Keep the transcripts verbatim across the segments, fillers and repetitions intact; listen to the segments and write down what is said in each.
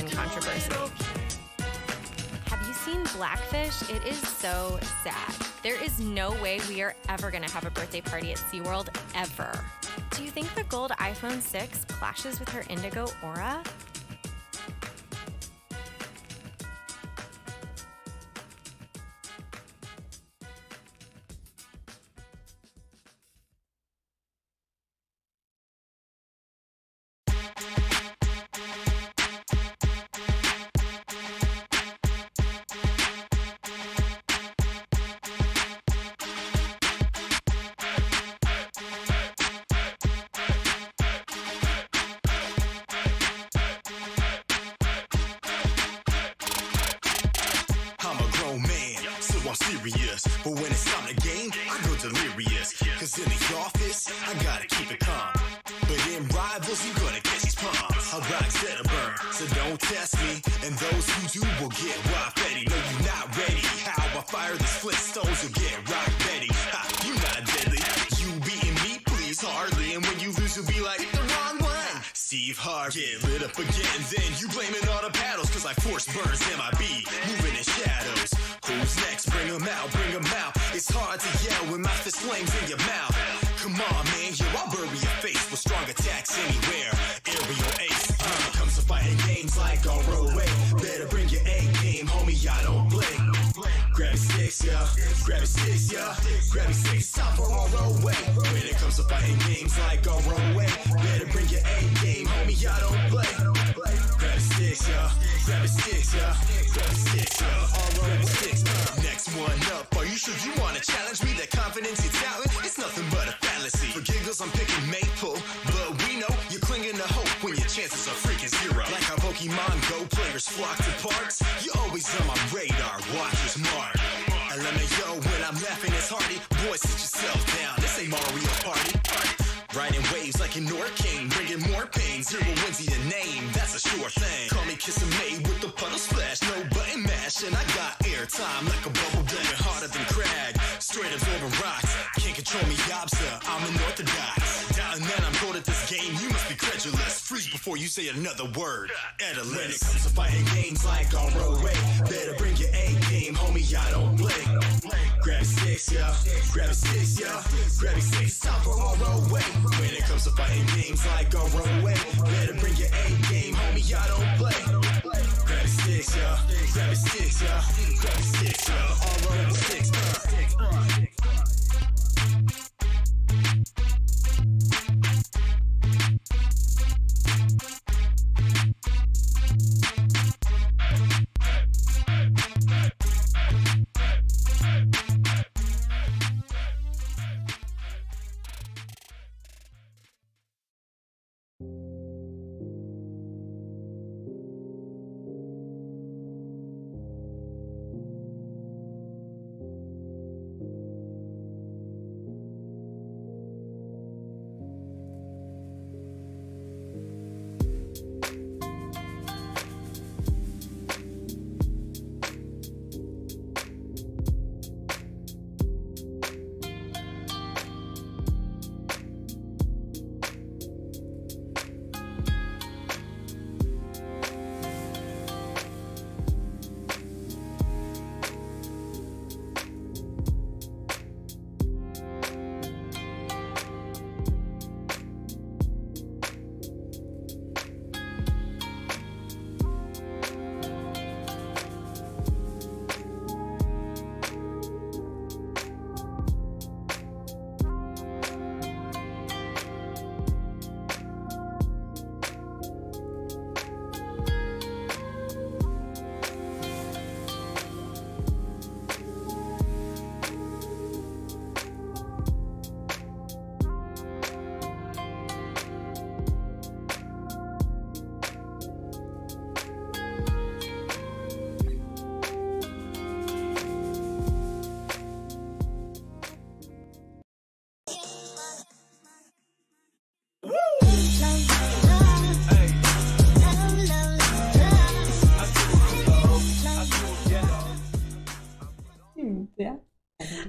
and controversy. Have you seen Blackfish? It is so sad. There is no way we are ever gonna have a birthday party at SeaWorld, ever. Do you think the gold iPhone six clashes with her indigo aura?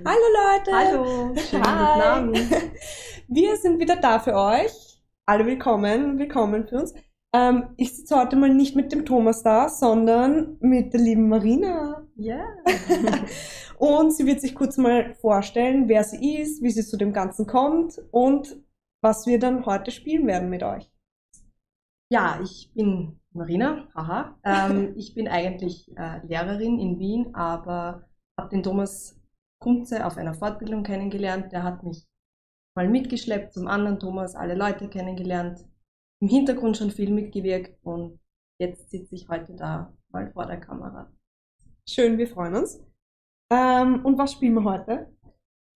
Hallo Leute! Hallo! Schönen guten Abend. Wir sind wieder da für euch. Alle willkommen, willkommen für uns. Ähm, ich sitze heute mal nicht mit dem Thomas da, sondern mit der lieben Marina. Ja. Yeah. Und sie wird sich kurz mal vorstellen, wer sie ist, wie sie zu dem Ganzen kommt und was wir dann heute spielen werden mit euch. Ja, ich bin Marina, haha. Ähm, ich bin eigentlich äh, Lehrerin in Wien, aber habe den Thomas Kumze auf einer Fortbildung kennengelernt. Der hat mich mal mitgeschleppt zum anderen Thomas, alle Leute kennengelernt, im Hintergrund schon viel mitgewirkt und jetzt sitze ich heute da mal vor der Kamera. Schön, wir freuen uns. Ähm, und was spielen wir heute?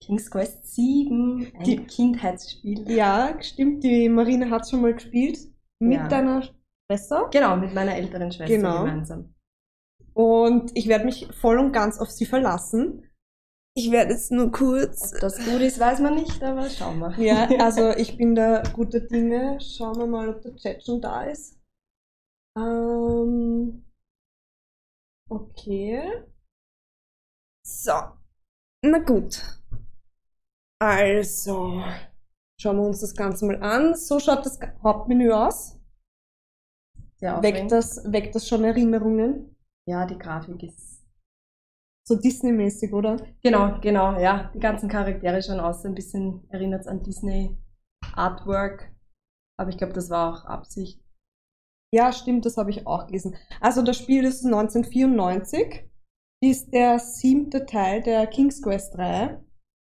King's Quest sieben, ein die, Kindheitsspiel. Ja, stimmt, die Marina hat es schon mal gespielt. Mit ja. deiner Schwester? Genau, mit meiner älteren Schwester genau. gemeinsam. Und ich werde mich voll und ganz auf sie verlassen. Ich werde jetzt nur kurz... Ob das gut ist, weiß man nicht, aber schauen wir. Ja, also ich bin da guter Dinge. Schauen wir mal, ob der Chat schon da ist. Ähm... Okay. So. Na gut. Also, schauen wir uns das Ganze mal an. So schaut das Hauptmenü aus. Sehr aufregend. Weckt das, weckt das schon Erinnerungen? Ja, die Grafik ist so Disney-mäßig, oder? Genau, genau, ja. Die ganzen Charaktere schon aus, ein bisschen erinnert es an Disney-Artwork. Aber ich glaube, das war auch Absicht. Ja, stimmt, das habe ich auch gelesen. Also das Spiel ist neunzehnhundertvierundneunzig, ist der siebte Teil der King's Quest Reihe.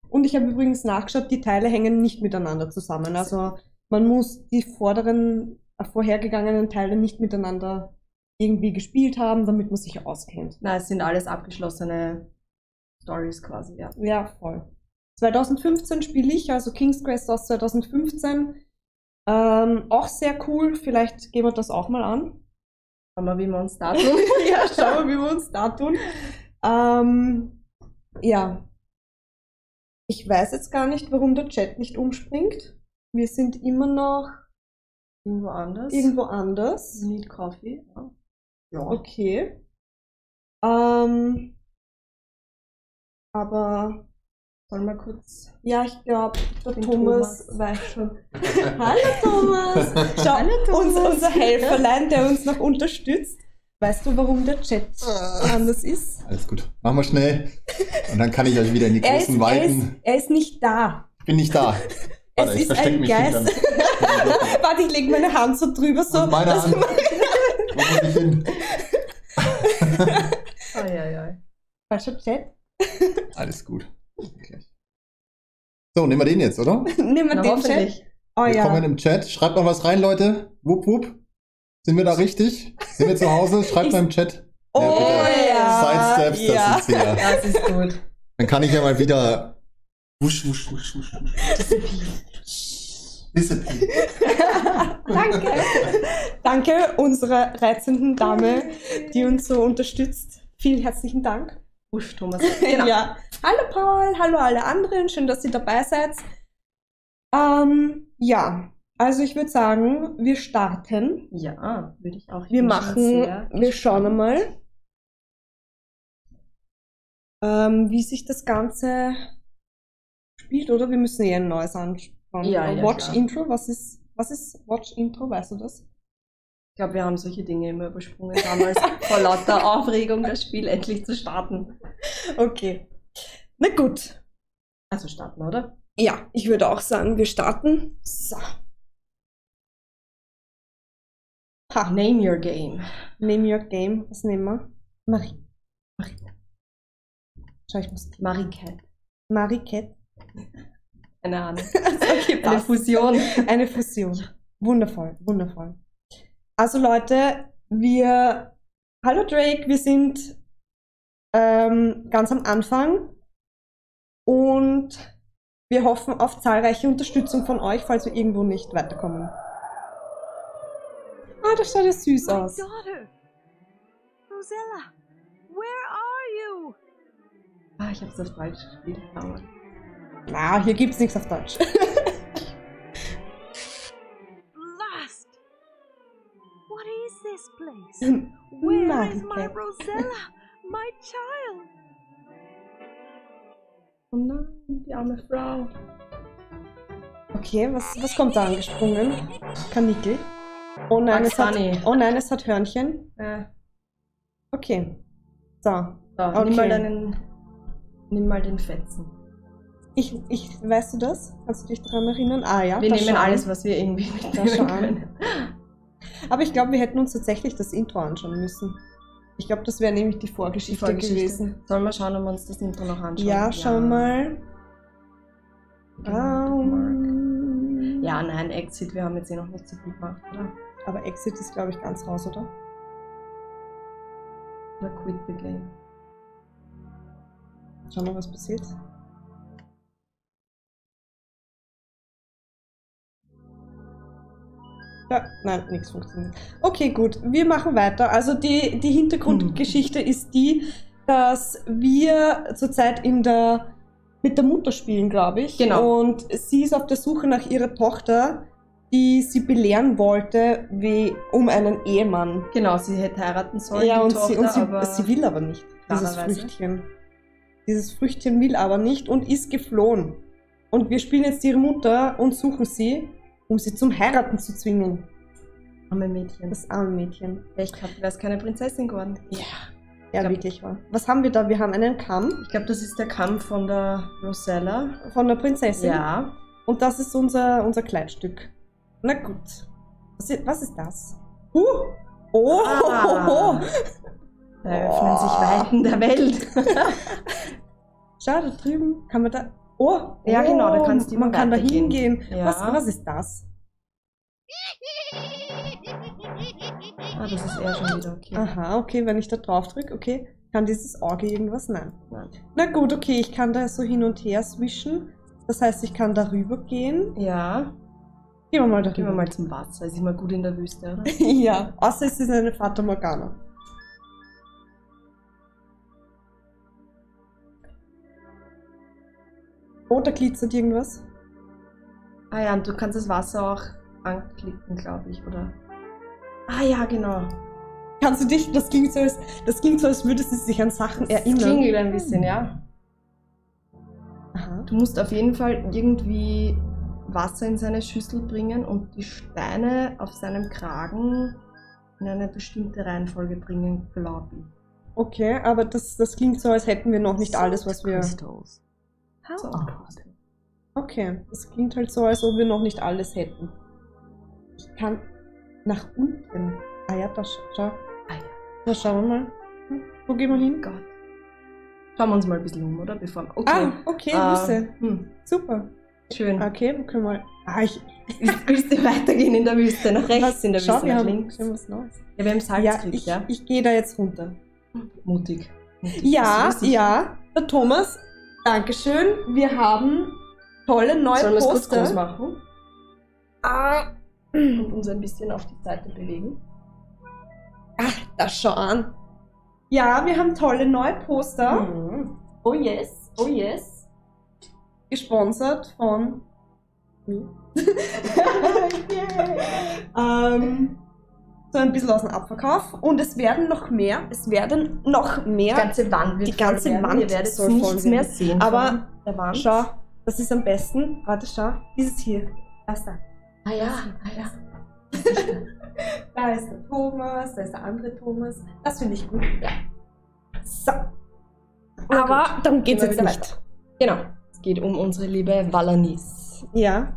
Und ich habe übrigens nachgeschaut, die Teile hängen nicht miteinander zusammen. Also man muss die vorderen, vorhergegangenen Teile nicht miteinander irgendwie gespielt haben, damit man sich auskennt. Na, es sind alles abgeschlossene Stories quasi, ja. Ja, voll. zweitausendfünfzehn spiele ich, also King's Quest aus zweitausendfünfzehn. Ähm, auch sehr cool, vielleicht gehen wir das auch mal an. Schauen wir, wie wir uns da tun. ja, schauen wir, wie wir uns da tun. Ähm, ja. Ich weiß jetzt gar nicht, warum der Chat nicht umspringt. Wir sind immer noch irgendwo anders. Irgendwo anders. Need Coffee. Ja. ja. Okay. Ähm, aber wollen wir kurz. Ja, ich glaube, der Thomas, Thomas weiß schon. Hallo Thomas! Schau, Hallo Thomas. Unser, unser Helferlein, der uns noch unterstützt. Weißt du, warum der Chat anders ist? Alles gut. Machen wir schnell. Und dann kann ich euch wieder in die großen ist, Weiten. Er ist, er ist nicht da. Ich bin nicht da. Warte, es ich ist ein mich Geist. Warte, ich lege meine Hand so drüber. So. Und meine Hand. Wo muss ich hin? Eieiei. Falscher Chat. Alles gut. Okay. So, nehmen wir den jetzt, oder? Nehmen wir Na, den Chat. Oh, wir ja. kommen im Chat. Schreibt noch was rein, Leute. Wupp, wupp. Sind wir da richtig? Sind wir zu Hause? Schreibt mal im Chat. Oh ja. Side Steps, ja. das ist ja. Das ist gut. Dann kann ich ja mal wieder. Wusch, wusch, wusch, wusch, wusch. Disappear. Danke. Danke unserer reizenden Dame, die uns so unterstützt. Vielen herzlichen Dank. Wusch, Thomas. Genau. ja. Hallo Paul, hallo alle anderen. Schön, dass ihr dabei seid. Ähm, ja. Also ich würde sagen, wir starten. Ja, würde ich auch. Wir machen, wir schauen einmal, ähm, wie sich das Ganze spielt, oder? Wir müssen eher ein neues anschauen. Ja, ja, Watch klar. Intro, was ist, was ist Watch Intro, weißt du das? Ich glaube, wir haben solche Dinge immer übersprungen damals, vor lauter Aufregung, das Spiel endlich zu starten. Okay, na gut. Also starten, oder? Ja, ich würde auch sagen, wir starten. So. Ha. Name your game. Name your game. Was nehmen wir? Marie. Marina. Schau, ich muss... Marie-Cat. Marie-Cat. Keine Ahnung. okay, Eine Fusion. Eine Fusion. Wundervoll, wundervoll. Also Leute, wir... Hallo Drake, wir sind ähm, ganz am Anfang. Und wir hoffen auf zahlreiche Unterstützung von euch, falls wir irgendwo nicht weiterkommen. Ah, das schaut ja süß My aus. Daughter. Rosella, where are you? Ah, ich hab's auf Deutsch gespielt. Na, hier gibt's nichts auf Deutsch. Lost. What is this place? Where is my Rosella? My child? Oh nein, die arme Frau. Okay, was, was kommt da angesprungen? Kanickel. Oh nein, es hat, oh nein, es hat Hörnchen. Ja. Okay. So. so okay. Nimm mal deinen. Nimm mal den Fetzen. Ich, ich, weißt du das? Kannst du dich daran erinnern? Ah ja. Wir nehmen schon alles, was wir irgendwie mitnehmen können. Aber ich glaube, wir hätten uns tatsächlich das Intro anschauen müssen. Ich glaube, das wäre nämlich die Vorgeschichte, die Vorgeschichte gewesen. Sollen wir schauen, ob wir uns das Intro noch anschauen? Ja, schau ja. mal. Um. Ja, nein, Exit, wir haben jetzt eh noch nicht so viel gemacht, oder? Aber Exit ist, glaube ich, ganz raus, oder? Oder Quit the Game. Schauen wir, was passiert. Ja, nein, nichts funktioniert. Okay, gut, wir machen weiter. Also die, die Hintergrundgeschichte hm. ist die, dass wir zurzeit in der, mit der Mutter spielen, glaube ich. Genau. Und sie ist auf der Suche nach ihrer Tochter, die sie belehren wollte, wie, um einen Ehemann. Genau, sie hätte heiraten sollen. Ja, und, Tochter, sie, und sie, aber sie will aber nicht, dieses Früchtchen. Dieses Früchtchen will aber nicht und ist geflohen. Und wir spielen jetzt ihre Mutter und suchen sie, um sie zum Heiraten zu zwingen. Arme Mädchen. Das arme Mädchen. Echt, wäre es keine Prinzessin geworden. Ja, ja glaub, wirklich wahr. Was haben wir da? Wir haben einen Kamm. Ich glaube, das ist der Kamm von der Rosella. Von der Prinzessin? Ja. Und das ist unser, unser Kleidstück. Na gut. Was ist, was ist das? Huh! Oh! Ah. Da öffnen oh. sich Weiten der Welt. Schau, da drüben kann man da... Oh, ja, genau, da kannst du immer man kann da hingehen. Ja. Was, was ist das? Ah, das ist eher schon wieder okay. Aha, okay, wenn ich da drauf drücke, okay. Kann dieses Auge irgendwas? Nein. Nein. Na gut, okay, ich kann da so hin und her swischen. Das heißt, ich kann da rüber gehen. Ja. Gehen wir mal da rüber. Gehen wir mal zum Wasser. Ist immer gut in der Wüste, oder? Ja, außer es ist eine Fata Morgana. Oh, da glitzert irgendwas. Ah ja, und du kannst das Wasser auch anklicken, glaube ich, oder? Ah ja, genau. Kannst du dich, das klingt so, als, das klingt so, als würdest du dich an Sachen das erinnern. Das klingelt ein bisschen, ja. Aha. Du musst auf jeden Fall irgendwie Wasser in seine Schüssel bringen und die Steine auf seinem Kragen in eine bestimmte Reihenfolge bringen, glaube ich. Okay, aber das, das klingt so, als hätten wir noch nicht alles, was wir... So. Okay, das klingt halt so, als ob wir noch nicht alles hätten. Ich kann nach unten. Ah ja, da, schau. Ah, ja. Da schauen wir mal. Hm, wo gehen wir hin? Gott. Schauen wir uns mal ein bisschen um, oder? Bevor wir... Okay. Ah, okay, uh, Wüste. Hm. Super. Schön. Okay, wo können wir... Ah, ich... Willst du weitergehen in der Wüste? Nach rechts was? In der Wüste, schau, nach haben, links. Schau, was Neues. Ja, wir haben Salzkrieg, ja, ich, ja? Ich gehe da jetzt runter. Mutig. Mutig. Ja, ja. Der Thomas... Dankeschön, wir haben tolle neue Poster. Sollen wir das kurz groß machen? Ah. Und uns ein bisschen auf die Seite bewegen. Ach, das schau an. Ja, wir haben tolle neue Poster. Mhm. Oh yes, oh yes. Gesponsert von... Mhm. yeah. ähm, so ein bisschen aus dem Abverkauf. Und es werden noch mehr, es werden noch mehr. Die ganze Wand wird Die ganze voll Wand. Ihr werdet so nichts mehr sehen. Aber der Wand. Schau, das ist am besten. Warte, schau. Dieses hier. Das da. Ah ja, ah ja. Da ist der Thomas, da ist der andere Thomas. Das finde ich gut. Ja. So. Aber gut, darum geht es jetzt nicht. Weiter. Genau. Es geht um unsere liebe Valanice. Ja.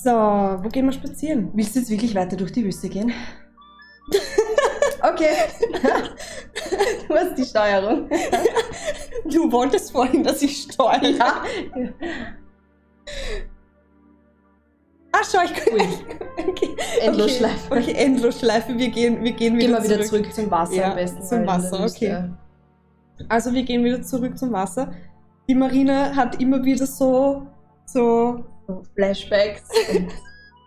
So, wo gehen wir spazieren? Willst du jetzt wirklich weiter durch die Wüste gehen? Okay. Du hast die Steuerung. Du wolltest vorhin, dass ich steuere. Ja. Ach, schau, ich kann... Okay. Endlosschleife. Okay, okay, Endlosschleife. Wir gehen, wir gehen wieder, gehen wir wieder zurück. zurück zum Wasser ja, am besten. Zum Wasser, okay. Also wir gehen wieder zurück zum Wasser. Die Marina hat immer wieder so... so Flashbacks und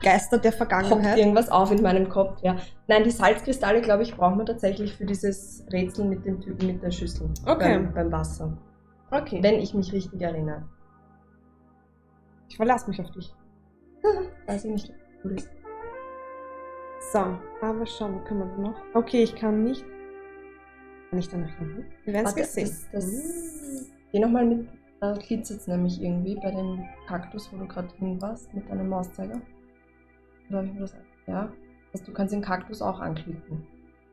Geister der Vergangenheit. Hockt irgendwas auf in meinem Kopf, ja. Nein, die Salzkristalle, glaube ich, brauchen wir tatsächlich für dieses Rätsel mit dem Typen mit der Schüssel. Okay. Beim, beim Wasser. Okay. Wenn ich mich richtig erinnere. Ich verlasse mich auf dich. Weiß ich nicht, wo du bist. So, aber schauen, wo können wir denn noch? Okay, ich kann nicht. Kann ich da noch hin? Wir werden es gesehen. Das, das, geh nochmal mit. Da glitzert es nämlich irgendwie bei dem Kaktus, wo du gerade hin warst, mit deinem Mauszeiger. Oder habe ich mir das... Ja. Also, du kannst den Kaktus auch anklicken.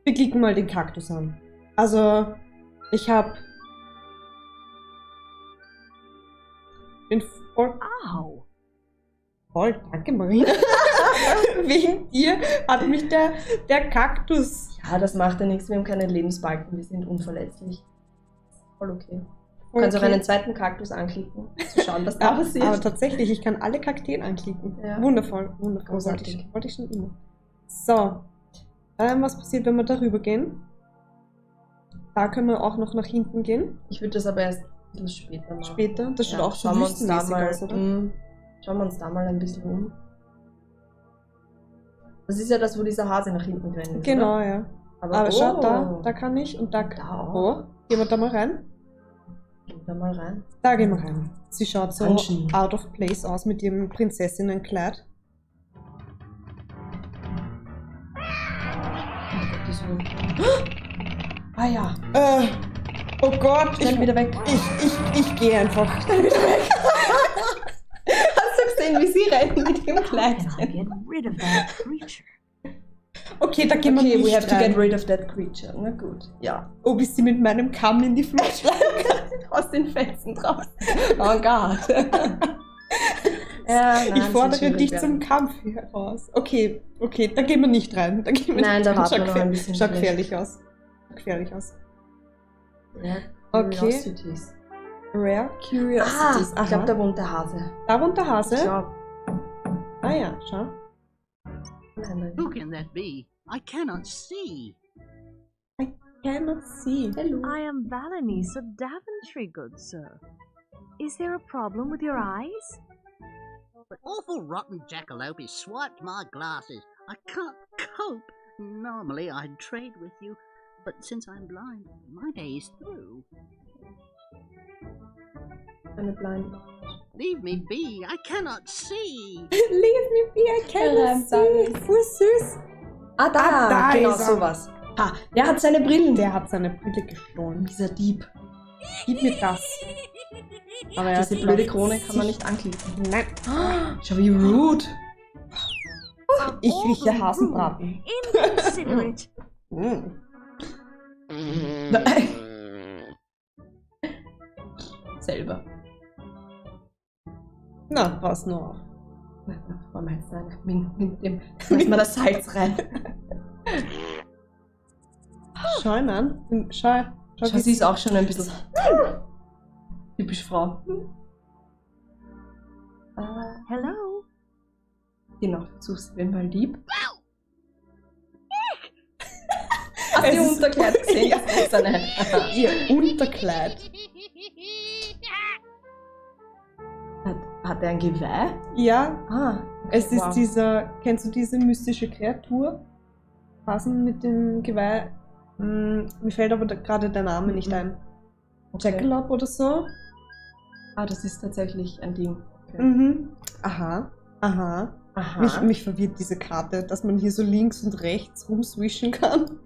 Wir klicken mal den Kaktus an. Also, ich habe... Den Volk... Au! Voll, danke Marina. Wegen dir hat mich der, der Kaktus... Ja, das macht ja nichts. Wir haben keine Lebensbalken. Wir sind unverletzlich. Voll okay. Du okay. kannst auch einen zweiten Kaktus anklicken, zu schauen, was da passiert. Aber tatsächlich, ich kann alle Kakteen anklicken. Ja. Wundervoll, wundervoll. Großartig. Wollte ich schon immer. So. Ähm, was passiert, wenn wir darüber gehen? Da können wir auch noch nach hinten gehen. Ich würde das aber erst ein bisschen später machen. Später? Das schaut ja, auch schon wüstenmäßig aus, oder? Mh. Schauen wir uns da mal ein bisschen um. Das ist ja das, wo dieser Hase nach hinten rennt, ist, Genau, oder? ja. Aber, Aber oh. schaut, da, da kann ich und da kann ich. Oh. Gehen wir da mal rein? Gehen wir mal rein. Da gehen wir rein. Sie schaut so Anschen. out of place aus mit ihrem Prinzessinnenkleid. Ah ja. Äh, oh Gott. Schnell ich, wieder weg. Ich, ich, ich gehe einfach. Schnell wieder weg. Wie sie rennen mit dem Kleidchen. Okay, da gehen wir okay, nicht we have to get rid of that creature. Na gut, ja. Oh, bis sie mit meinem Kamm in die Flucht schlagen. Aus den Felsen drauf. Oh Gott. Ja, nein, ich fordere dich werden. zum Kampf heraus. Okay, okay, da gehen wir nicht rein. Da gehen wir nein, nicht da rein. Schaut gefährlich, ein bisschen schaut gefährlich aus. Gefährlich aus. Ja, okay. Rare Curiosities. Ah, ich glaube, da wohnt der Hase. Da wohnt der Hase? Schau. Ah ja, schau. Who can that be? I cannot see. I cannot see. Hello. I am Valanice of Daventry, good sir. Is there a problem with your eyes? An awful rotten jackalope has swiped my glasses. I can't cope. Normally I'd trade with you, but since I'm blind, my day is through. Blind. Leave me be, I cannot see. Leave me be, I cannot see. Voll süß. Ah, da, ah, da genau ist sowas. Ha, der hat seine Brillen. Der hat seine Brille gestohlen. Dieser Dieb. Gib mir das. Aber ja, diese blöde Krone kann man nicht anklicken. Nein. Oh, schau, wie rude. Oh, ich rieche Hasenbraten. Inconsiderate. Selber. Na, pass nur auf. Wollen wir jetzt sagen, mit, mit dem, mit mal das Salz rein. Schau, Mann. Schau, schau, schau sie ist auch schon ein bisschen. Typisch Frau. Uh, hello. Genau, versuch's, wenn mal lieb. Hast du ihr Unterkleid gesehen? Das ist eine, ihr Unterkleid. Hat er ein Geweih? Ja. Ah, es ist wow. dieser, kennst du diese mystische Kreatur? Hasen mit dem Geweih. Hm, mir fällt aber gerade der Name mhm. nicht ein. Okay. Jackalope oder so? Ah, das ist tatsächlich ein Ding. Okay. Mhm. Aha, aha. aha. Mich, mich verwirrt diese Karte, dass man hier so links und rechts rumswischen kann.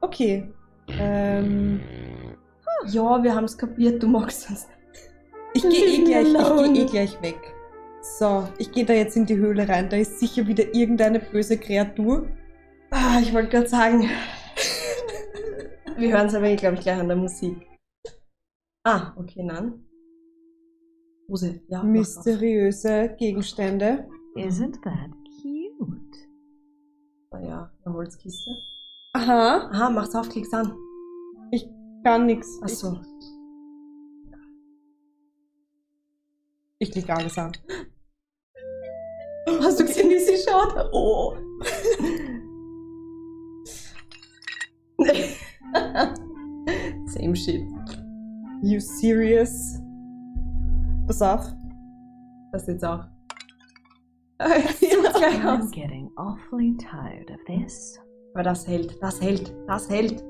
Okay. Ähm. Hm. Ja, wir haben es kapiert, du magst das. Ich gehe eh gleich, ich geh eh gleich weg. So, ich gehe da jetzt in die Höhle rein. Da ist sicher wieder irgendeine böse Kreatur. Ah, ich wollte gerade sagen. Wir hören es aber, glaube ich, gleich an der Musik. Ah, okay, nein. Rose, ja. Mysteriöse Gegenstände. Isn't that cute? Ah ja, eine Holzkiste. Aha. Aha, mach's auf, klick's an. Ich kann nix. Ach so. Ich klicke alles an. Hast du gesehen, wie sie schaut? Oh. Same shit. You serious? Pass auf. Das jetzt auch. I'm getting awfully tired of this. Aber das hält, das hält, das hält.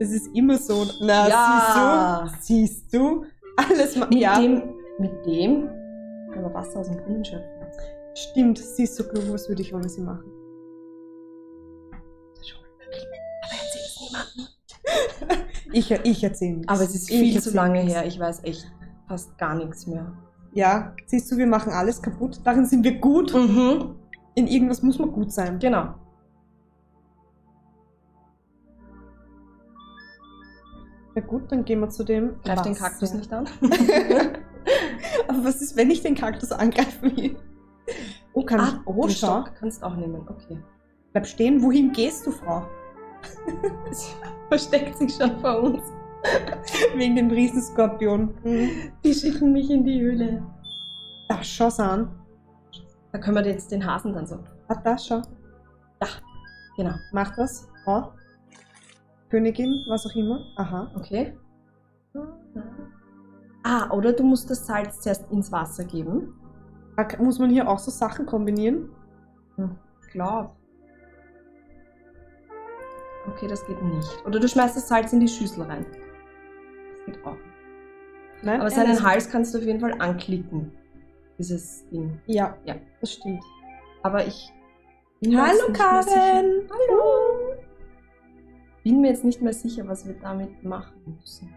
Es ist immer so. Na, ja. siehst du? Siehst du? Alles mal. Mit ja. dem. Mit dem? Aber Wasser aus dem Brunnen schöpfen. Stimmt, sie ist so groß, würde ich ohne sie machen. Aber erzähl es niemandem. Ich, ich erzähle nichts. Aber es ist viel zu lange her, ich weiß echt fast gar nichts mehr. Ja, siehst du, wir machen alles kaputt, darin sind wir gut. Mhm. In irgendwas muss man gut sein. Genau. Na gut, dann gehen wir zu dem... Greif den Kaktus ja. nicht an. Aber was ist, wenn ich den Kaktus angreifen will? Oh, kann ah, ich... Oh, Stock kannst du auch nehmen, okay. Bleib stehen, wohin gehst du, Frau? Sie versteckt sich schon vor uns. Wegen dem Riesenskorpion. Die schicken mich in die Höhle. Da, schau's an. Da können wir jetzt den Hasen dann so... Ah, da, schau. Da, genau. Mach das, Frau. Königin, was auch immer. Aha, okay. Ah, oder du musst das Salz zuerst ins Wasser geben. Muss man hier auch so Sachen kombinieren? Hm, glaub. Okay, das geht nicht. Oder du schmeißt das Salz in die Schüssel rein. Das geht auch. Nein, aber seinen Hals kannst du auf jeden Fall anklicken. Dieses Ding. Ja, ja, das stimmt. Aber ich... Hallo Karen! Hallo! Bin mir jetzt nicht mehr sicher, was wir damit machen müssen.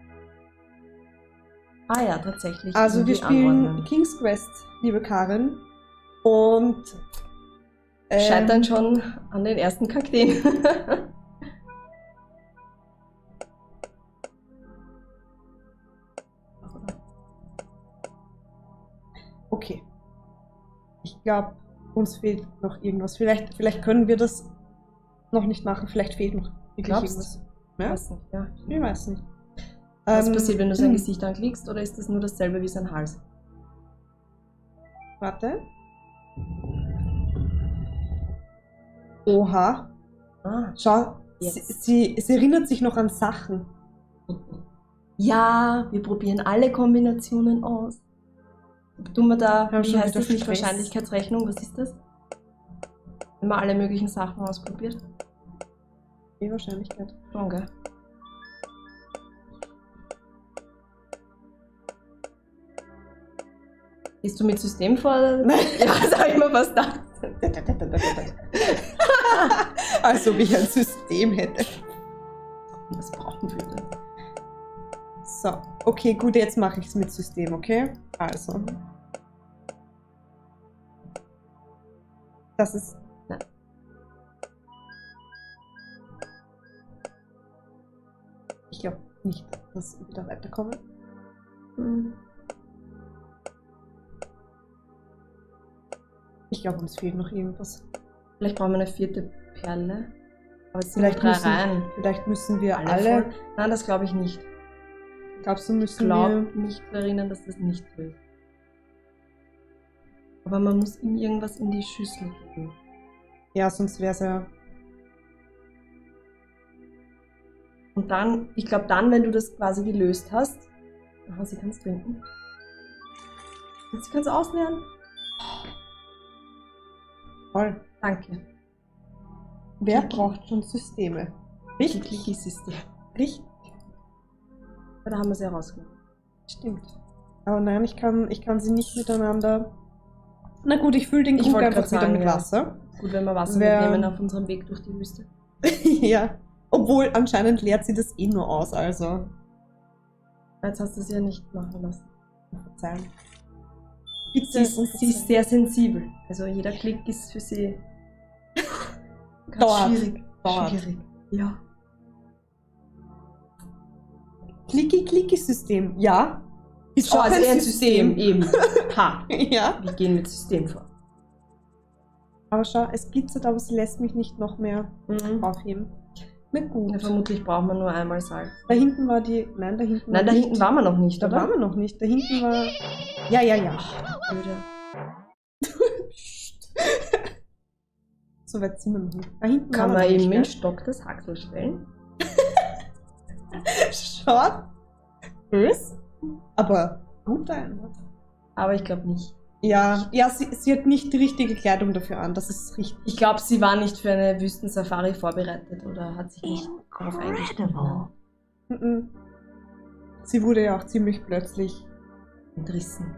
Ah ja, tatsächlich. Also wir spielen anordnen. King's Quest, liebe Karin. Und... Ähm, scheitern schon an den ersten Kakteen. Okay. Ich glaube, uns fehlt noch irgendwas. Vielleicht, vielleicht können wir das noch nicht machen. Vielleicht fehlt noch... Ich glaub's. Ja? Weiß nicht, ja. Ich weiß nicht. Was ähm, passiert, wenn du sein Gesicht anklickst, oder ist das nur dasselbe wie sein Hals? Warte. Oha. Ah, schau, sie, sie, sie erinnert sich noch an Sachen. Ja, wir probieren alle Kombinationen aus. Tun wir da, wir wie heißt das nicht, Stress. Wahrscheinlichkeitsrechnung, was ist das? Wenn man alle möglichen Sachen ausprobiert. Die Wahrscheinlichkeit. Danke. Gehst du mit System vor? Ja, sag ich mal, was da. Also wie ich ein System hätte. Das brauchen wir dann. So, okay, gut, jetzt mache ich es mit System, okay? Also. Das ist. Ich glaube nicht, dass ich wieder weiterkomme. Hm. Ich glaube, uns fehlt noch irgendwas. Vielleicht brauchen wir eine vierte Perle. Aber es sind vielleicht drei müssen, Reihen. Vielleicht müssen wir alle... alle... Voll... Nein, das glaube ich nicht. Glaubst du, müssen ich glaub, wir... Ich glaube nicht erinnern, dass das nicht will. Aber man muss ihm irgendwas in die Schüssel geben. Ja, sonst wäre es ja... Und dann, ich glaube dann, wenn du das quasi gelöst hast, aha, sie kann es trinken. Und sie kann es ausleeren. Voll. Danke. Wer Klicki. Braucht schon Systeme? Richtig. Klicki-System. Richtig. Ja, da haben wir sie herausgenommen. Stimmt. Aber nein, ich kann, ich kann sie nicht miteinander... Na gut, ich fülle den Krug einfach wieder sagen, mit Wasser. Ja. Gut, wenn wir Wasser Wer... mitnehmen auf unserem Weg durch die Wüste. Ja. Obwohl, anscheinend leert sie das eh nur aus, also. Jetzt hast du es ja nicht machen lassen. Verzeihen. Bitte, sie, sie ist sehr sensibel. Also jeder Klick ist für sie ganz Dauert. schwierig. Dauert. Schwierig. Ja. Klicki-Klicki-System, ja. Ist schon also ein System, System eben. Ha. Ja. Wir gehen mit System vor. Aber schau, es glitzert, aber es lässt mich nicht noch mehr mhm. aufheben. Na gut. Ja, vermutlich braucht man nur einmal Salz. Da hinten war die... Nein, da hinten Nein, war da nicht. hinten waren wir noch nicht, oder? Da waren wir noch nicht. Da hinten war... Ja, ja, ja. Ach, blöde. So weit sind wir noch nicht. Da hinten Kann man eben den Stock des Haxel stellen? Schaut. Bös. Aber guter Einwand. Aber ich glaube nicht. Ja, ja sie, sie hat nicht die richtige Kleidung dafür an, das ist richtig. Ich glaube, sie war nicht für eine Wüstensafari vorbereitet oder hat sich nicht darauf eingestellt. Mhm. Sie wurde ja auch ziemlich plötzlich entrissen.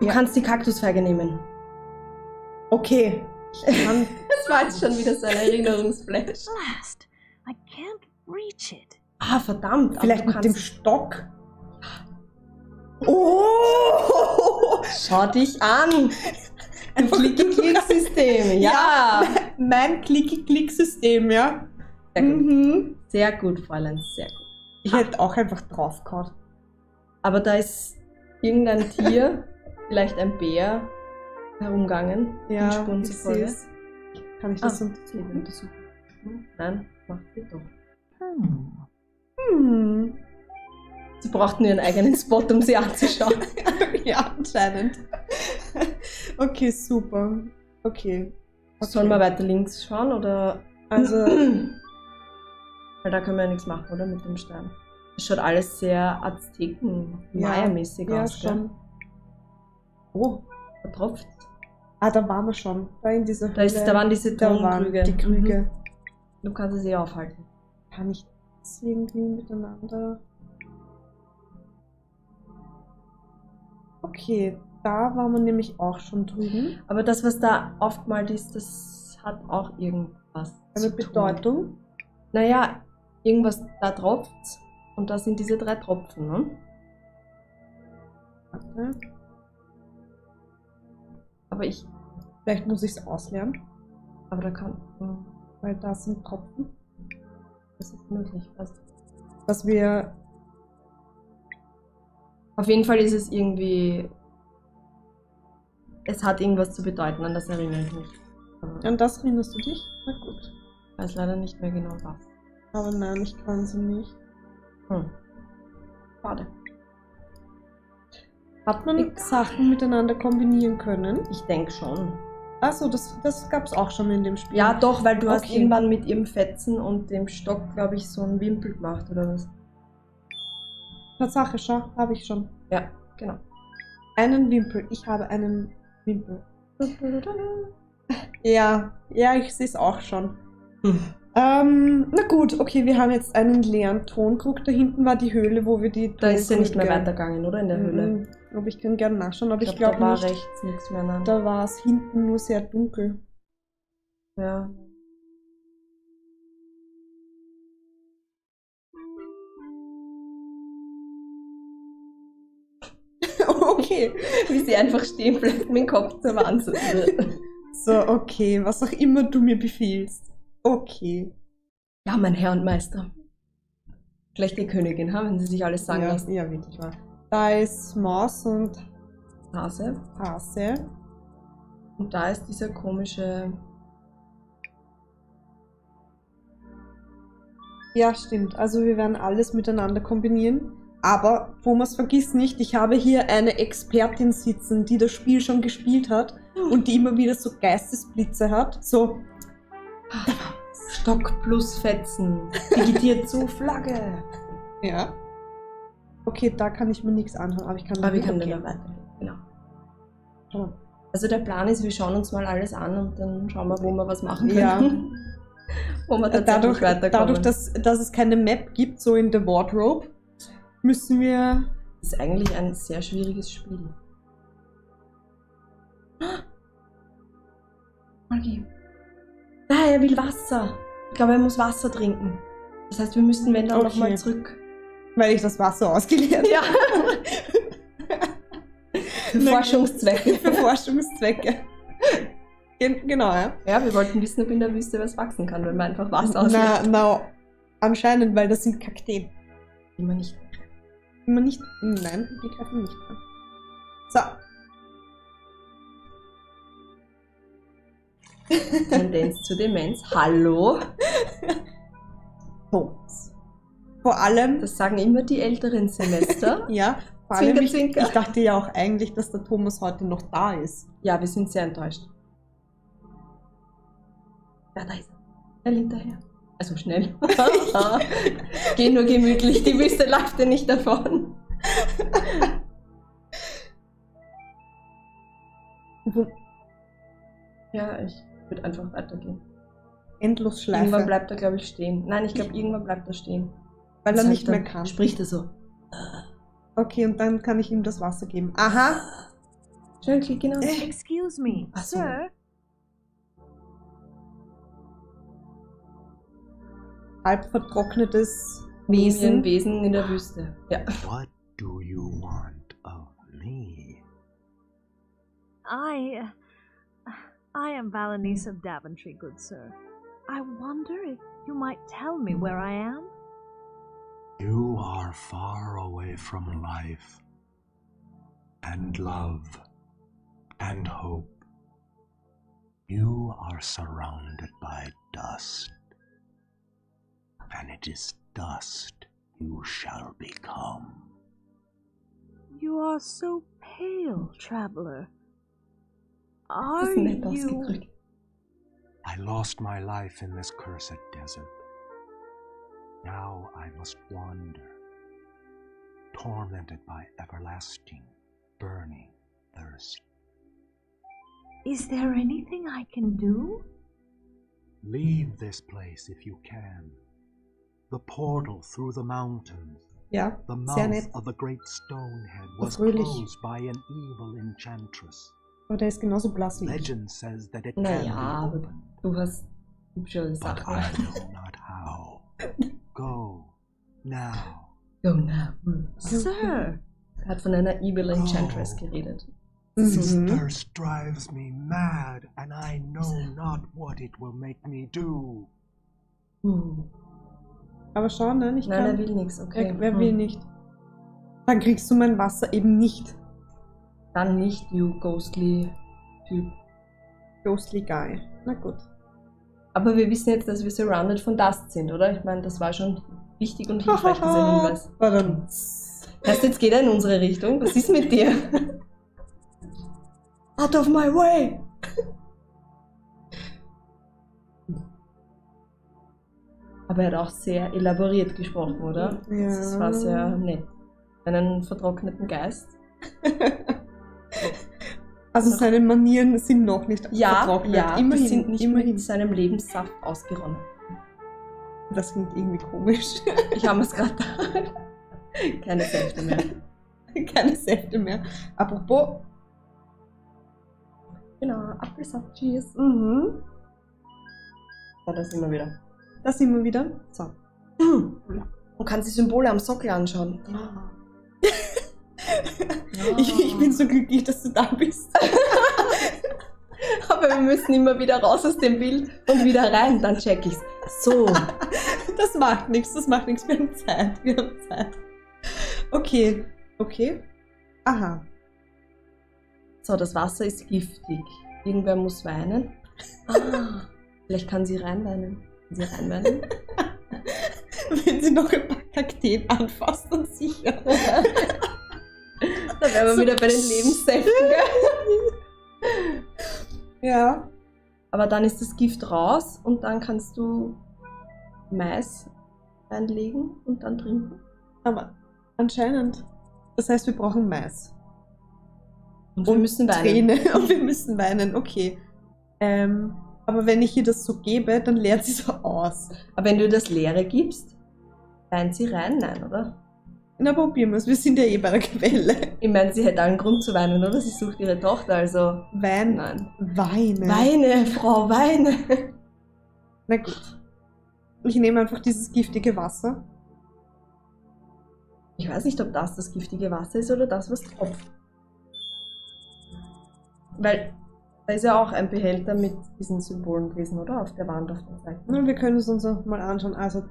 Du ja. kannst die Kaktusfeige nehmen. Okay. Ich kann das war jetzt schon wieder so ein Erinnerungsflash. I can't reach it. Ah, verdammt. Vielleicht mit dem Stock? Oh! Schau dich an! Ein Klick-Klick-System, ja. ja. Mein Klick-Klick-System, ja. Sehr gut. Mhm. Sehr gut, Fräulein, sehr gut. Ich ah. hätte auch einfach draufgehauen. Aber da ist irgendein Tier, vielleicht ein Bär, herumgegangen. Ja, und ich seh's. Kann ich das ah. untersuchen? Nein, macht sie doch. Hm. Hm. Sie braucht nur ihren eigenen Spot, um sie anzuschauen. Ja, anscheinend. Okay, super. Okay. okay. Sollen wir weiter links schauen oder? Also. Weil da können wir ja nichts machen, oder? Mit dem Stein. Das schaut alles sehr Azteken-Maya-mäßig ja, aus. Ja, schon. Gell? Oh, da tropft. Ah, da waren wir schon. Da in dieser da, ist, da waren diese Tonkrüge. Die Krüge. Mhm. Du kannst es eh aufhalten. Kann ich das irgendwie miteinander? Okay, da waren wir nämlich auch schon drüben. Aber das, was da aufgemalt ist, das hat auch irgendwas. Eine Bedeutung? Tun. Naja, irgendwas da tropft und da sind diese drei Tropfen, ne? Okay. Aber ich. Vielleicht muss ich es auslernen. Aber da kann. Weil da sind Tropfen. Das ist möglich, was. Dass wir. Auf jeden Fall ist es irgendwie. Es hat irgendwas zu bedeuten, an das erinnere ich mich. An das erinnerst du dich? Na gut. Ich weiß leider nicht mehr genau was. Aber nein, ich kann sie nicht. Hm. Schade. Hat man ich Sachen miteinander kombinieren können? Ich denke schon. Achso, das, das gab es auch schon in dem Spiel. Ja, doch, weil du okay. hast irgendwann mit ihrem Fetzen und dem Stock, glaube ich, so einen Wimpel gemacht, oder was? Tatsache, schau, habe ich schon. Ja, genau. Einen Wimpel. Ich habe einen Wimpel. Ja, ja, ich sehe es auch schon. Hm. Ähm, na gut, okay, wir haben jetzt einen leeren Tonkrug. Da hinten war die Höhle, wo wir die. Da ist ja nicht mehr weitergegangen, oder? In der Höhle. Mhm. Aber ich kann gerne nachschauen, aber ich glaube glaub, da war nicht. Rechts nichts mehr. Nein. Da war es hinten nur sehr dunkel. Ja. Okay, wie sie einfach stehen bleibt, mit dem Kopf zur Wand zu drücken. So, okay, was auch immer du mir befiehlst. Okay. Ja, mein Herr und Meister. Vielleicht die Königin, ha? Wenn sie sich alles sagen ja, lassen. Ja, wirklich wahr. Da ist Maus und Hase. Hase. Und da ist dieser komische. Ja, stimmt. Also wir werden alles miteinander kombinieren. Aber Thomas, vergiss nicht, ich habe hier eine Expertin sitzen, die das Spiel schon gespielt hat und die immer wieder so Geistesblitze hat. So. Stock plus Fetzen. Digitiert zu Flagge. Ja. Okay, da kann ich mir nichts anhören, aber ich kann aber wir können okay. dann weiter. Genau. Schauen. Also der Plan ist, wir schauen uns mal alles an und dann schauen wir, wo wir was machen können. Ja. Wo wir tatsächlich weiterkommen. Dadurch, dass, dass es keine Map gibt, so in The Wardrobe, müssen wir. Das ist eigentlich ein sehr schwieriges Spiel. Okay. Ah, er will Wasser. Ich glaube, er muss Wasser trinken. Das heißt, wir müssten, wenn dann, okay. nochmal zurück. Weil ich das Wasser ausgeleert habe. Ja. Für Forschungszwecke. Für Forschungszwecke. Gen genau, ja. Ja, wir wollten wissen, ob in der Wüste was wachsen kann, wenn man einfach Wasser ausleert. Na, na, anscheinend, weil das sind Kakteen. Immer nicht. Immer nicht? Nein, die greifen nicht an. So. Tendenz zu Demenz. Hallo? Thomas. Vor allem. Das sagen immer die älteren Semester. Ja, vor allem. Zwinker, ich, Zwinker. ich dachte ja auch eigentlich, dass der Thomas heute noch da ist. Ja, wir sind sehr enttäuscht. Ja, da ist er. Er liegt daher. Also schnell. Geh nur gemütlich, die Wüste läuft dir nicht davon. Ja, ich würde einfach weitergehen. Endlos schleifen. Irgendwann bleibt er, glaube ich, stehen. Nein, ich glaube, irgendwann bleibt er stehen. Weil das er nicht mehr kann. Spricht er so. Okay, und dann kann ich ihm das Wasser geben. Aha! Schnell, klick ihn aus. Excuse me, Ach so. Sir. Halb vertrocknetes Wesen. Wesen in der Wüste. Ja. What do you want of me? I... I am Valanice of Daventry, good sir. I wonder if you might tell me where I am? You are far away from life, and love, and hope. You are surrounded by dust, and it is dust you shall become. You are so pale, traveler. Are you... I lost my life in this cursed desert. Now I must wander, tormented by everlasting, burning thirst. Is there anything I can do? Leave this place if you can. The portal through the mountains, yeah, the mouth of the great Stonehead was closed by an evil enchantress. Oh, der ist genauso blass wie ich. Legend says that it can be opened. Du hast hübsche Sachen. But I know not how. Go now. Go now. Sir. Er hat von einer evil enchantress geredet. This thirst drives me mad, and I know not what it will make me do. Hm. Aber schau, ne? Ich Nein, kann... er will nichts, okay. Er, er hm. will nicht. Dann kriegst du mein Wasser eben nicht. Dann nicht, you ghostly Typ. Ghostly Guy. Na gut. Aber wir wissen jetzt, dass wir surrounded von Dust sind, oder? Ich meine, das war schon wichtig und hilfreich, dieser Hinweis. Warum? Erst jetzt geht er in unsere Richtung. Was ist mit dir? Out of my way! Aber er hat auch sehr elaboriert gesprochen, oder? Ja. Das war sehr nett. Einen vertrockneten Geist. Also seine Manieren sind noch nicht ja, vertrocknet. Ja, immerhin, die sind nicht immerhin mit seinem Lebenssaft ausgeronnen. Das klingt irgendwie komisch. Ich habe es gerade da. Keine Säfte mehr. Keine Säfte mehr. Apropos. Genau, Apfelsaft, cheers. Mhm. Ja, das sind wir wieder. Das sind wir wieder. So. Man kann sich Symbole am Sockel anschauen. Ah. Oh. Ich, ich bin so glücklich, dass du da bist. Aber wir müssen immer wieder raus aus dem Bild und wieder rein, dann check ich's. So. Das macht nichts, das macht nichts. Wir haben Zeit, wir haben Zeit. Okay, okay. Aha. So, das Wasser ist giftig. Irgendwer muss weinen. Ah, vielleicht kann sie reinweinen. Kann sie reinweinen? Wenn sie noch ein paar Kakteen anfasst, dann sicher. Da wären wir so wieder bei den Lebenssäften, gell? Ja. Aber dann ist das Gift raus und dann kannst du Mais reinlegen und dann trinken. Aber anscheinend. Das heißt, wir brauchen Mais. Und wir und müssen weinen. Träne. Und wir müssen weinen, okay. Ähm, aber wenn ich ihr das so gebe, dann leert sie so aus. Aber wenn du ihr das Leere gibst, weint sie rein, nein, oder? Na, probieren wir es. Wir sind ja eh bei der Quelle. Ich meine, sie hätte einen Grund zu weinen, oder? Sie sucht ihre Tochter, also... Wein. Nein. Weine. Weine, Frau, weine. Na gut. Ich nehme einfach dieses giftige Wasser. Ich weiß nicht, ob das das giftige Wasser ist oder das, was tropft. Weil da ist ja auch ein Behälter mit diesen Symbolen gewesen, oder? Auf der Wand, auf der Seite. Na, wir können es uns auch mal anschauen. Also,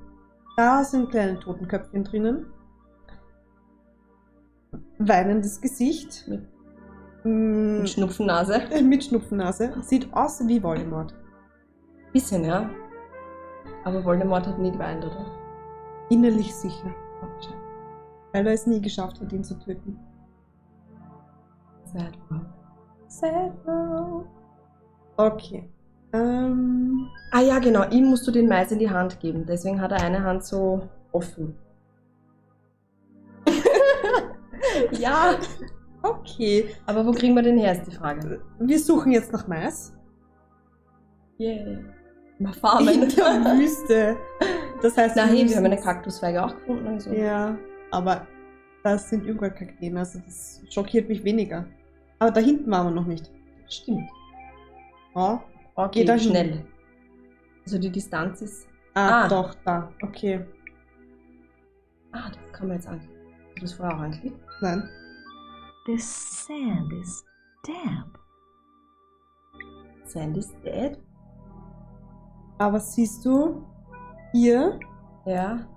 da sind kleine Totenköpfchen drinnen. Weinendes Gesicht. Mit, mm, mit Schnupfennase. Äh, mit Schnupfennase. Sieht aus wie Voldemort. Bisschen, ja. Aber Voldemort hat nie geweint, oder? Innerlich sicher. Weil er es nie geschafft hat, ihn zu töten. Sad world. Sad world. Okay. Ähm. Ah ja, genau. Ihm musst du den Mais in die Hand geben. Deswegen hat er eine Hand so offen. Ja, okay. Aber wo kriegen wir denn her, ist die Frage. Wir suchen jetzt nach Mais. Yeah. Mal farmen. In der Wüste. Das heißt, na, wir, hey, wir haben eine Kaktusfeige auch gefunden. Also. Ja, aber das sind überall Kakteen, also das schockiert mich weniger. Aber da hinten waren wir noch nicht. Stimmt. Ja, okay, geht da schnell. Hin. Also die Distanz ist... Ah, ah, doch, da. Okay. Ah, das kann man jetzt an. Hast du das vorher auch angeklickt? Nein. This sand is damp. Sandy's dead. Aber siehst du, hier, ja,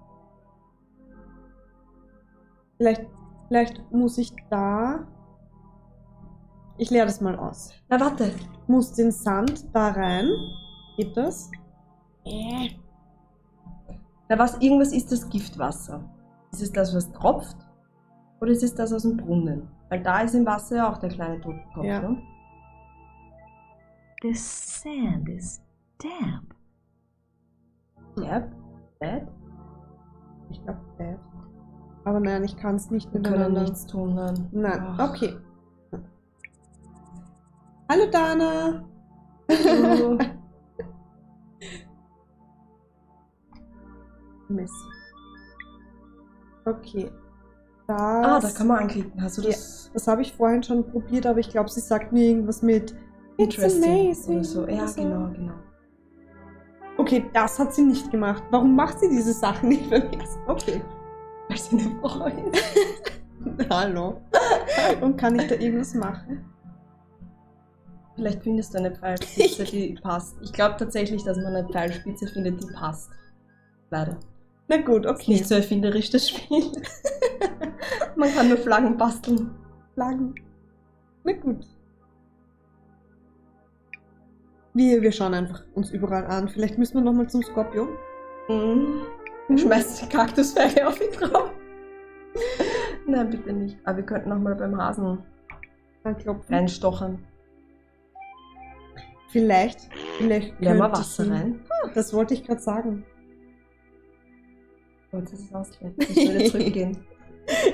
vielleicht, vielleicht muss ich da, ich leere das mal aus. Na warte, muss den Sand da rein, geht das? Äh. Na was, irgendwas ist das Giftwasser. Ist es das, was tropft? Oder ist es das aus dem Brunnen? Weil da ist im Wasser ja auch der kleine Totenkopf, ja. Ne? The sand is damp. Yep, bad. Ich glaube, bad. Aber nein, ich kann es nicht miteinander. Wir können nichts tun, nein. Nein, ach. Okay. Hallo, Dana! Hallo. Mist. Okay. Das, ah, da kann man anklicken. Hast du das? Ja, das habe ich vorhin schon probiert, aber ich glaube, sie sagt mir irgendwas mit Interesting oder so. Ja, also. genau, genau. Okay, das hat sie nicht gemacht. Warum macht sie diese Sachen nicht beim ersten? Okay. Weil sie eine Frau ist. Hallo. Und kann ich da irgendwas machen? Vielleicht findest du eine Pfeilspitze, die passt. Ich glaube tatsächlich, dass man eine Pfeilspitze findet, die passt. Leider. Na gut, okay. Ist nicht so erfinderisch, das Spiel. Man kann nur Flaggen basteln. Flaggen. Na gut. Wir, wir schauen einfach uns überall an. Vielleicht müssen wir nochmal zum Skorpion. Mhm. Mhm. Schmeißt die Kaktusfälle auf ihn drauf. Nein, bitte nicht. Aber wir könnten nochmal beim Hasen reinstochern. Vielleicht. Vielleicht ja, mal Wasser ich, rein. Hm, das wollte ich gerade sagen. Oh, das ist ausgleich. Ich würde zurückgehen.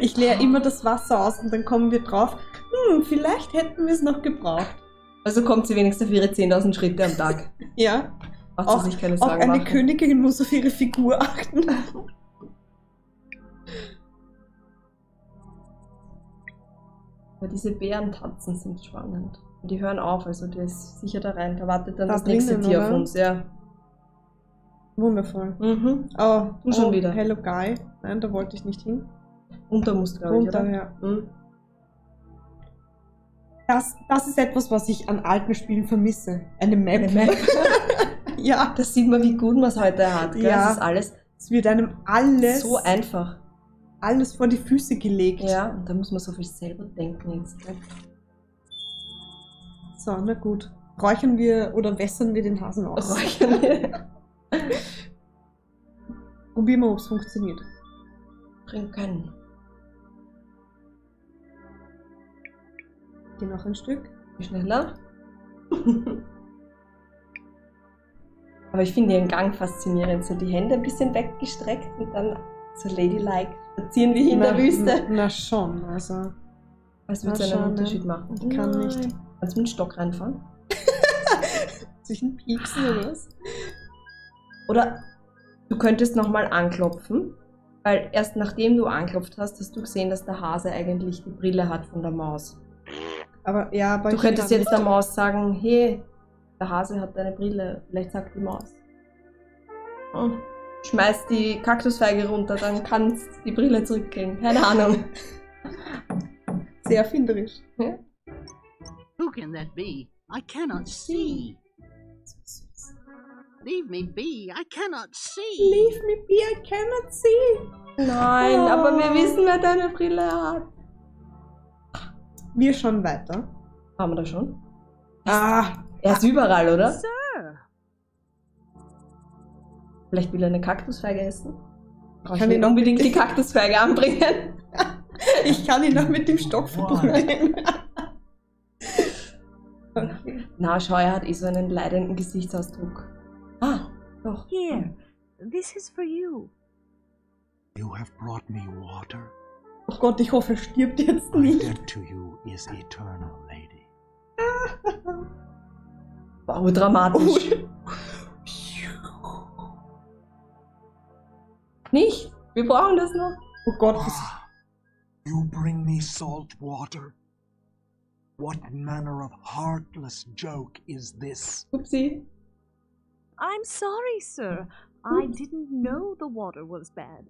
Ich leere immer das Wasser aus und dann kommen wir drauf. Hm, vielleicht hätten wir es noch gebraucht. Also kommt sie wenigstens auf ihre zehntausend Schritte am Tag. Ja. Macht auch, sie sich keine Sorgen. Auch eine machen. Königin muss auf ihre Figur achten. Aber diese Bärentanzen sind spannend. Und die hören auf, also die ist sicher da rein. Da wartet dann da das nächste Tier auf uns, ja. Wundervoll. Mhm. Oh, du schon oh, wieder. Hello Guy. Nein, da wollte ich nicht hin. Runter musst, glaube ich, oder? Ja. Mhm. Das, das ist etwas, was ich an alten Spielen vermisse. Eine Map. Eine Map. Ja. Das sieht man, wie gut man es heute hat. Gell? Ja. Das ist alles. Es wird einem alles. So einfach. Alles vor die Füße gelegt. Ja, und da muss man so viel selber denken jetzt. So, na gut. Räuchern wir oder wässern wir den Hasen aus? Räuchern wir. Probieren wir, ob es funktioniert. Bringen können. Geh noch ein Stück. Schneller. Aber ich finde ihren Gang faszinierend. So die Hände ein bisschen weggestreckt und dann so ladylike spazieren wir in na, der Wüste. Na schon, also. Was wird es einen Unterschied machen? Ich kann Nein. nicht. Kannst du mit dem Stock reinfahren? Zwischen Piepsen oder was? Oder du könntest nochmal anklopfen, weil erst nachdem du anklopft hast, hast du gesehen, dass der Hase eigentlich die Brille hat von der Maus. Aber, ja, aber du könntest jetzt der Maus sagen, hey, der Hase hat eine Brille, vielleicht sagt die Maus. Oh. Schmeiß die Kaktusfeige runter, dann kannst die Brille zurückkriegen. Keine Ahnung. Sehr erfinderisch. Ja? Who can that be? I cannot see. Leave me be, I cannot see. Leave me be, I cannot see. Nein, oh. Aber wir wissen, wer deine Brille hat. Wir schon weiter. Haben wir da schon? Ah, er ist überall, oder? Sir. Vielleicht will er eine Kaktusfeige essen? Ich kann ihn unbedingt die Kaktusfeige anbringen. Ich kann ihn noch mit dem Stock verprügeln. Okay. Na, schau, er hat eh so einen leidenden Gesichtsausdruck. Ah, doch. Here, this is for you. You have brought me water. Oh Gott, ich hoffe, er stirbt jetzt nicht. My debt to you is eternal, lady. Wow, dramatisch. Nicht, wir brauchen das noch. Oh Gott. Ah, you bring me salt water. What manner of heartless joke is this? Upsi. I'm sorry, sir. I didn't know the water was bad.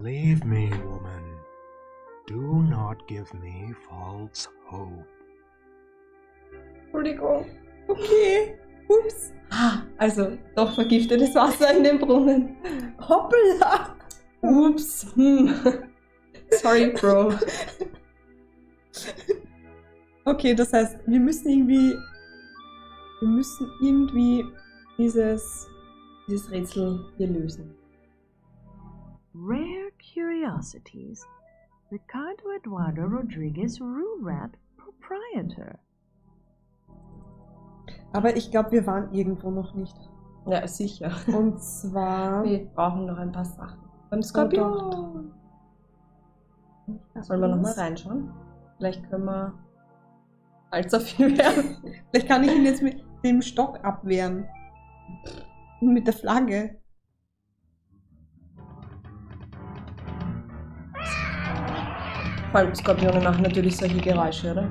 Leave me, woman. Do not give me false hope. Pretty cool. Okay. Ups. Ah, also doch vergiftetes Wasser in dem Brunnen. Hoppla. Ups. Hm. Sorry, Bro. Okay, das heißt, wir müssen irgendwie... Wir müssen irgendwie dieses, dieses Rätsel hier lösen. Rare Curiosities. Ricardo Eduardo Rodriguez, Rurat, Proprietor. Aber ich glaube, wir waren irgendwo noch nicht. Ja, sicher. Und zwar... Wir brauchen noch ein paar Sachen. Beim Skorpion. Oh, sollen wir nochmal reinschauen? Vielleicht können wir... Allzu viel werden. Vielleicht kann ich ihn jetzt mit dem Stock abwehren. Und mit der Flagge. Vor allem Skorpione machen natürlich solche Geräusche, oder?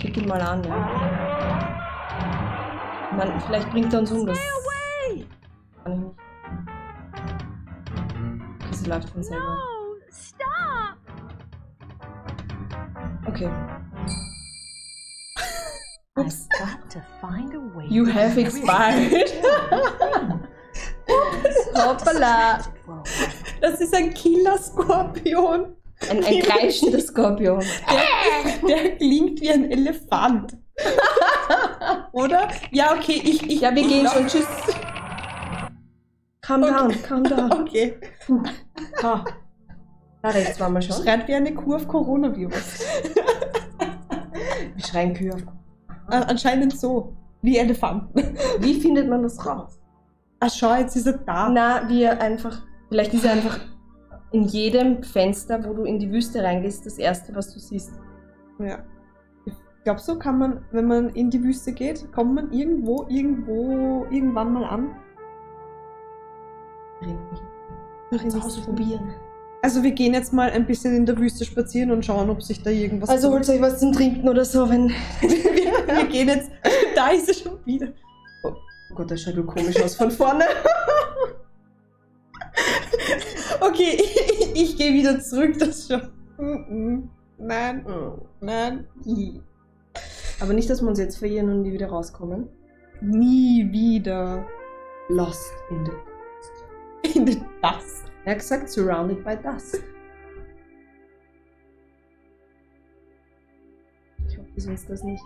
Kick ihn mal an, ja. Man, vielleicht bringt er uns um, das kann ich nicht. Okay, sie läuft von selber. Okay. I've got to find a way. You have expired. Hoppala. Das ist ein Killer-Skorpion. Ein, ein kreischender Skorpion. Der, der klingt wie ein Elefant. Oder? Ja, okay, ich... ich ja, wir gehen schon. Tschüss. Calm okay. down, calm down. Okay. Ha. Da rechts waren wir schon. Schreit wie eine Kuh auf Coronavirus. Wir schreien Kühe auf Coronavirus. Anscheinend so. Wie Elefanten. Wie findet man das raus? Ach schau, jetzt ist er da. Na, wir einfach... Vielleicht ist er einfach in jedem Fenster, wo du in die Wüste reingehst, das erste, was du siehst. Ja. Ich glaube, so kann man, wenn man in die Wüste geht, kommt man irgendwo, irgendwo, irgendwann mal an. Jetzt ausprobieren. Also wir gehen jetzt mal ein bisschen in der Wüste spazieren und schauen, ob sich da irgendwas... Also holt euch was zum Trinken oder so, wenn... wir, wir gehen jetzt... Da ist er schon wieder. Oh, oh Gott, das schaut nur komisch aus von vorne. Okay, ich, ich gehe wieder zurück, das schon. Nein, nein. Aber nicht, dass wir uns jetzt verirren und nie wieder rauskommen. Nie wieder. Lost in the dust. In the dust. Er hat gesagt, surrounded by dust. Ich hoffe, wir sind das nicht.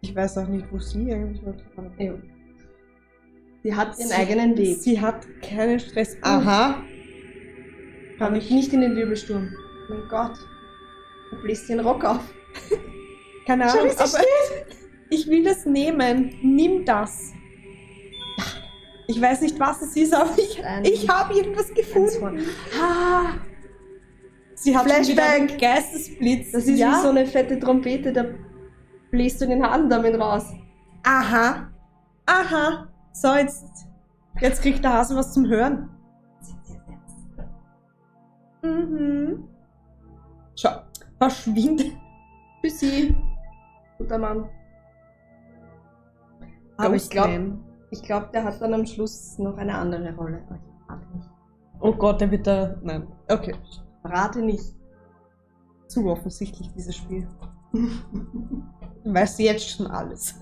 Ich weiß auch nicht, wo sie eigentlich wollte. Ja. Sie hat ihren sie, eigenen Weg. Sie hat keinen Stress. Aha. Kann ich nicht in den Wirbelsturm. Mein Gott. Du bläst den Rock auf. Keine Ahnung, Schau, aber ich will das nehmen. Nimm das. Ich weiß nicht, was es ist, aber ich, ich habe irgendwas gefunden. Ah. Sie hat schon wieder einen Geistesblitz. Das ist ja wie so eine fette Trompete, da bläst du den Hahn damit raus. Aha. Aha. So, jetzt, jetzt kriegt der Hase was zum Hören. Mhm. Schau, verschwinde. Tschüssi. Guter Mann. Aber ich glaube... Ich glaube, der hat dann am Schluss noch eine andere Rolle. Ich verrate nicht. Oh Gott, der wird da... Nein. Okay. Verrate nicht. Zu offensichtlich, dieses Spiel. Weißt du jetzt schon alles.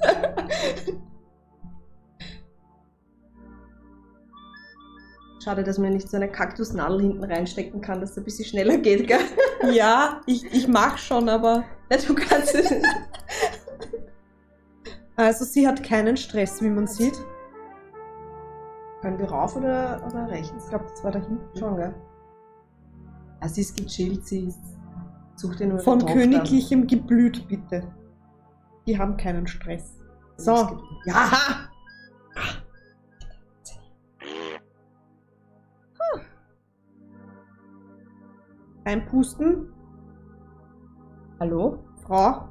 Schade, dass man nicht so eine Kaktusnadel hinten reinstecken kann, dass es ein bisschen schneller geht, gell? Ja, ich, ich mach schon, aber... Ja, du kannst es. Also sie hat keinen Stress, wie man sieht. Können wir rauf oder, oder rechts? Ich glaube, das war da hinten schon, gell? Ja, sie ist gechillt, sie ist... Sucht ihr nur von königlichem an. Geblüt, bitte. Die haben keinen Stress. So. Ja! Hm. Einpusten. Hallo? Frau?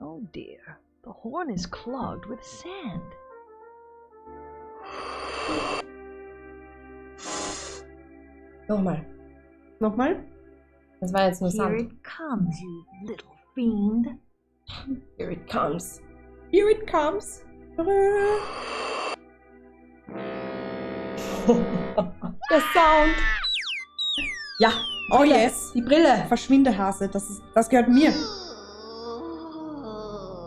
Oh dear, the horn is clogged with sand. Nochmal. Nochmal? Das war jetzt nur Sand. Here it comes, you little fiend. Here it comes. Here it comes. Der Sound. Ja, oh yes. Die Brille. Verschwinde, Hase. Das, ist, das gehört mir.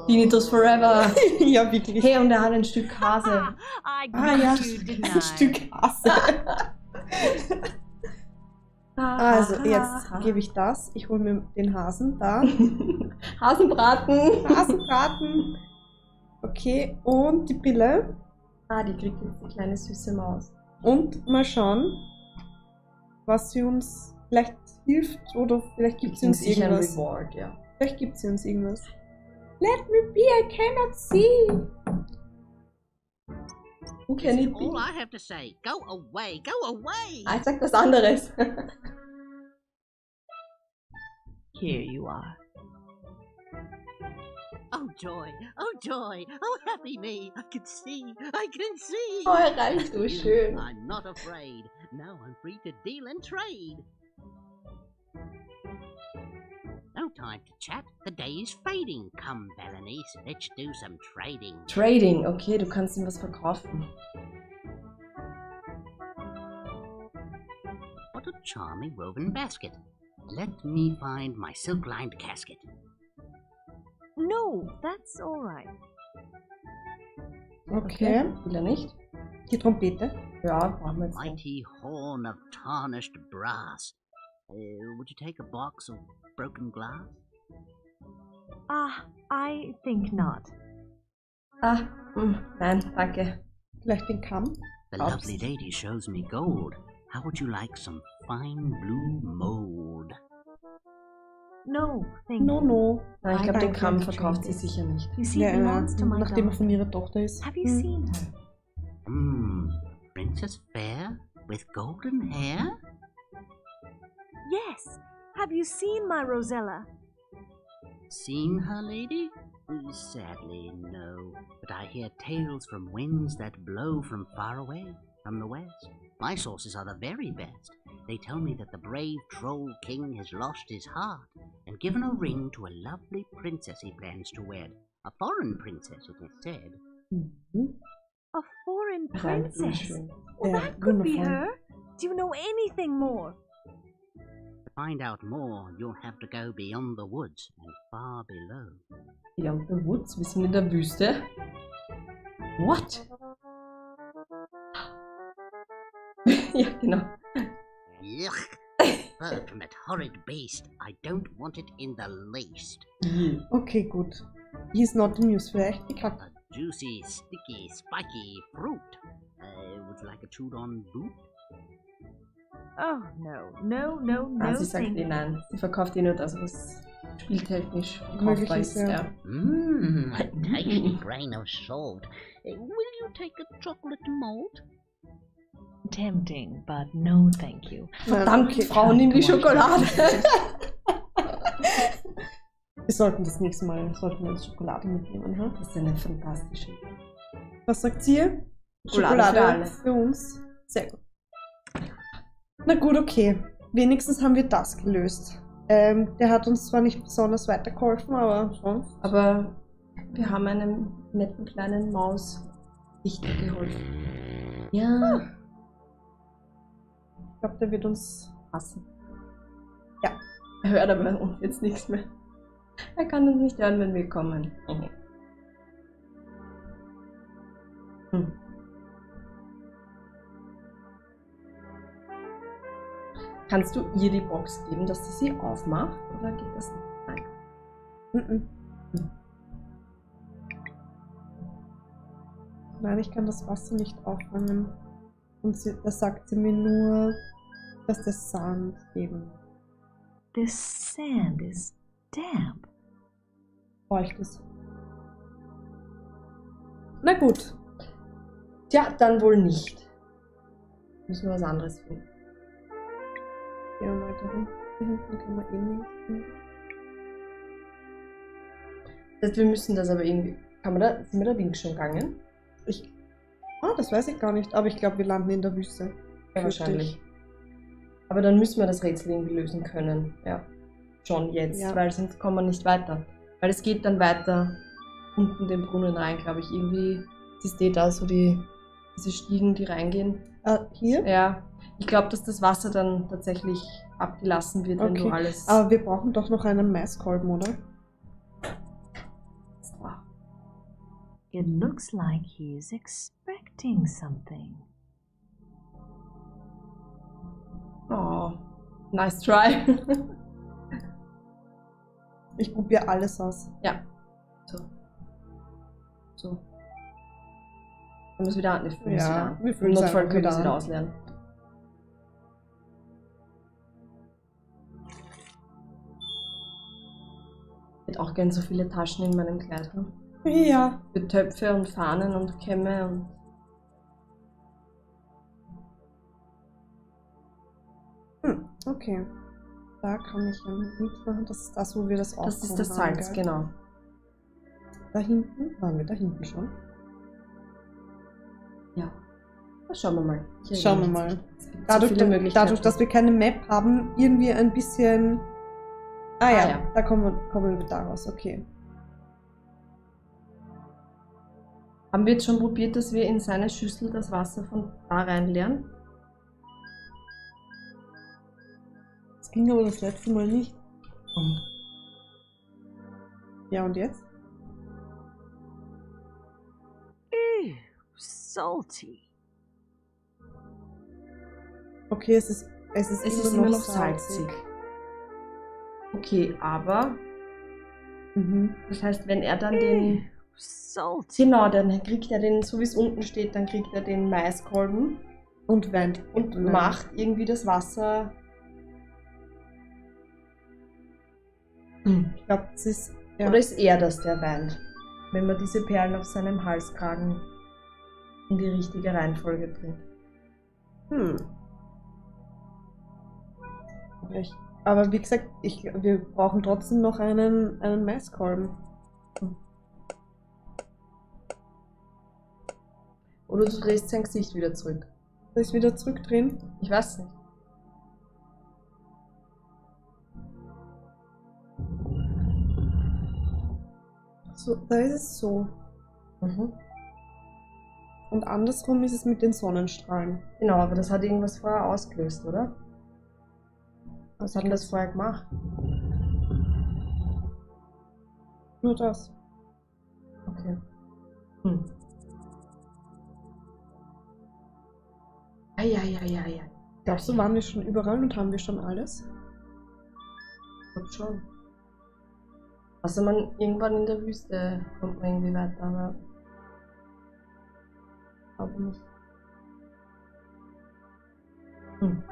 Tinnitus forever. Ja, wirklich. Hey, und er hat ein Stück Hase. Ah ja, ein Stück Hase. Also, jetzt gebe ich das. Ich hole mir den Hasen da. Hasenbraten. Hasenbraten. Okay, und die Brille. Ah, die kriegt jetzt eine kleine süße Maus. Und mal schauen, was sie uns vielleicht hilft oder vielleicht gibt sie uns irgendwas. Reward, ja. Vielleicht gibt sie uns irgendwas. Let me be, I cannot see. Who can it be? All I have to say. Go away, go away. Ah, ich sag was anderes. Here you are. Oh joy, oh joy, oh happy me, I can see, I can see. Oh, er reicht so schön. I'm not afraid, now I'm free to deal and trade. No time to chat, the day is fading. Come, Valanice, let's do some trading. Trading, okay, du kannst ihm was verkaufen. What a charming woven basket. Let me find my silk-lined casket. No, that's alright. Okay, will er nicht? Die Trompete? Ja, brauchen wir jetzt. Mighty horn of tarnished brass. Uh, would you take a box of broken glass? Ah, I think not. Ah, mm, nein, danke. Vielleicht den Kamm? The lovely lady shows me gold. How would you like some fine blue mold? No, thank no, no. Nein, ich glaube, den Kamm verkauft sie sicher nicht. Ja, ja, nachdem er von ihrer Tochter ist. Have you seen her? Hmm, Princess Fair with golden hair? Yes. Have you seen my Rosella? Seen her, lady? Sadly, no. But I hear tales from winds that blow from far away, from the west. My sources are the very best. They tell me that the brave troll king has lost his heart and given a ring to a lovely princess he plans to wed. A foreign princess, it is said. Mm-hmm. A foreign princess? Well, that could be her. Do you know anything more? To find out more, you'll have to go beyond the woods and far below. Beyond the woods? Wir sind in der Wüste. What? Ja, genau. Yuck! Bird from that horrid beast. I don't want it in the least. Okay, gut. He's not amused, vielleicht gekackt. A juicy, sticky, spiky fruit. Uh, would you like a chewed-on boot? Oh, no, no, no, no. Ah, sie sagt ihn nein. Sie verkauft ihn nur das, was spieltechnisch kaufbar ist. Mmm, a tasty grain of salt. Will you take a chocolate mold? Tempting, but no thank you. Verdammt, ja, Frau, nimm die Schokolade. Wir sollten das nächste Mal sollten wir uns Schokolade mitnehmen. Hm? Das ist eine fantastische. Was sagt ihr? Schokolade, Schokolade für, für uns. Sehr gut. Na gut, okay. Wenigstens haben wir das gelöst. Ähm, der hat uns zwar nicht besonders weitergeholfen, aber schon. Aber wir haben einem netten kleinen Maus nicht geholfen. Ja. Hm. Ich glaube, der wird uns hassen. Ja. Er hört aber jetzt nichts mehr. Er kann uns nicht hören, wenn wir kommen. Mhm. Hm. Kannst du ihr die Box geben, dass sie sie aufmacht? Oder geht das nicht? Nein. Nein, nein. Nein, ich kann das Wasser nicht auffangen. Und sie, da sagt sie mir nur, dass der Sand eben. The sand is damp. Feucht ist. Na gut. Tja, dann wohl nicht. Müssen wir was anderes finden. Ja, weiter hinten kann man eh nicht. Das heißt, wir müssen das aber irgendwie. Kann man da, sind wir da links schon gegangen? Ich. Ah, das weiß ich gar nicht, aber ich glaube, wir landen in der Wüste. Ja, wahrscheinlich. Aber dann müssen wir das Rätsel irgendwie lösen können. Ja. Schon jetzt, ja. Weil sonst kommen wir nicht weiter. Weil es geht dann weiter unten den Brunnen rein, glaube ich. Irgendwie. Siehst du da so die, diese Stiegen, die reingehen? Ah, hier? Ja. Ich glaube, dass das Wasser dann tatsächlich abgelassen wird, okay. Wenn du alles... Aber wir brauchen doch noch einen Maiskolben, oder? It looks like he is expecting something. Oh, nice try. Ich probiere alles aus. Ja. So. So. Wir müssen wieder, wir müssen ja, wieder, wir müssen Notfall können wir wieder auslernen. Ich hätte auch gern so viele Taschen in meinem Kleiderschrank. Ja. Für Töpfe und Fahnen und Kämme und... Hm, okay. Da kann ich ja mitmachen. Das ist das, wo wir das auch Das ist das Salz, haben, genau. Da hinten? Waren wir da hinten schon? Ja. Na, schauen wir mal. Hier schauen wir mal. Dadurch, da, dadurch, dass wir keine Map haben, irgendwie ein bisschen... Ah, ah ja, ja, da kommen wir, kommen wir da raus. Okay. Haben wir jetzt schon probiert, dass wir in seine Schüssel das Wasser von da reinleeren? Das ging aber das letzte Mal nicht. Ja, und jetzt? Ew, salty. Okay, es ist, es ist, es immer, ist immer noch salzig. salzig. Okay, aber... Mhm. Das heißt, wenn er dann den... Salz. Genau, dann kriegt er den, so wie es unten steht, dann kriegt er den Maiskolben und wendet und Wend. macht irgendwie das Wasser. Hm. Ich glaube, das ist. Ja. Oder ist er das, der weint? Wenn man diese Perlen auf seinem Halskragen in die richtige Reihenfolge bringt. Hm. Ich, aber wie gesagt, ich, wir brauchen trotzdem noch einen, einen Maiskolben. Hm. Oder du drehst sein Gesicht wieder zurück. Soll ich es wieder zurückdrehen? Ich weiß nicht. So, da ist es so. Mhm. Und andersrum ist es mit den Sonnenstrahlen. Genau, aber das hat irgendwas vorher ausgelöst, oder? Was hat denn das vorher gemacht? Nur das. Okay. Hm. Ja, ja, ja, ja. Glaubst du, waren wir schon überall und haben wir schon alles? Ich glaube schon. Also man, irgendwann in der Wüste kommt man irgendwie weiter, aber... Ich glaube nicht. Hm.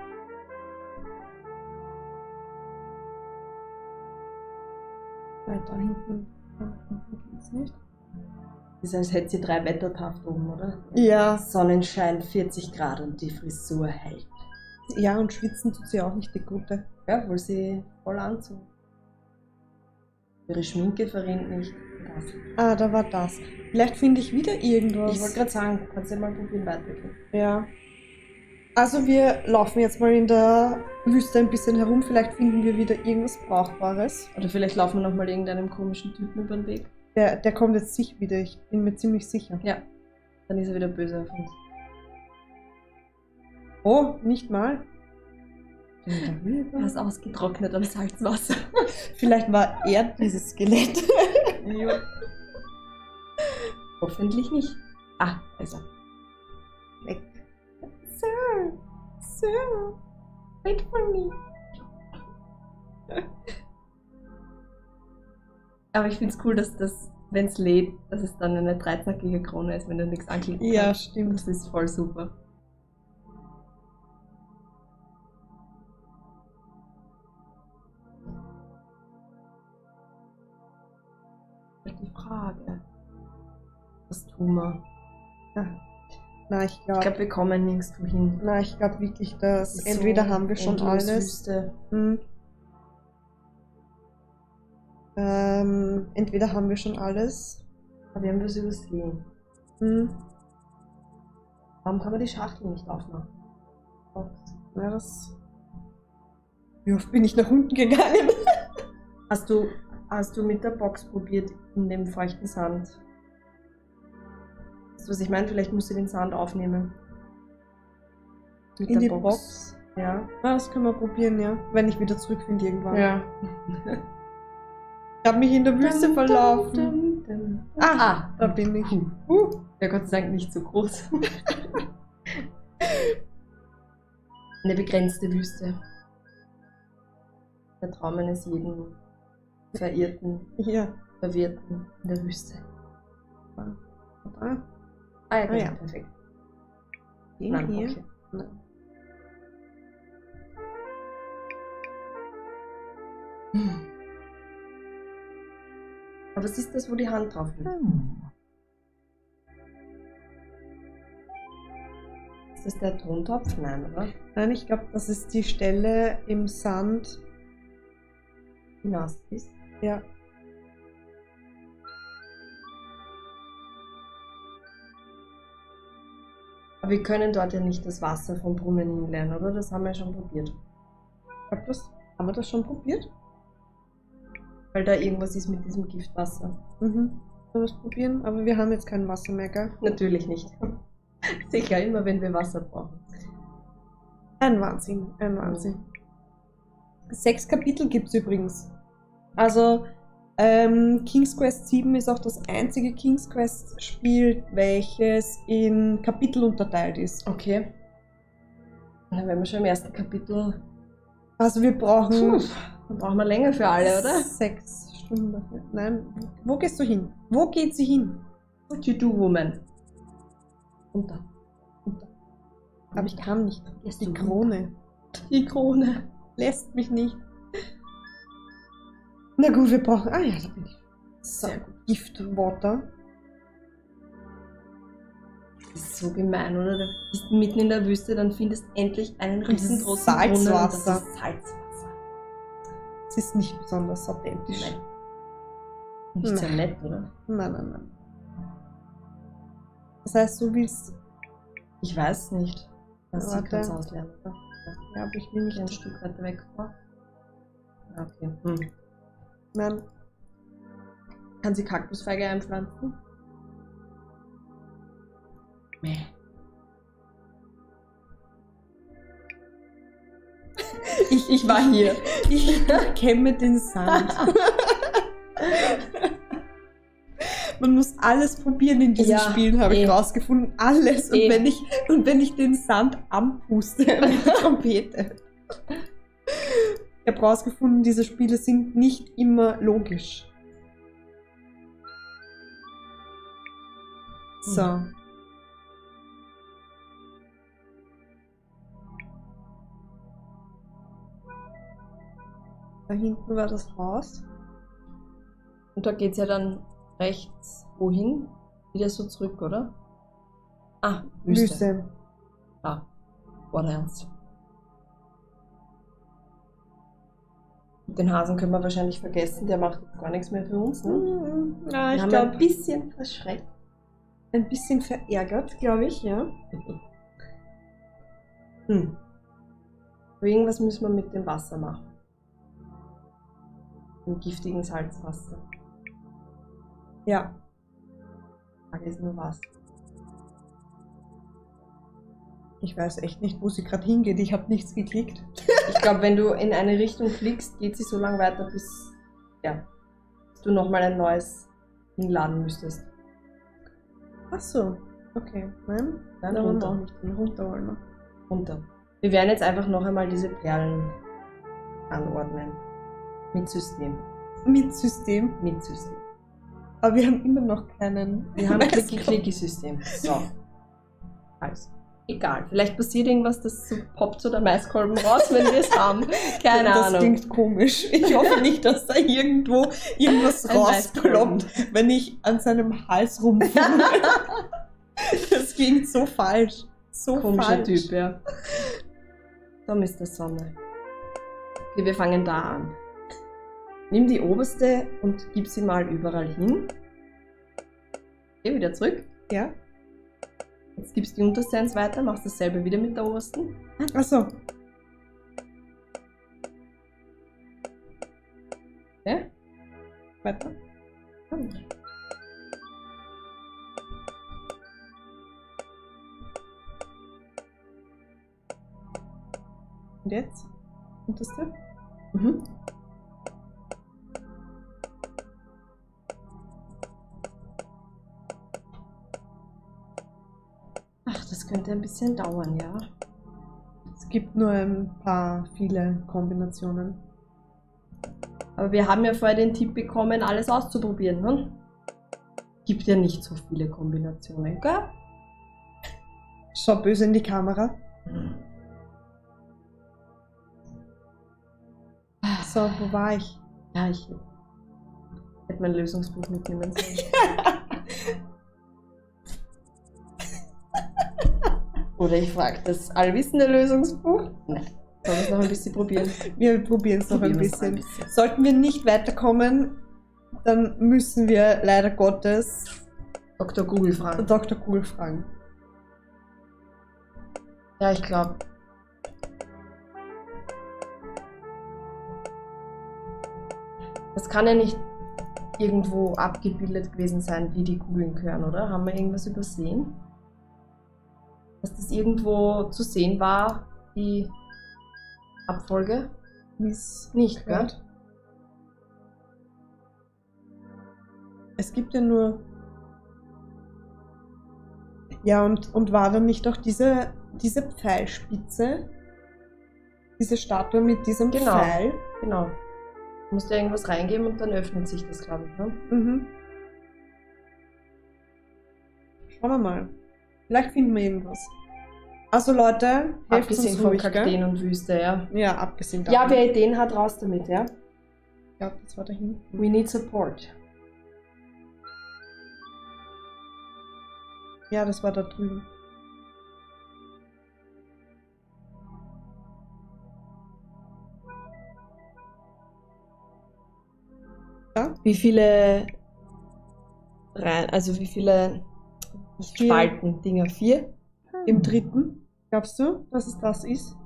Weiter hinten, hinten geht's nicht. Das ist, als hätte sie drei Wettertaft oben, oder? Ja. Sonnenschein, vierzig Grad und die Frisur hält. Ja, und schwitzen tut sie auch nicht, die Gute. Ja, obwohl sie voll anzog. Ihre Schminke verrinnt nicht. Das. Ah, da war das. Vielleicht finde ich wieder irgendwas. Ich wollte gerade sagen, kannst du mal probieren, weitergehen. Ja. Also wir laufen jetzt mal in der Wüste ein bisschen herum, vielleicht finden wir wieder irgendwas Brauchbares. Oder vielleicht laufen wir nochmal irgendeinem komischen Typen über den Weg. Der, der kommt jetzt sich wieder, ich bin mir ziemlich sicher. Ja, dann ist er wieder böse auf uns. Oh, nicht mal. Er ist ausgetrocknet am Salzwasser. Vielleicht war er dieses Skelett. Ja. Hoffentlich nicht. Ah, also. Weg. Sir, Sir, wait for me. Aber ich finde es cool, dass das, wenn es lädt, dass es dann eine dreizackige Krone ist, wenn du nichts anklicken kannst. Ja, stimmt. Das ist voll super. Die Frage. Was tun wir? Ja. Na, ich glaube, ich glaub, wir kommen nirgendwo hin. Na, ich glaube wirklich, dass so entweder haben wir schon alles. Ähm, entweder haben wir schon alles. Aber wir haben das übersehen. Hm. Warum kann man die Schachtel nicht aufmachen? Na, das... Wie oft bin ich nach unten gegangen? Hast du, hast du mit der Box probiert, in dem feuchten Sand? Weißt du, was ich meine? Vielleicht musst du den Sand aufnehmen. Mit in der die Box. Box? Ja. Na, das können wir probieren, ja. Wenn ich wieder zurückfinde irgendwann. Ja. Ich habe mich in der Wüste verlaufen. denn? Ah, da bin ich. Uh, ja, Gott sei Dank nicht so groß. Eine begrenzte Wüste. Der Traum eines jeden Verirrten, ja. Verwirrten in der Wüste. Ah, ah. ah ja, genau, ah, ja. perfekt. Den Nein, hier. Okay. Nein. Hm. Aber was ist das, wo die Hand drauf liegt? Hm. Ist das der Tontopf? Nein, oder? Nein, ich glaube, das ist die Stelle im Sand hinaus ist. Ja. Aber wir können dort ja nicht das Wasser vom Brunnen hinlernen, oder? Das haben wir ja schon probiert. Ich glaube, das haben wir das schon probiert? Weil da irgendwas ist mit diesem Giftwasser. Mhm. Sollen wir es probieren? Aber wir haben jetzt kein Wasser mehr, gell? Natürlich nicht. Sicher, immer wenn wir Wasser brauchen. Ein Wahnsinn, ein Wahnsinn. Sechs Kapitel gibt es übrigens. Also ähm, King's Quest sieben ist auch das einzige King's Quest Spiel, welches in Kapitel unterteilt ist. Okay. Dann wären wir schon im ersten Kapitel. Also wir brauchen... Puh. Dann brauchen wir länger für alle, oder? Sechs Stunden dafür. Nein, wo gehst du hin? Wo geht sie hin? What you do, woman? Runter. Runter. Aber ich kann nicht. Lässt die Krone. Die Krone. Lässt mich nicht. Na gut, wir brauchen... Ah ja, da bin ich. So, Giftwater. Das ist so gemein, oder? Du bist mitten in der Wüste, dann findest endlich einen riesengroßen Salzwasser. Das ist Salzwasser. Es ist nicht besonders authentisch. Nein. Nicht sehr nett, oder? Nein, nein, nein. Das heißt, du willst... Ich weiß nicht. Also ich kann es auslernen, oder? Ja, aber ich will nicht ein Stück weiter weg. Okay. Hm. Nein. Kann sie Kaktusfeige einpflanzen? Nee. Ich, ich war hier. Ich kämme den Sand. Man muss alles probieren in diesem ja, Spiel, habe eh. ich rausgefunden. Alles. Und, eh. wenn ich, und wenn ich den Sand anpuste mit der Trompete. Ich habe rausgefunden, diese Spiele sind nicht immer logisch. So. Hm. Da hinten war das Haus. Und da geht es ja dann rechts wohin? Wieder so zurück, oder? Ah, Wüste. Wüste. Ah, what else? Den Hasen können wir wahrscheinlich vergessen, der macht gar nichts mehr für uns. Ne? Mhm. Ja, ich glaube, ein bisschen verschreckt. Ein bisschen verärgert, glaube ich, ja. Hm. Aber irgendwas müssen wir mit dem Wasser machen. Im giftigen Salzwasser. Ja. Alles nur was. Ich weiß echt nicht, wo sie gerade hingeht. Ich habe nichts geklickt. Ich glaube, wenn du in eine Richtung klickst, geht sie so lange weiter, bis, ja, bis du nochmal ein neues hinladen müsstest. Ach so. Okay. Nein, Nein da runter. Auch nicht. Runter wollen wir. Runter. Wir werden jetzt einfach noch einmal diese Perlen anordnen. Mit System. Mit System? Mit System. Aber wir haben immer noch keinen... Wir haben Klicki-Klicki-System. So. Also. Egal. Vielleicht passiert irgendwas, das so poppt so der Maiskolben raus, wenn wir es haben. Keine das Ahnung. Das klingt komisch. Ich hoffe nicht, dass da irgendwo irgendwas rausploppt, wenn ich an seinem Hals rumfummel. Das klingt so falsch. So Komischer falsch. Komischer Typ, ja. So, Mister Sonne. Okay, wir fangen da an. Nimm die oberste und gib sie mal überall hin. Okay, wieder zurück. Ja. Jetzt gibst du die unterste eins weiter, machst dasselbe wieder mit der obersten. Achso. Okay. Weiter. Und jetzt? Unterste? Mhm. das könnte ein bisschen dauern, ja. Es gibt nur ein paar, viele Kombinationen. Aber wir haben ja vorher den Tipp bekommen, alles auszuprobieren, ne? Gibt ja nicht so viele Kombinationen, gell? Schau böse in die Kamera. So, wo war ich? Ja, ich hätte mein Lösungsbuch mitnehmen sollen. Oder ich frage das allwissende Lösungsbuch. Nein. Sollen wir es noch ein bisschen probieren? Wir probieren es noch ein bisschen. ein bisschen. Sollten wir nicht weiterkommen, dann müssen wir leider Gottes Doktor Google fragen. Doktor Google fragen. Ja, ich glaube. Das kann ja nicht irgendwo abgebildet gewesen sein, wie die Kugeln gehören, oder? Haben wir irgendwas übersehen? Dass das irgendwo zu sehen war, die Abfolge? Ist nicht, gell? Es gibt ja nur... Ja, und, und war dann nicht auch diese, diese Pfeilspitze? Diese Statue mit diesem genau, Pfeil? Genau. Du musst ja irgendwas reingeben und dann öffnet sich das, glaube ich, ne? Mhm. Schauen wir mal. Vielleicht finden wir irgendwas. Also Leute, abgesehen von Kakteen und Wüste, ja. Ja, abgesehen davon. Ja, wer Ideen hat, raus damit, ja. Ich glaube, das war da hinten. We need support. Ja, das war da drüben. Ja? Wie viele rein, also wie viele vier. Spalten, Dinger? Vier? Im dritten? Glaubst du, dass es das ist?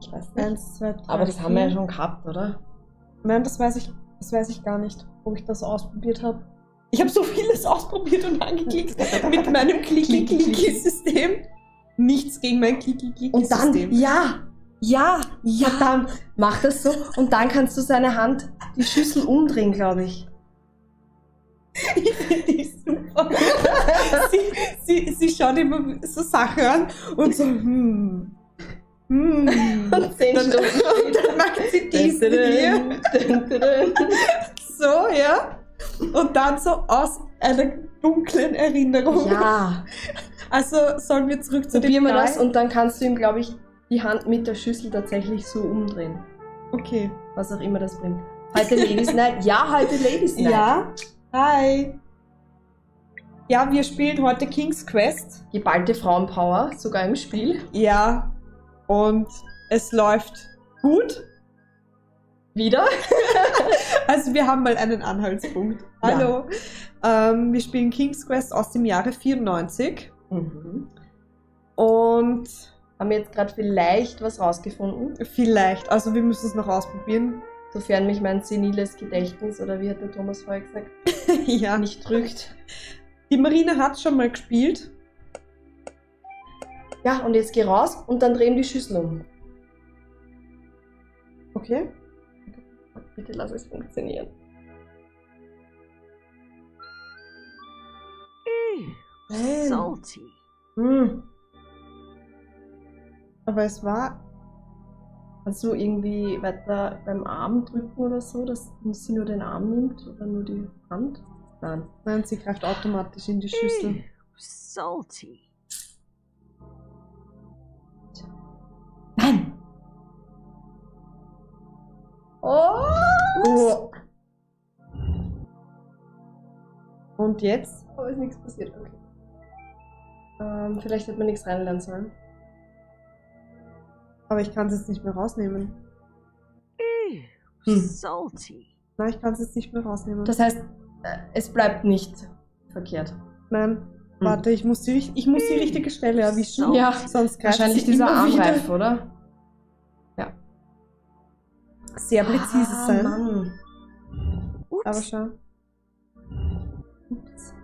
Ich weiß nicht. Eins, zwei, drei, aber das vier. Haben wir ja schon gehabt, oder? Nein, das weiß ich, das weiß ich gar nicht, ob ich das ausprobiert habe. Ich habe so vieles ausprobiert und angeklickt mit meinem Klick-Klick-Klick-System. Nichts gegen mein Klick-Klick-Klick-System. Und dann, ja, ja, ja, dann mach das so und dann kannst du seine Hand die Schüssel umdrehen, glaube ich. Ich finde die super. sie, sie, sie schaut immer so Sachen an und so, hm, hm. Und zehn dann, Stunden. Und dann macht sie dies hier. So, ja. Und dann so aus einer dunklen Erinnerung. Ja. Also sollen wir zurück zu dem Probieren wir das und dann kannst du ihm, glaube ich, die Hand mit der Schüssel tatsächlich so umdrehen. Okay. Was auch immer das bringt. Heute Ladies Night. Ja, heute Ladies Night. Ja. Hi! Ja, wir spielen heute King's Quest. Geballte Frauenpower, sogar im Spiel. Ja, und es läuft gut. Wieder. Also wir haben mal einen Anhaltspunkt. Hallo. Ja. Ähm, wir spielen King's Quest aus dem Jahre vierundneunzig. Mhm. Und haben wir jetzt gerade vielleicht was rausgefunden? Vielleicht, also wir müssen es noch ausprobieren. Sofern mich mein seniles Gedächtnis, oder wie hat der Thomas vorher gesagt, ja, nicht trügt. Die Marina hat schon mal gespielt. Ja, und jetzt geh raus und dann drehen die Schüssel um. Okay. Bitte lass es funktionieren. Mmh. Salty. Mmh. Aber es war... Kannst du irgendwie weiter beim Arm drücken oder so, dass sie nur den Arm nimmt oder nur die Hand? Nein. Nein, sie greift automatisch in die Schüssel. Ew, salty. Nein! Oh! Oh. Und jetzt? Oh, ist nichts passiert, okay. Ähm, vielleicht hätte man nichts reinlernen sollen. Aber ich kann es jetzt nicht mehr rausnehmen. Ew, salty. Nein, ich kann es jetzt nicht mehr rausnehmen. Das heißt, es bleibt nicht verkehrt. Nein, warte, hm. ich muss die, ich muss die richtige Stelle erwischen. Ja, sonst greift wahrscheinlich sie dieser Armreif, oder? Ja. Sehr präzise ah, sein. Mann. Ups. Aber schau. Ups.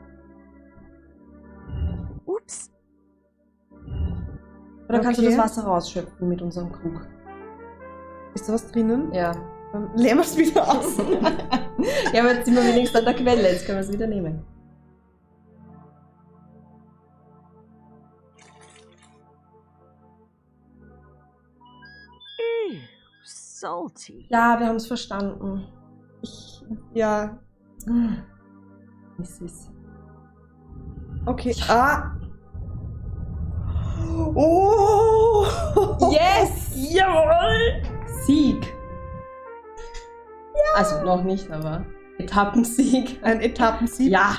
Ups. Oder okay. Kannst du das Wasser rausschöpfen mit unserem Krug? Ist da was drinnen? Ja. Dann leeren wir es wieder aus. Ja, aber jetzt sind wir wenigstens an der Quelle, jetzt können wir es wieder nehmen. salty. Ja, wir haben es verstanden. Ich, ja. Es ist. Okay. Ah. Oh. Yes. Jawohl. Sieg. Ja. Also noch nicht, aber Etappensieg. Ein Etappensieg. Ja.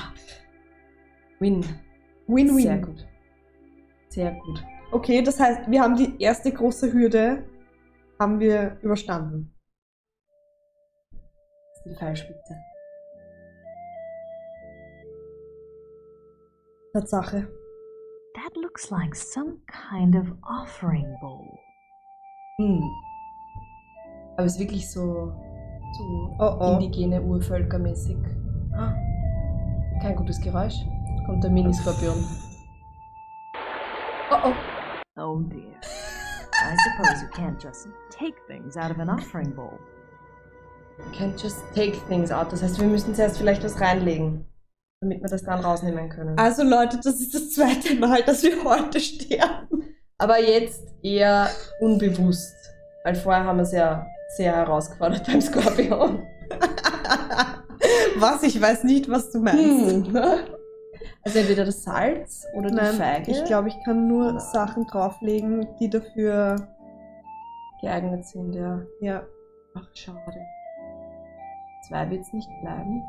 Win. Win-win. Sehr gut. Sehr gut. Okay, das heißt, wir haben die erste große Hürde haben wir überstanden. Das ist die Pfeilspitze. Tatsache. That looks like some kind of offering bowl. Hm. Aber es ist wirklich so, so oh, oh. indigene Urvölkermäßig. Ah. Kein gutes Geräusch. Kommt der Miniskorpion. Oh oh. Oh dear. I suppose you can't just take things out of an offering bowl. You can't just take things out. Das heißt, wir müssen zuerst vielleicht was reinlegen, damit wir das dann rausnehmen können. Also Leute, das ist das zweite Mal, dass wir heute sterben. Aber jetzt eher unbewusst. Weil vorher haben wir es ja sehr herausgefordert beim Skorpion. Was? Ich weiß nicht, was du meinst. Hm. Also entweder das Salz oder die Nein, Feige. Ich glaube, ich kann nur ja. Sachen drauflegen, die dafür geeignet sind, ja. Ja. Ach, schade. Zwei wird es nicht bleiben.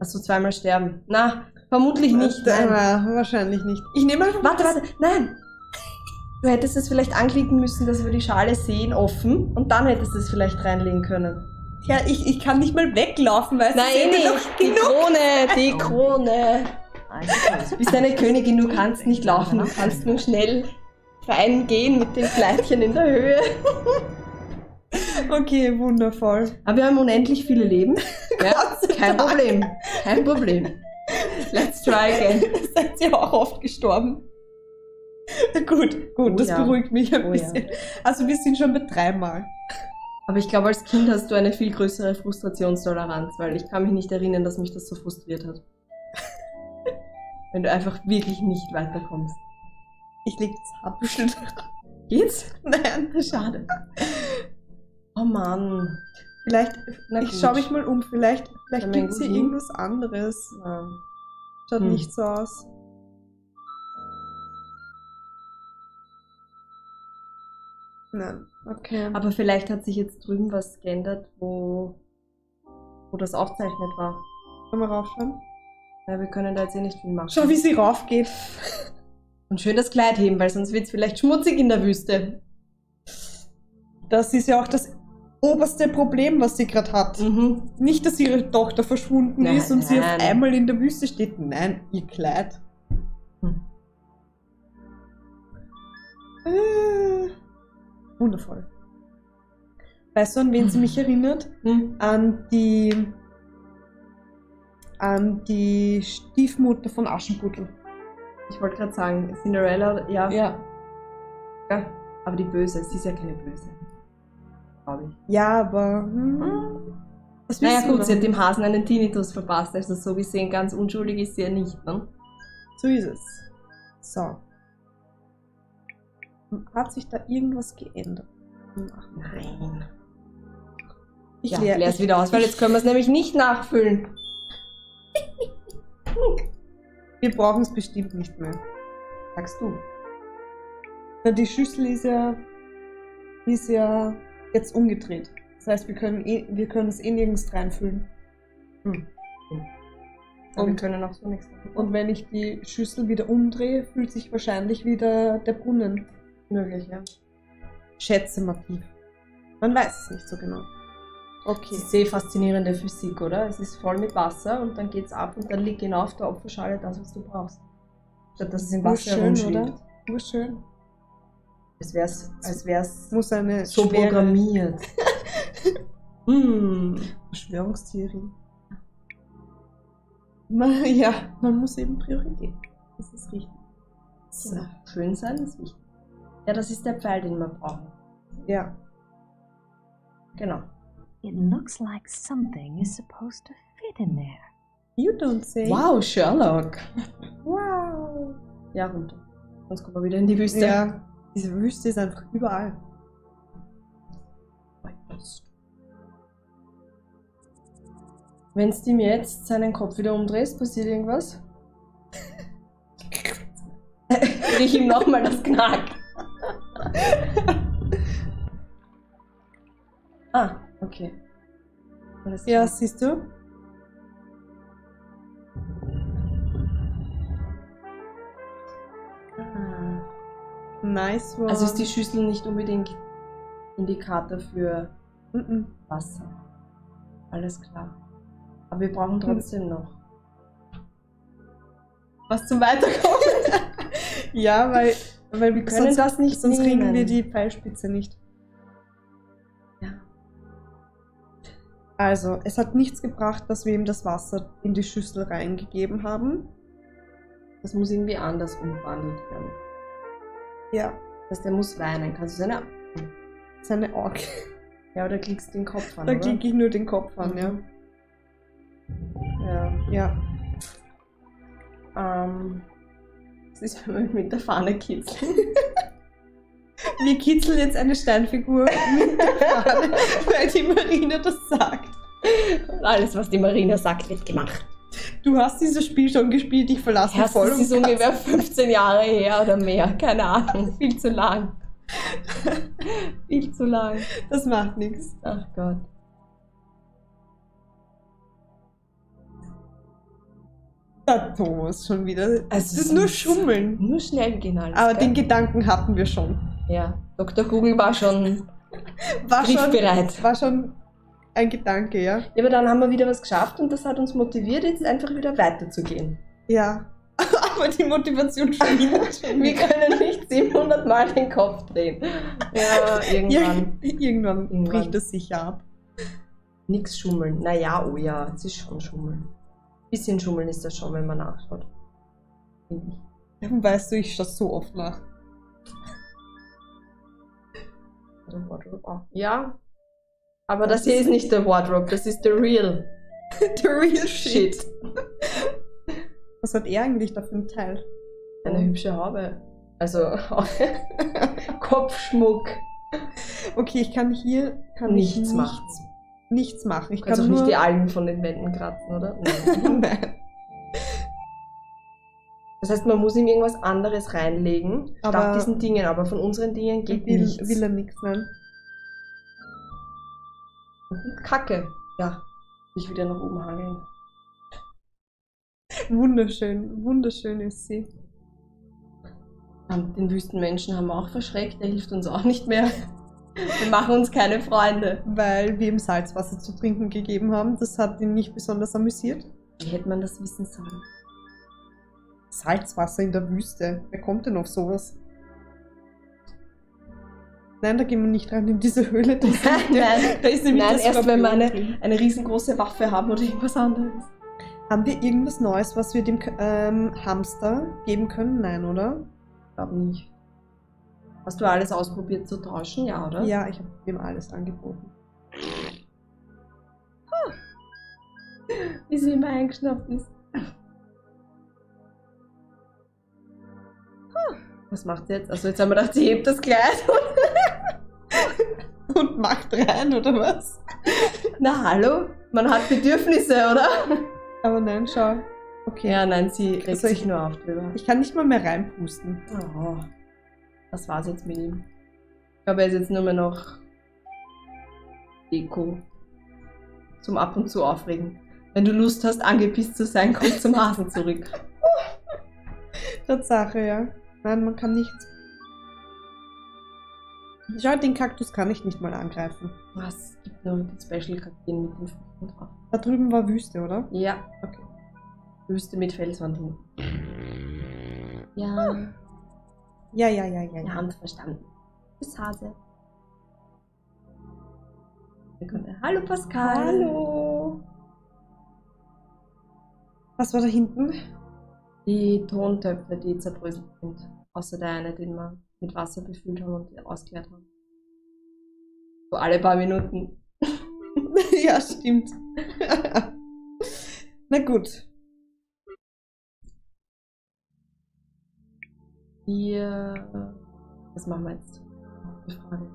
Achso, zweimal sterben. Na, vermutlich nicht. Nein. Nein, wahrscheinlich nicht. Ich nehme einfach. Warte, warte, nein! Du hättest es vielleicht anklicken müssen, dass wir die Schale sehen, offen. Und dann hättest du es vielleicht reinlegen können. Ja, ich, ich kann nicht mal weglaufen, weil Nein, eh nicht. Die genug. Krone, die oh. Krone. Du bist eine Königin, du kannst nicht laufen, du kannst nur schnell reingehen mit den Kleidchen in der Höhe. Okay, wundervoll. Aber wir haben unendlich viele Leben. Ja, kein Problem, kein Problem. Let's try again. Seid ihr auch oft gestorben? Gut, gut, oh, das ja. beruhigt mich ein oh, bisschen. Ja. Also wir sind schon bei dreimal. Aber ich glaube, als Kind hast du eine viel größere Frustrationstoleranz, weil ich kann mich nicht erinnern, dass mich das so frustriert hat. Wenn du einfach wirklich nicht weiterkommst. Ich leg das Haarbüschel drauf. Geht's? Nein, schade. Oh Mann. Vielleicht, Na ich gut. schau mich mal um, vielleicht, vielleicht gibt es hier hin? irgendwas anderes. Ja. Schaut hm. nicht so aus. Nein. Okay. Aber vielleicht hat sich jetzt drüben was geändert, wo, wo das aufgezeichnet war. Können wir raufschauen? Ja, wir können da jetzt eh nicht viel machen. Schau, wie sie raufgeht. Und schön das Kleid heben, weil sonst wird es vielleicht schmutzig in der Wüste. Das ist ja auch das oberste Problem, was sie gerade hat. Mhm. Nicht, dass ihre Tochter verschwunden nein, ist und nein, sie auf einmal in der Wüste steht. Nein, ihr Kleid. Hm. Äh. Wundervoll. Weißt du, an wen sie mich erinnert? Mhm. An die an die Stiefmutter von Aschenputtel. Ich wollte gerade sagen, Cinderella, ja. ja. Ja. Aber die Böse, sie ist ja keine Böse. Glaube ich. Ja, aber... Hm, das naja gut, oder? Sie hat dem Hasen einen Tinnitus verpasst, also so gesehen ganz unschuldig ist sie ja nicht, ne? So ist es. So. Hat sich da irgendwas geändert? Ach, nein. Ich ja, leere es wieder aus, weil jetzt können wir es nämlich nicht nachfüllen. Wir brauchen es bestimmt nicht mehr. Sagst du? Na, die Schüssel ist ja, ist ja jetzt umgedreht. Das heißt, wir können, eh, wir können es eh nirgends reinfüllen. Hm. Und wir können auch so nichts machen. Und wenn ich die Schüssel wieder umdrehe, fühlt sich wahrscheinlich wieder der Brunnen. Möglich, ja. Schätze mal tief. Man weiß es nicht so genau. Okay. Sehr faszinierende Physik, oder? Es ist voll mit Wasser und dann geht's ab und dann liegt genau auf der Opferschale das, was du brauchst. Statt dass es im Wasser herumschwimmt. Oder? Nur schön. Es wär's, als wär's muss eine so schwere... programmiert. Hm. Verschwörungstheorie. Ja, man muss eben Prioritäten. Das ist richtig. So. Ja, schön sein ist wichtig. Ja, das ist der Pfeil, den wir brauchen. Ja. Genau. It looks like something is supposed to fit in there. You don't say. Wow, Sherlock. Wow. Ja, runter. Sonst kommen wir wieder in die Wüste. Ja. Diese Wüste ist einfach überall. Wenn es ihm jetzt seinen Kopf wieder umdrehst, passiert irgendwas? Riech ihm nochmal das Knack. Ah, okay. Ja, siehst du? Ah. Nice one. Also ist die Schüssel nicht unbedingt Indikator für Mm-mm. Wasser. Alles klar. Aber wir brauchen trotzdem noch was zum Weiterkommen. Ja, weil, weil wir können sonst, das nicht sonst nehmen. Kriegen wir die Pfeilspitze nicht. Ja. Also, es hat nichts gebracht, dass wir ihm das Wasser in die Schüssel reingegeben haben. Das muss irgendwie anders umgewandelt werden. Ja. Das heißt, der muss weinen. Kannst du seine Augen? Seine Augen. Ja, oder klickst du den Kopf an, Da klicke ich nur den Kopf an, mhm. ja. Ja. ja. Ähm, das ist einmal mit der Fahne kitzeln. Wir kitzeln jetzt eine Steinfigur mit der Fahne, weil die Marina das sagt. Und alles, was die Marina sagt, wird gemacht. Du hast dieses Spiel schon gespielt, ich verlasse mich voll. Das ist ungefähr fünfzehn Jahre her oder mehr, keine Ahnung, viel zu lang. viel zu lang. Das macht nichts. Ach Gott. Da Thomas schon wieder. Also das ist nur Schummeln. Nur schnell gehen alles. Aber gell? Den Gedanken hatten wir schon. Ja, Doktor Google war schon war griffbereit. Schon, war schon ein Gedanke, ja. Ja, aber dann haben wir wieder was geschafft und das hat uns motiviert, jetzt einfach wieder weiterzugehen. Ja. Aber die Motivation schon wieder. Wir können nicht siebenhundert Mal den Kopf drehen. Ja, irgendwann. Ir irgendwann, irgendwann bricht das sicher ab. Nix schummeln. Naja, oh ja, es ist schon schummeln. Bisschen schummeln ist das schon, wenn man nachschaut. Weißt du, ich schaue so oft nach. Der Wardrobe. Oh. Ja. Aber das, das hier ist nicht der Wardrobe, das ist the real. the real shit. shit. Was hat er eigentlich da für einen Teil? Eine hübsche Haube. Also Kopfschmuck. Okay, ich kann hier kann nichts, nichts machen. Nichts machen. Ich du kannst kann auch nur nicht die Algen von den Wänden kratzen, oder? Nein. Nein. Das heißt, man muss ihm irgendwas anderes reinlegen, aber statt diesen Dingen, aber von unseren Dingen geht will, nichts. Will er nichts, nein. Kacke. Ja. Ich wieder nach oben hangeln. Wunderschön. Wunderschön ist sie. Den Wüstenmenschen haben wir auch verschreckt, der hilft uns auch nicht mehr. Wir machen uns keine Freunde. Weil wir ihm Salzwasser zu trinken gegeben haben. Das hat ihn nicht besonders amüsiert. Wie hätte man das wissen sollen? Salzwasser in der Wüste. Wer kommt denn auf sowas? Nein, da gehen wir nicht rein in diese Höhle. Da ist nein, nein, da ist nämlich nein das erst Skorpion wenn wir eine, eine riesengroße Waffe haben oder irgendwas anderes. Haben wir irgendwas Neues, was wir dem ähm, Hamster geben können? Nein, oder? Ich glaube nicht. Hast du alles ausprobiert zu tauschen, ja, oder? Ja, ich habe ihm alles angeboten. Ah, wie sie immer eingeschnappt ist. Ah, was macht sie jetzt? Also jetzt haben wir gedacht, sie hebt das Kleid und, und macht rein, oder was? Na hallo, man hat Bedürfnisse, oder? Aber nein, schau. Okay. Ja, nein, sie regt also sich ich, nur auf drüber. Ich kann nicht mal mehr reinpusten. Oh. Das war's jetzt mit ihm. Ich glaube, er ist jetzt nur mehr noch Deko. Zum ab und zu aufregen. Wenn du Lust hast, angepisst zu sein, komm zum Hasen zurück. Tatsache, ja. Nein, man kann nichts. Schau, den Kaktus kann ich nicht mal angreifen. Was? Es gibt nur den Special-Kakteen mit den Früchten drauf. Da drüben war Wüste, oder? Ja. Okay. Wüste mit Felswand. Ja. Oh. Ja, ja, ja, ja. Wir haben es verstanden. Bis Hase. Hallo Pascal. Hallo. Was war da hinten? Die Tontöpfe, die zerbröselt sind. Außer der eine, den wir mit Wasser befüllt haben und ausgeleert haben. So alle paar Minuten. Ja, stimmt. Na gut. Wir Was machen wir jetzt? Gute Frage.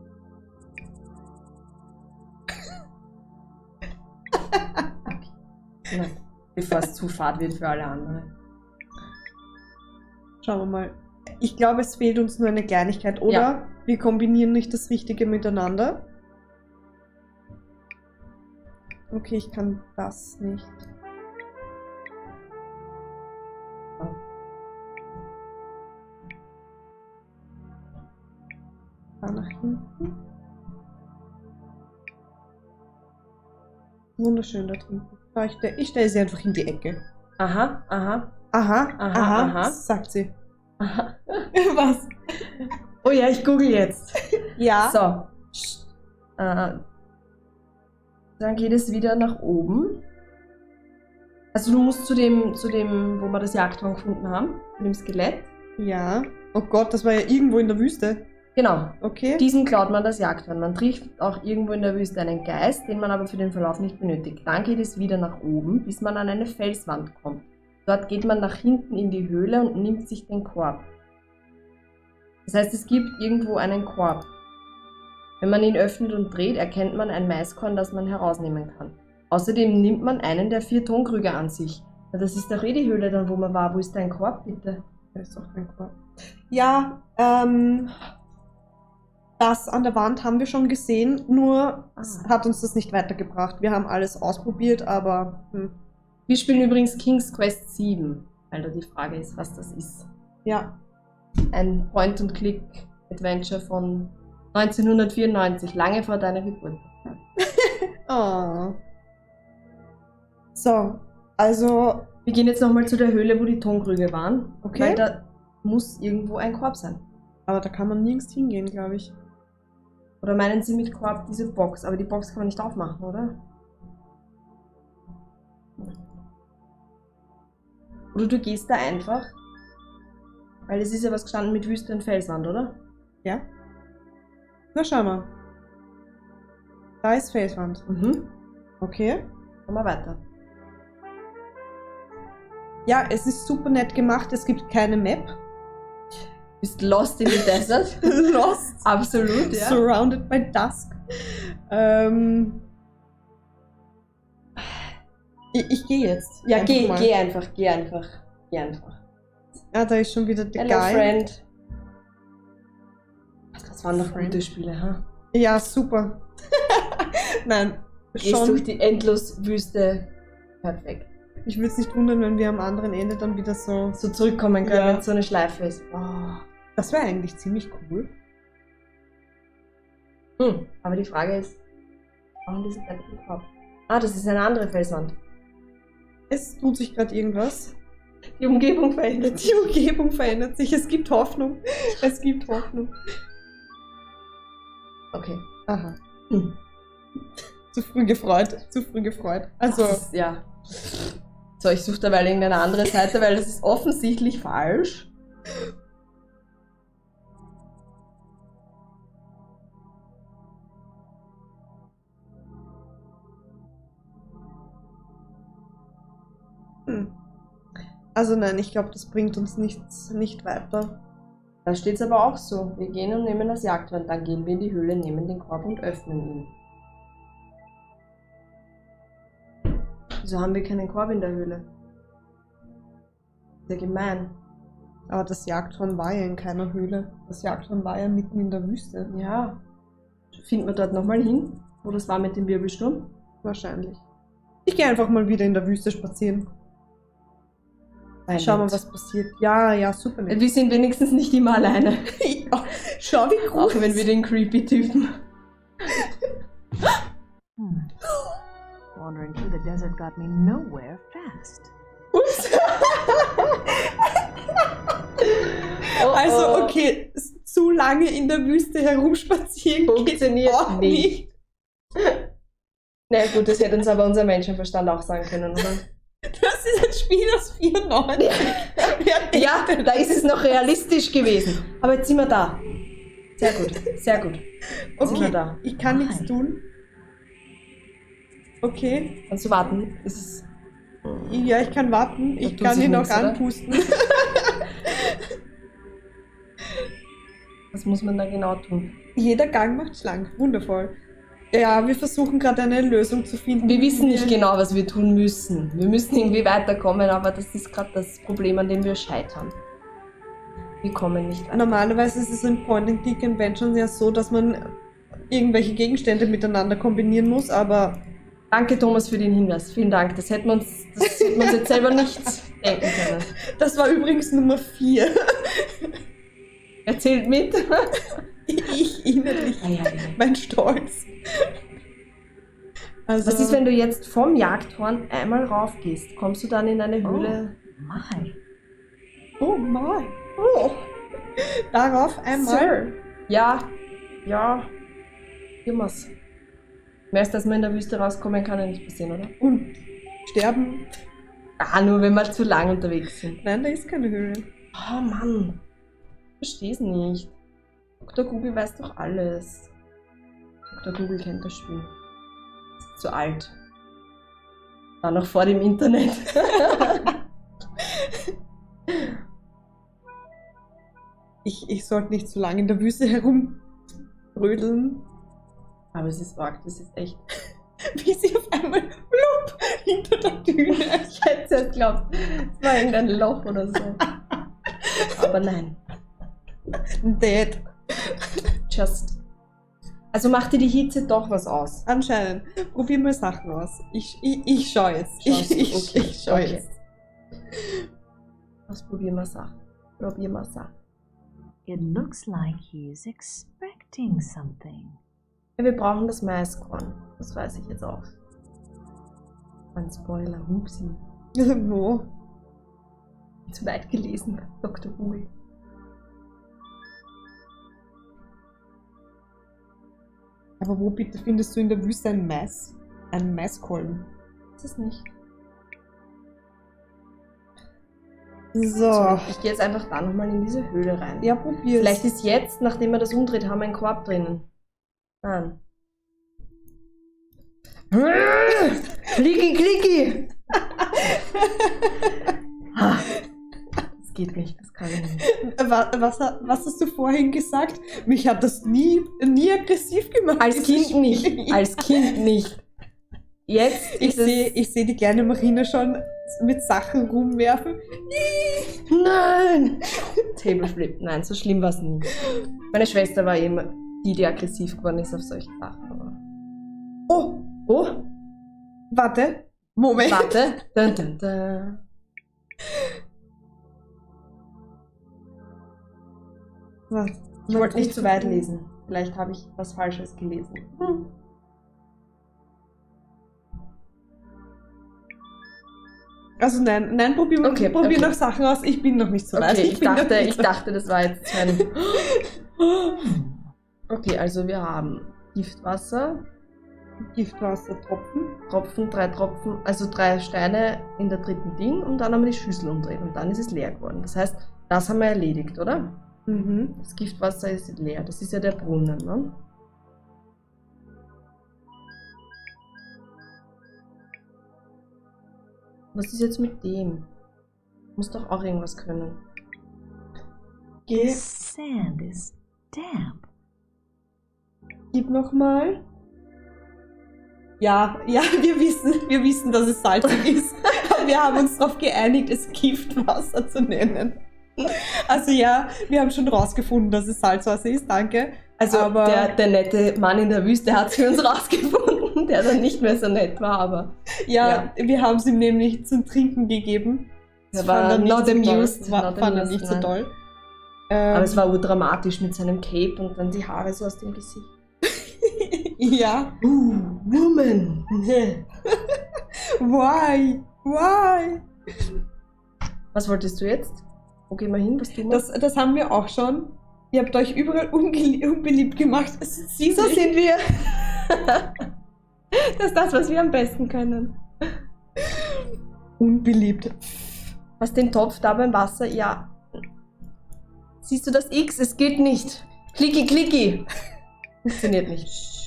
Okay. Nein, bevor es zu fad wird für alle anderen. Schauen wir mal. Ich glaube, es fehlt uns nur eine Kleinigkeit, oder? Ja. Wir kombinieren nicht das Richtige miteinander. Okay, ich kann das nicht. Da nach hinten. Wunderschön da hinten. Ich stelle sie einfach in die Ecke. Aha, aha. Aha, aha, aha, aha. Sagt sie. Aha. Was? Oh ja, ich google jetzt. Ja. So. Uh, dann geht es wieder nach oben. Also du musst zu dem, zu dem, wo wir das Jagdhorn gefunden haben, zu dem Skelett. Ja. Oh Gott, das war ja irgendwo in der Wüste. Genau. Okay. Diesen klaut man das Jagdhorn. Man trifft auch irgendwo in der Wüste einen Geist, den man aber für den Verlauf nicht benötigt. Dann geht es wieder nach oben, bis man an eine Felswand kommt. Dort geht man nach hinten in die Höhle und nimmt sich den Korb. Das heißt, es gibt irgendwo einen Korb. Wenn man ihn öffnet und dreht, erkennt man ein Maiskorn, das man herausnehmen kann. Außerdem nimmt man einen der vier Tonkrüge an sich. Na, das ist doch eh die Höhle dann, wo man war. Wo ist dein Korb, bitte? Da ist doch dein Korb. Ja, ähm... das an der Wand haben wir schon gesehen, nur ah. hat uns das nicht weitergebracht. Wir haben alles ausprobiert, aber... Hm. Wir spielen übrigens King's Quest sieben. Also die Frage ist, was das ist. Ja. Ein Point-and-Click-Adventure von neunzehnhundertvierundneunzig, lange vor deiner Geburt. Oh. So, also... Wir gehen jetzt nochmal zu der Höhle, wo die Tonkrüge waren. Okay. Weil da muss irgendwo ein Korb sein. Aber da kann man nirgends hingehen, glaube ich. Oder meinen Sie mit Korb diese Box? Aber die Box kann man nicht aufmachen, oder? Oder du gehst da einfach. Weil es ist ja was gestanden mit Wüste und Felswand, oder? Ja. Na, schau mal. Da ist Felswand. Mhm. Okay. Gehen wir weiter. Ja, es ist super nett gemacht. Es gibt keine Map. Bist lost in the desert. Lost. Absolut, ja. Surrounded by dusk. Ähm... Ich, ich gehe jetzt. Ja, geh, geh einfach, geh einfach, geh einfach. Ah, da ist schon wieder der Hello Guy. Friend. Das waren doch gute Spiele, ha? Ja, super. Nein, gehst schon durch die Endloswüste. Perfekt. Ich würde es nicht wundern, wenn wir am anderen Ende dann wieder so... So zurückkommen können, ja. Wenn es so eine Schleife ist. Oh, das wäre eigentlich ziemlich cool. Hm, aber die Frage ist, warum diese Treppen überhaupt? Ah, das ist eine andere Felswand. Es tut sich gerade irgendwas. Die Umgebung verändert sich. Die Umgebung verändert sich. Es gibt Hoffnung. Es gibt Hoffnung. Okay. Aha. Hm. Zu früh gefreut. Zu früh gefreut. Also... Ist, ja. So, ich suche dabei irgendeine andere Seite, weil das ist offensichtlich falsch. Hm. Also nein, ich glaube, das bringt uns nichts, nicht weiter. Da steht es aber auch so. Wir gehen und nehmen das Jagdhorn, dann gehen wir in die Höhle, nehmen den Korb und öffnen ihn. Wieso haben wir keinen Korb in der Höhle? Sehr gemein. Aber das Jagdhorn war ja in keiner Höhle. Das Jagdhorn war ja mitten in der Wüste. Ja. Finden wir dort nochmal hin, wo das war mit dem Wirbelsturm? Wahrscheinlich. Ich gehe einfach mal wieder in der Wüste spazieren. Nein, schau mal, was passiert. Ja, ja, super. Nett. Wir sind wenigstens nicht immer alleine. Ja. Schau, wie groß. Auch wenn wir den creepy Typen. Hm. Wandering through the desert got me nowhere fast. Ups. Oh, also okay, zu lange in der Wüste herumspazieren funktioniert auch nicht. nicht. Na gut, das hätte uns aber unser Menschenverstand auch sagen können, oder? Das ist ein Spiel aus vierundneunzig. Ja, da ist es noch realistisch gewesen. Aber jetzt sind wir da. Sehr gut, sehr gut. Jetzt okay, sind wir da. Ich kann nichts tun. Okay. Kannst du warten? Ist es... Ja, ich kann warten. Ich kann ihn noch anpusten. Was muss man da genau tun? Jeder Gang macht schlank. Wundervoll. Ja, wir versuchen gerade eine Lösung zu finden. Wir wissen nicht genau, was wir tun müssen. Wir müssen irgendwie weiterkommen, aber das ist gerade das Problem, an dem wir scheitern. Wir kommen nicht weiter. Normalerweise ist es in Point-and-Click-Conventions ja so, dass man irgendwelche Gegenstände miteinander kombinieren muss, aber... Danke, Thomas, für den Hinweis. Vielen Dank. Das hätten wir uns, das hätten wir uns jetzt selber nicht denken können. Das war übrigens Nummer vier. Erzählt mit. Ich innerlich. Ah, ja, ja. Mein Stolz. Also, was ist, wenn du jetzt vom Jagdhorn einmal raufgehst? Kommst du dann in eine Höhle? Oh mein. Oh mein. Oh. Darauf einmal. Sir. Ja. Ja. Immer's. Mehr als dass man in der Wüste rauskommen kann, ja nicht passieren, oder? Und sterben. Ah, nur wenn wir zu lang unterwegs sind. Nein, da ist keine Höhle. Oh Mann. Ich versteh's nicht. Doktor Google weiß doch alles. Doktor Google kennt das Spiel. Ist zu alt. War noch vor dem Internet. ich, ich sollte nicht so lange in der Wüste herumrödeln. Aber es ist arg, das ist echt. Wie sie auf einmal blub hinter der Düne. Ich hätte es ja geglaubt. Es war irgendein Loch oder so. Aber nein. Dead. Just. Also macht dir die Hitze doch was aus. Anscheinend. Probier mal Sachen aus. Ich, ich, ich schau jetzt. Schaust ich ich, okay. ich schau okay. jetzt. Was probier mal Sachen. Probier mal Sachen. It looks like he is expecting something. Ja, wir brauchen das Maiskorn. Das weiß ich jetzt auch. Ein Spoiler. Hupsi. Wo? Zu weit gelesen, Doktor Google. Aber wo bitte findest du in der Wüste ein Mais? Ein Maiskolben? Das ist nicht. So. Also, ich gehe jetzt einfach da nochmal in diese Höhle rein. Ja, probier's. Vielleicht ist jetzt, nachdem wir das umdreht haben, ein Korb drinnen. Nein. Klicki, klicki! Das geht nicht, das kann ich nicht. Was, was hast du vorhin gesagt? Mich hat das nie, nie aggressiv gemacht. Als Kind nicht. Als Kind nicht. Jetzt ist ich sehe ich seh die kleine Marina schon mit Sachen rumwerfen. Nein! Tableflip. Nein, so schlimm war es nie. Meine Schwester war eben die, die aggressiv geworden ist auf solche Sachen. Aber... Oh! Oh! Warte! Moment! Warte! Dun, dun, dun. Was? Ich wollte nicht zu weit lesen. Vielleicht habe ich was Falsches gelesen. Hm. Also nein, nein, probier, okay, probier okay. noch Sachen aus. Ich bin noch nicht so weit. Okay, ich ich, dachte, ich so dachte, das war jetzt ein... Okay, also wir haben Giftwasser. Giftwasser, Tropfen. Tropfen, drei Tropfen, also drei Steine in der dritten Ding und dann haben wir die Schüssel umdreht und dann ist es leer geworden. Das heißt, das haben wir erledigt, oder? Mhm. Das Giftwasser ist leer, das ist ja der Brunnen, ne? Was ist jetzt mit dem? Muss doch auch irgendwas können. Gib. Sand is damp. Gib nochmal. Ja, ja, wir wissen, wir wissen, dass es salzig ist. Wir haben uns darauf geeinigt, es Giftwasser zu nennen. Also ja, wir haben schon rausgefunden, dass es Salzwasser ist, danke. Also aber der, der nette Mann in der Wüste hat es für uns rausgefunden, der dann nicht mehr so nett war, aber... Ja, ja. Wir haben es ihm nämlich zum Trinken gegeben. Das war not amused. Das fand er nicht so toll. Ähm, aber es war urdramatisch mit seinem Cape und dann die Haare so aus dem Gesicht. Ja. Ooh, woman. Why? Why? Was wolltest du jetzt? Wo gehen wir hin? Was tun wir? Das, das haben wir auch schon. Ihr habt euch überall unbeliebt gemacht. Sie so sind wir. Das ist das, was wir am besten können. Unbeliebt. Was den Topf da beim Wasser? Ja. Siehst du das X? Es geht nicht. Klicki, klicki. Funktioniert nicht.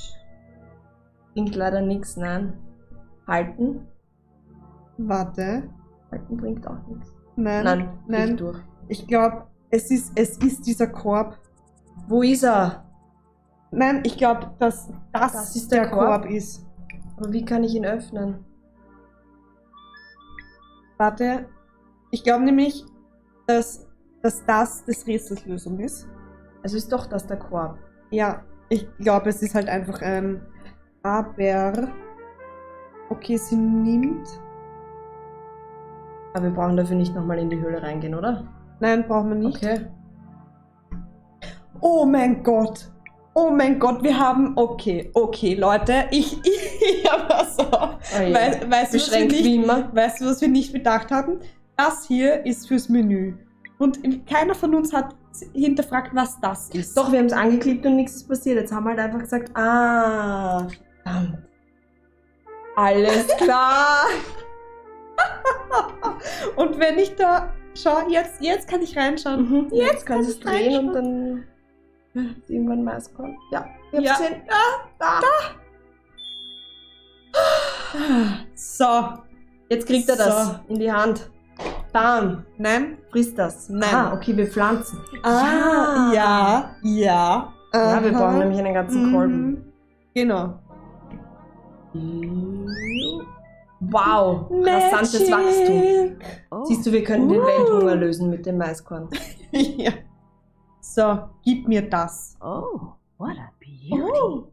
Bringt leider nichts, nein. Halten. Warte. Halten bringt auch nichts. Nein, nein. nein. Durch. Ich glaube, es ist, es ist dieser Korb. Wo ist er? Nein, ich glaube, dass das, das ist der, der Korb. Korb ist. Aber wie kann ich ihn öffnen? Warte. Ich glaube nämlich, dass, dass das das Rätselslösung ist. Also ist doch das der Korb. Ja, ich glaube, es ist halt einfach ein... Aber... Okay, sie nimmt... Aber wir brauchen dafür nicht nochmal in die Höhle reingehen, oder? Nein, brauchen wir nicht. Okay. Oh mein Gott! Oh mein Gott, wir haben... Okay, okay, Leute, ich... ich aber so... Oh ja. Weiß, weißt, du, was wir nicht, wie immer. weißt du, was wir nicht bedacht hatten? Das hier ist fürs Menü. Und keiner von uns hat hinterfragt, was das ist. Doch, wir haben es angeklickt und nichts ist passiert. Jetzt haben wir halt einfach gesagt, ah... Verdammt. Alles klar! Und wenn ich da... Schau, jetzt, jetzt kann ich reinschauen. Mhm. Jetzt, jetzt kannst du drehen und dann... Irgendwann mal es kommt. Ja, ich hab's ja. gesehen. Ah, da, da! So. Jetzt kriegt er so. das in die Hand. Bam. Nein, frisst das. Nein. Ah, okay, wir pflanzen. Ah, ja, ja. Ja, ja wir brauchen nämlich einen ganzen mhm. Kolben. Genau. Wow, rasantes Wachstum. Oh. Siehst du, wir können uh. den Welthunger lösen mit dem Maiskorn. Ja. So, gib mir das. Oh, what a beauty. Oh.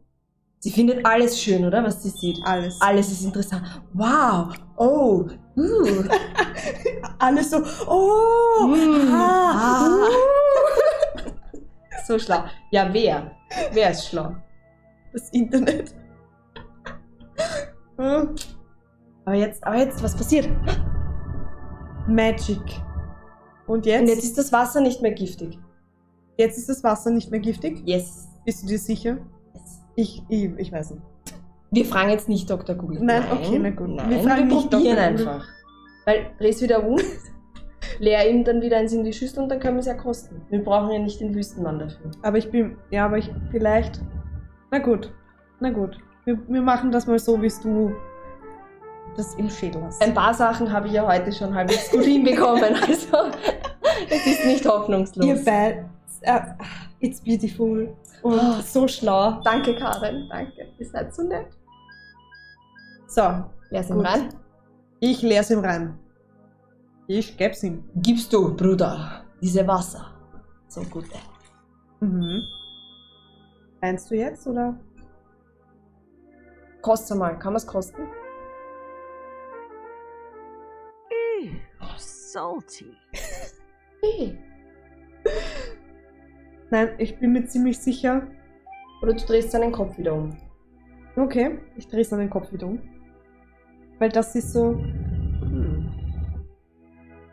Sie findet alles schön, oder? Was sie sieht. Alles. Alles ist interessant. Wow. Oh. Uh. Alles so. Oh. Mm. Ah. Ah. Uh. So schlau. Ja, wer? Wer ist schlau? Das Internet. Aber jetzt, aber jetzt, was passiert? Magic. Und jetzt? Und jetzt ist das Wasser nicht mehr giftig. Jetzt ist das Wasser nicht mehr giftig? Yes. Bist du dir sicher? Yes. Ich, ich, ich weiß nicht. Wir fragen jetzt nicht Doktor Google. Nein, Nein. okay, na gut. Nein. Wir, fragen wir nicht probieren Doktor einfach. Weil, dreh es wieder um, leer ihn dann wieder eins in die Schüssel und dann können wir es ja kosten. Wir brauchen ja nicht den Wüstenmann dafür. Aber ich bin, ja, aber ich, vielleicht, na gut, na gut. Wir, wir machen das mal so, wie du das im Schädel hast. Ein paar Sachen habe ich ja heute schon halbwegs gut hinbekommen, also es ist nicht hoffnungslos. Ihr beide, uh, it's beautiful und oh, so schlau. Danke Karin, danke, ihr seid so nett. So, leer's ihm rein. Ich leer's ihm rein. Ich geb's ihm. Gibst du, Bruder, diese Wasser. So gute. Mhm. Meinst du jetzt, oder? Kostet mal, kann man es kosten? Ew, salty. Nein, ich bin mir ziemlich sicher. Oder du drehst deinen Kopf wieder um. Okay, ich drehe seinen Kopf wieder um. Weil das ist so... Hm.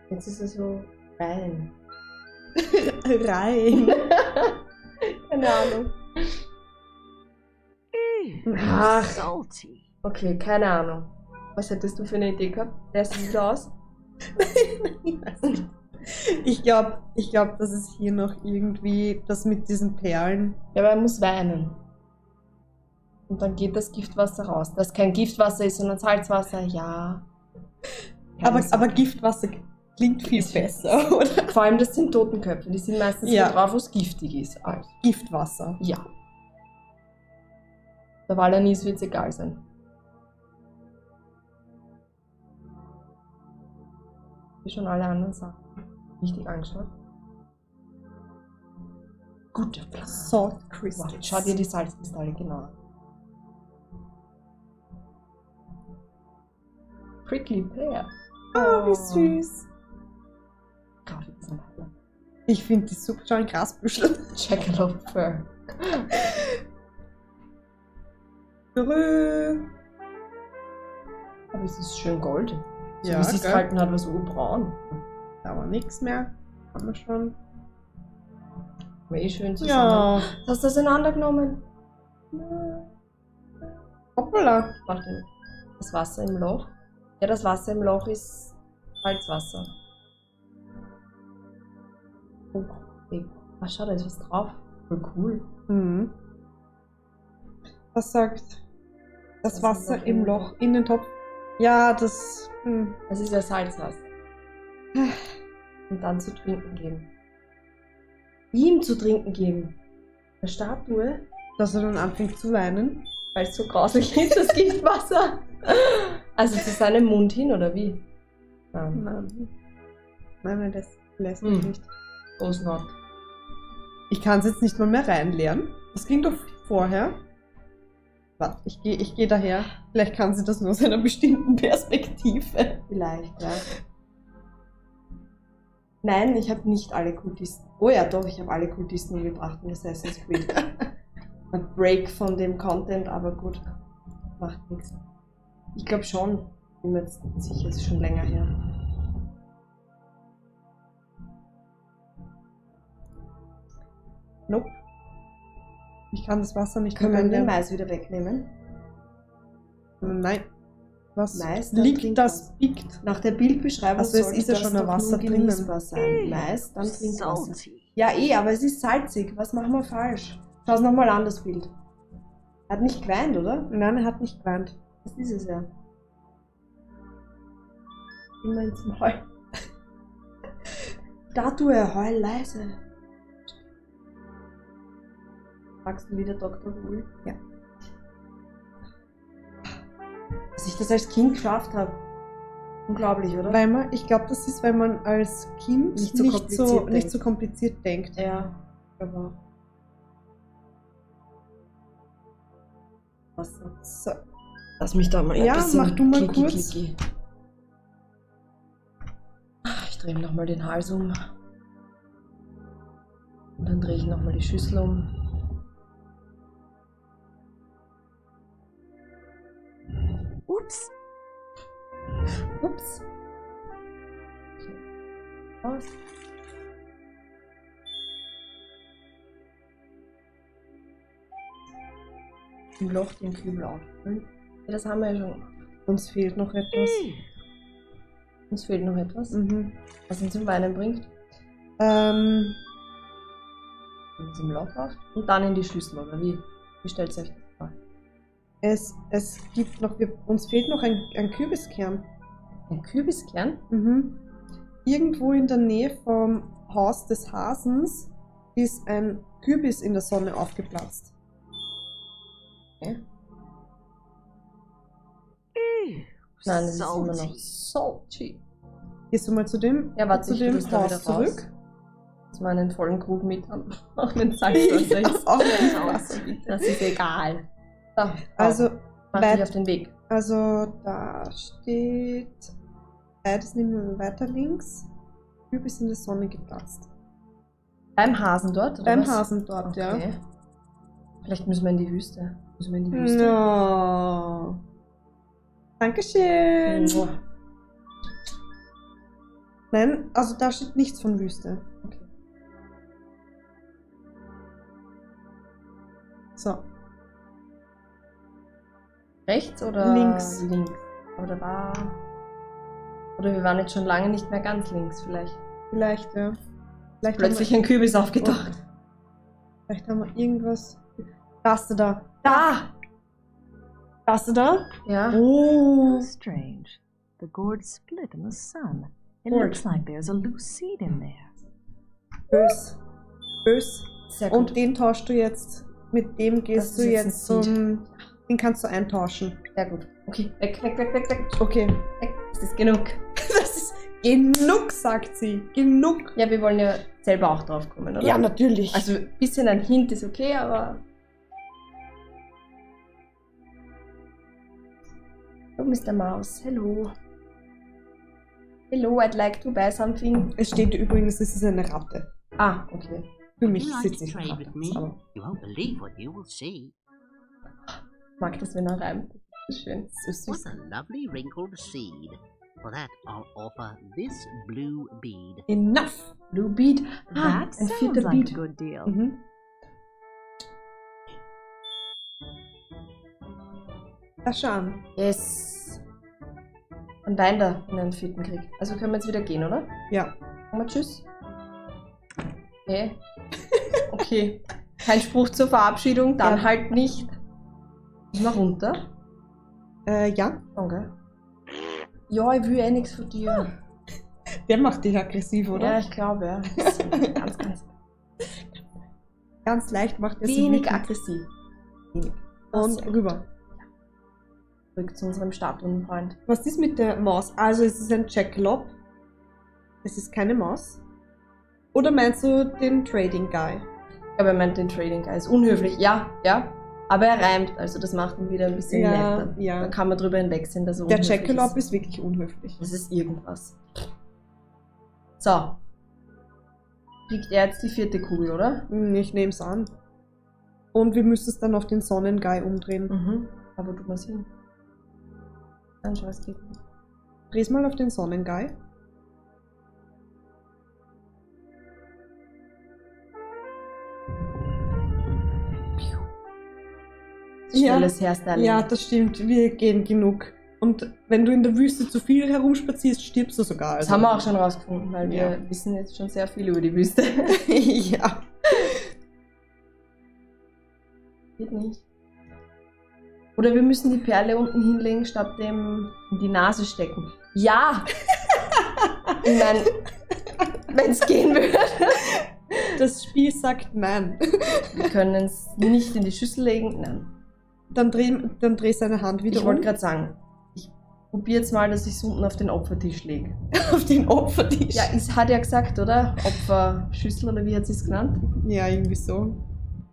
Jetzt ist es so... Rein. Rein. Keine Ahnung. Ach, salty. Okay, keine Ahnung. Was hättest du für eine Idee gehabt? Lässt du es wieder aus? Ich glaube, ich glaub, dass es hier noch irgendwie das mit diesen Perlen. Ja, aber er muss weinen. Und dann geht das Giftwasser raus. Dass kein Giftwasser ist, sondern Salzwasser, ja. Aber, aber Giftwasser klingt viel besser, oder? Vor allem das sind Totenköpfe, die sind meistens ja. drauf, wo es giftig ist. Also. Giftwasser? Ja. Der Valanice wird es egal sein. Wie schon alle anderen Sachen. Richtig angeschaut. Guter Plan. Salt Crystals. Wow, schau dir die Salzkristalle genau an. Prickly Pear. Oh, wie süß. Ich finde die super schön Grasbüschel. Jackalope Fur. Aber es ist schön gold. So ja, wie sie es gehalten hat, war so braun. Da war nichts mehr. Haben wir schon. War eh schön zusammen. Ja. Hast du das auseinandergenommen? Hoppala. Warte. Das Wasser im Loch. Ja, das Wasser im Loch ist Salzwasser. Oh, ah, schau, da ist was drauf. Voll cool. Mhm. Was sagt das, das Wasser im Loch in den Topf? Ja, das. Hm. Das ist ja Salzwasser. Und dann zu trinken geben. Ihm zu trinken geben. der Statue, dass er dann anfängt zu weinen, weil es so grauslich ist, das Giftwasser. Also zu seinem Mund hin, oder wie? Nein. Nein, nein, das lässt mich hm. nicht. Groß Not. Ich kann es jetzt nicht mal mehr reinleeren. Das ging doch vorher. Warte, ich gehe ich geh daher. Vielleicht kann sie das nur aus einer bestimmten Perspektive. Vielleicht, ja. Nein, ich habe nicht alle Kultisten. Oh ja, doch, ich habe alle Kultisten umgebracht in Assassin's Creed. Ein Break von dem Content, aber gut. Macht nichts. Ich glaube schon. Bin mir jetzt nicht sicher, es ist schon länger her. Nope. Ich kann das Wasser nicht mehr. Können wir den Mais wieder wegnehmen? Nein. Was Mais, liegt das? Biegt. Nach der Bildbeschreibung also sollte ist ja das schon ein Wasser drin sein. Mais, dann trinkt Wasser. Ja eh, aber es ist salzig. Was machen wir falsch? Schau es nochmal an, das Bild. Er hat nicht geweint, oder? Nein, er hat nicht geweint. Das ist es ja. Immer ins Maul. Statue, heul leise. Magst du wieder Doktor Wohl? Ja. Dass ich das als Kind geschafft habe. Unglaublich, oder? Weil man, ich glaube, das ist, weil man als Kind nicht so, nicht kompliziert, so, denkt. Nicht so kompliziert denkt. Ja, aber. Was so. Lass mich da mal. Ja, mach du mal klicki, kurz. Klicki. Ich drehe nochmal den Hals um. Und dann drehe ich nochmal die Schüssel um. Ups. Ups. Aus. Im Loch den Kübel auffüllen. Das haben wir ja schon. Uns fehlt noch etwas. Uns fehlt noch etwas. Mhm. Was uns zum Weinen bringt. Ähm. Uns im Loch auf. Und dann in die Schüssel, oder wie? Wie stellt ihr euch das vor? Es, es gibt noch, wir, uns fehlt noch ein, ein Kürbiskern. Ein Kürbiskern? Mhm. Irgendwo in der Nähe vom Haus des Hasens ist ein Kürbis in der Sonne aufgeplatzt. Okay. Nein, das ist immer noch salty. Gehst du mal zu dem, ja, warte, zu ich dem Haus da wieder zurück? Raus. Dass man einen vollen Krug mit am Salzwasser ja, ist. Auch das ist egal. Da, also, mach dich auf den Weg. Also, da steht. Beides nehmen wir weiter links. Kürbis in der Sonne geplatzt. Beim Hasen dort? Beim was? Hasen dort, okay. Ja. Vielleicht müssen wir in die Wüste. Müssen wir in die Wüste. No. Dankeschön! No. Nein, also da steht nichts von Wüste. Okay. So. Rechts oder links? Links. Oder war. Oder wir waren jetzt schon lange nicht mehr ganz links, vielleicht. Vielleicht, ja. Vielleicht plötzlich ein Kürbis aufgetaucht. Oh. Vielleicht haben wir irgendwas. Warst du da? Da! Warst du da? Ja. Oh. Strange. The gourd split in the sun. It looks like there's a loose seed in there. Bös. Bös. Sehr gut. Und den tauschst du jetzt. Mit dem gehst du jetzt zum. Den kannst du eintauschen. Sehr gut. Okay, weg, weg, weg, weg, weg. Okay. Weg. Das ist genug. Das ist genug, sagt sie. Genug. Ja, wir wollen ja selber auch drauf kommen, oder? Ja, natürlich. Also ein bisschen ein Hint ist okay, aber. Oh, Mister Maus. Hello. Hello, I'd like to buy something. Es steht übrigens, es ist eine Ratte. Ah, okay. Für mich sitzt nicht eine Ratte. Aber you won't believe what you will see. Ich mag das, wenn er reimt. Das ist schön. So süß. What a lovely wrinkled seed. For that I'll offer this blue bead. Enough! Blue bead. Ah, that ein vierter like Bead. A good deal. Mhm. Das schon. Yes. Und wein da in einen vierten Krieg. Also können wir jetzt wieder gehen, oder? Ja. Sagen wir tschüss. Okay. Okay. Kein Spruch zur Verabschiedung, dann ja. Halt nicht. Mal runter? Äh, ja. Okay. Ja, ich will eh nichts von dir. Der macht dich aggressiv, oder? Ja, ich glaube, ja. Ganz, ganz. ganz leicht macht. Er wenig aggressiv. Wenig. Und rüber. Zurück zu unserem Statuenfreund. Was ist mit der Maus? Also es ist ein Jackalope. Es ist keine Maus. Oder meinst du den Trading Guy? Ich glaube, er meint den Trading Guy. Ist unhöflich. Ja, ja. Aber er reimt, also das macht ihn wieder ein bisschen ja, netter. Ja. Da kann man drüber hinwegsehen, dass er der Jackalope ist. ist wirklich unhöflich. Das ist irgendwas. So. Kriegt er jetzt die vierte Kugel, oder? Ich nehme es an. Und wir müssen es dann auf den Sonnenguy umdrehen. Mhm. Aber du machst hin. Dann schau, es geht nicht. Dreh es mal auf den Sonnenguy. Ja, ja, das stimmt. Wir gehen genug. Und wenn du in der Wüste zu viel herumspazierst, stirbst du sogar. Also das haben wir auch schon rausgefunden, weil ja. wir wissen jetzt schon sehr viel über die Wüste. Ja. Geht nicht. Oder wir müssen die Perle unten hinlegen, statt dem in die Nase stecken. Ja! Ich meine, wenn es gehen würde. Das Spiel sagt nein. Wir können es nicht in die Schüssel legen, nein. Dann dreh, dann dreh seine Hand wieder. Ich wollte gerade sagen, ich probiere jetzt mal, dass ich es unten auf den Opfertisch lege. Auf den Opfertisch? Ja, es hat ja gesagt, oder? Opferschüssel oder wie hat sie es genannt? Ja, irgendwie so.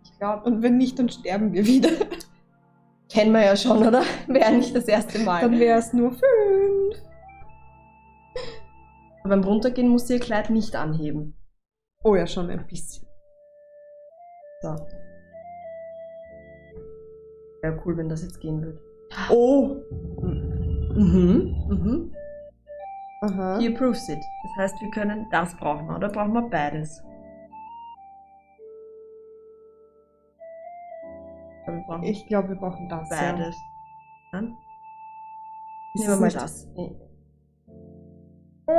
Ich glaube. Und wenn nicht, dann sterben wir wieder. Kennen wir ja schon, oder? Wäre nicht das erste Mal. Dann wäre es nur fünf. Aber beim Runtergehen musst du ihr Kleid nicht anheben. Oh ja, schon ein bisschen. So. Wäre cool, wenn das jetzt gehen würde. Oh! Mhm. Mhm. Aha. He approves it. Das heißt, wir können das brauchen, oder brauchen wir beides? Wir brauchen ich glaube, wir brauchen das. Beides. Ja. Nehmen wir mal das. Nee. Oh,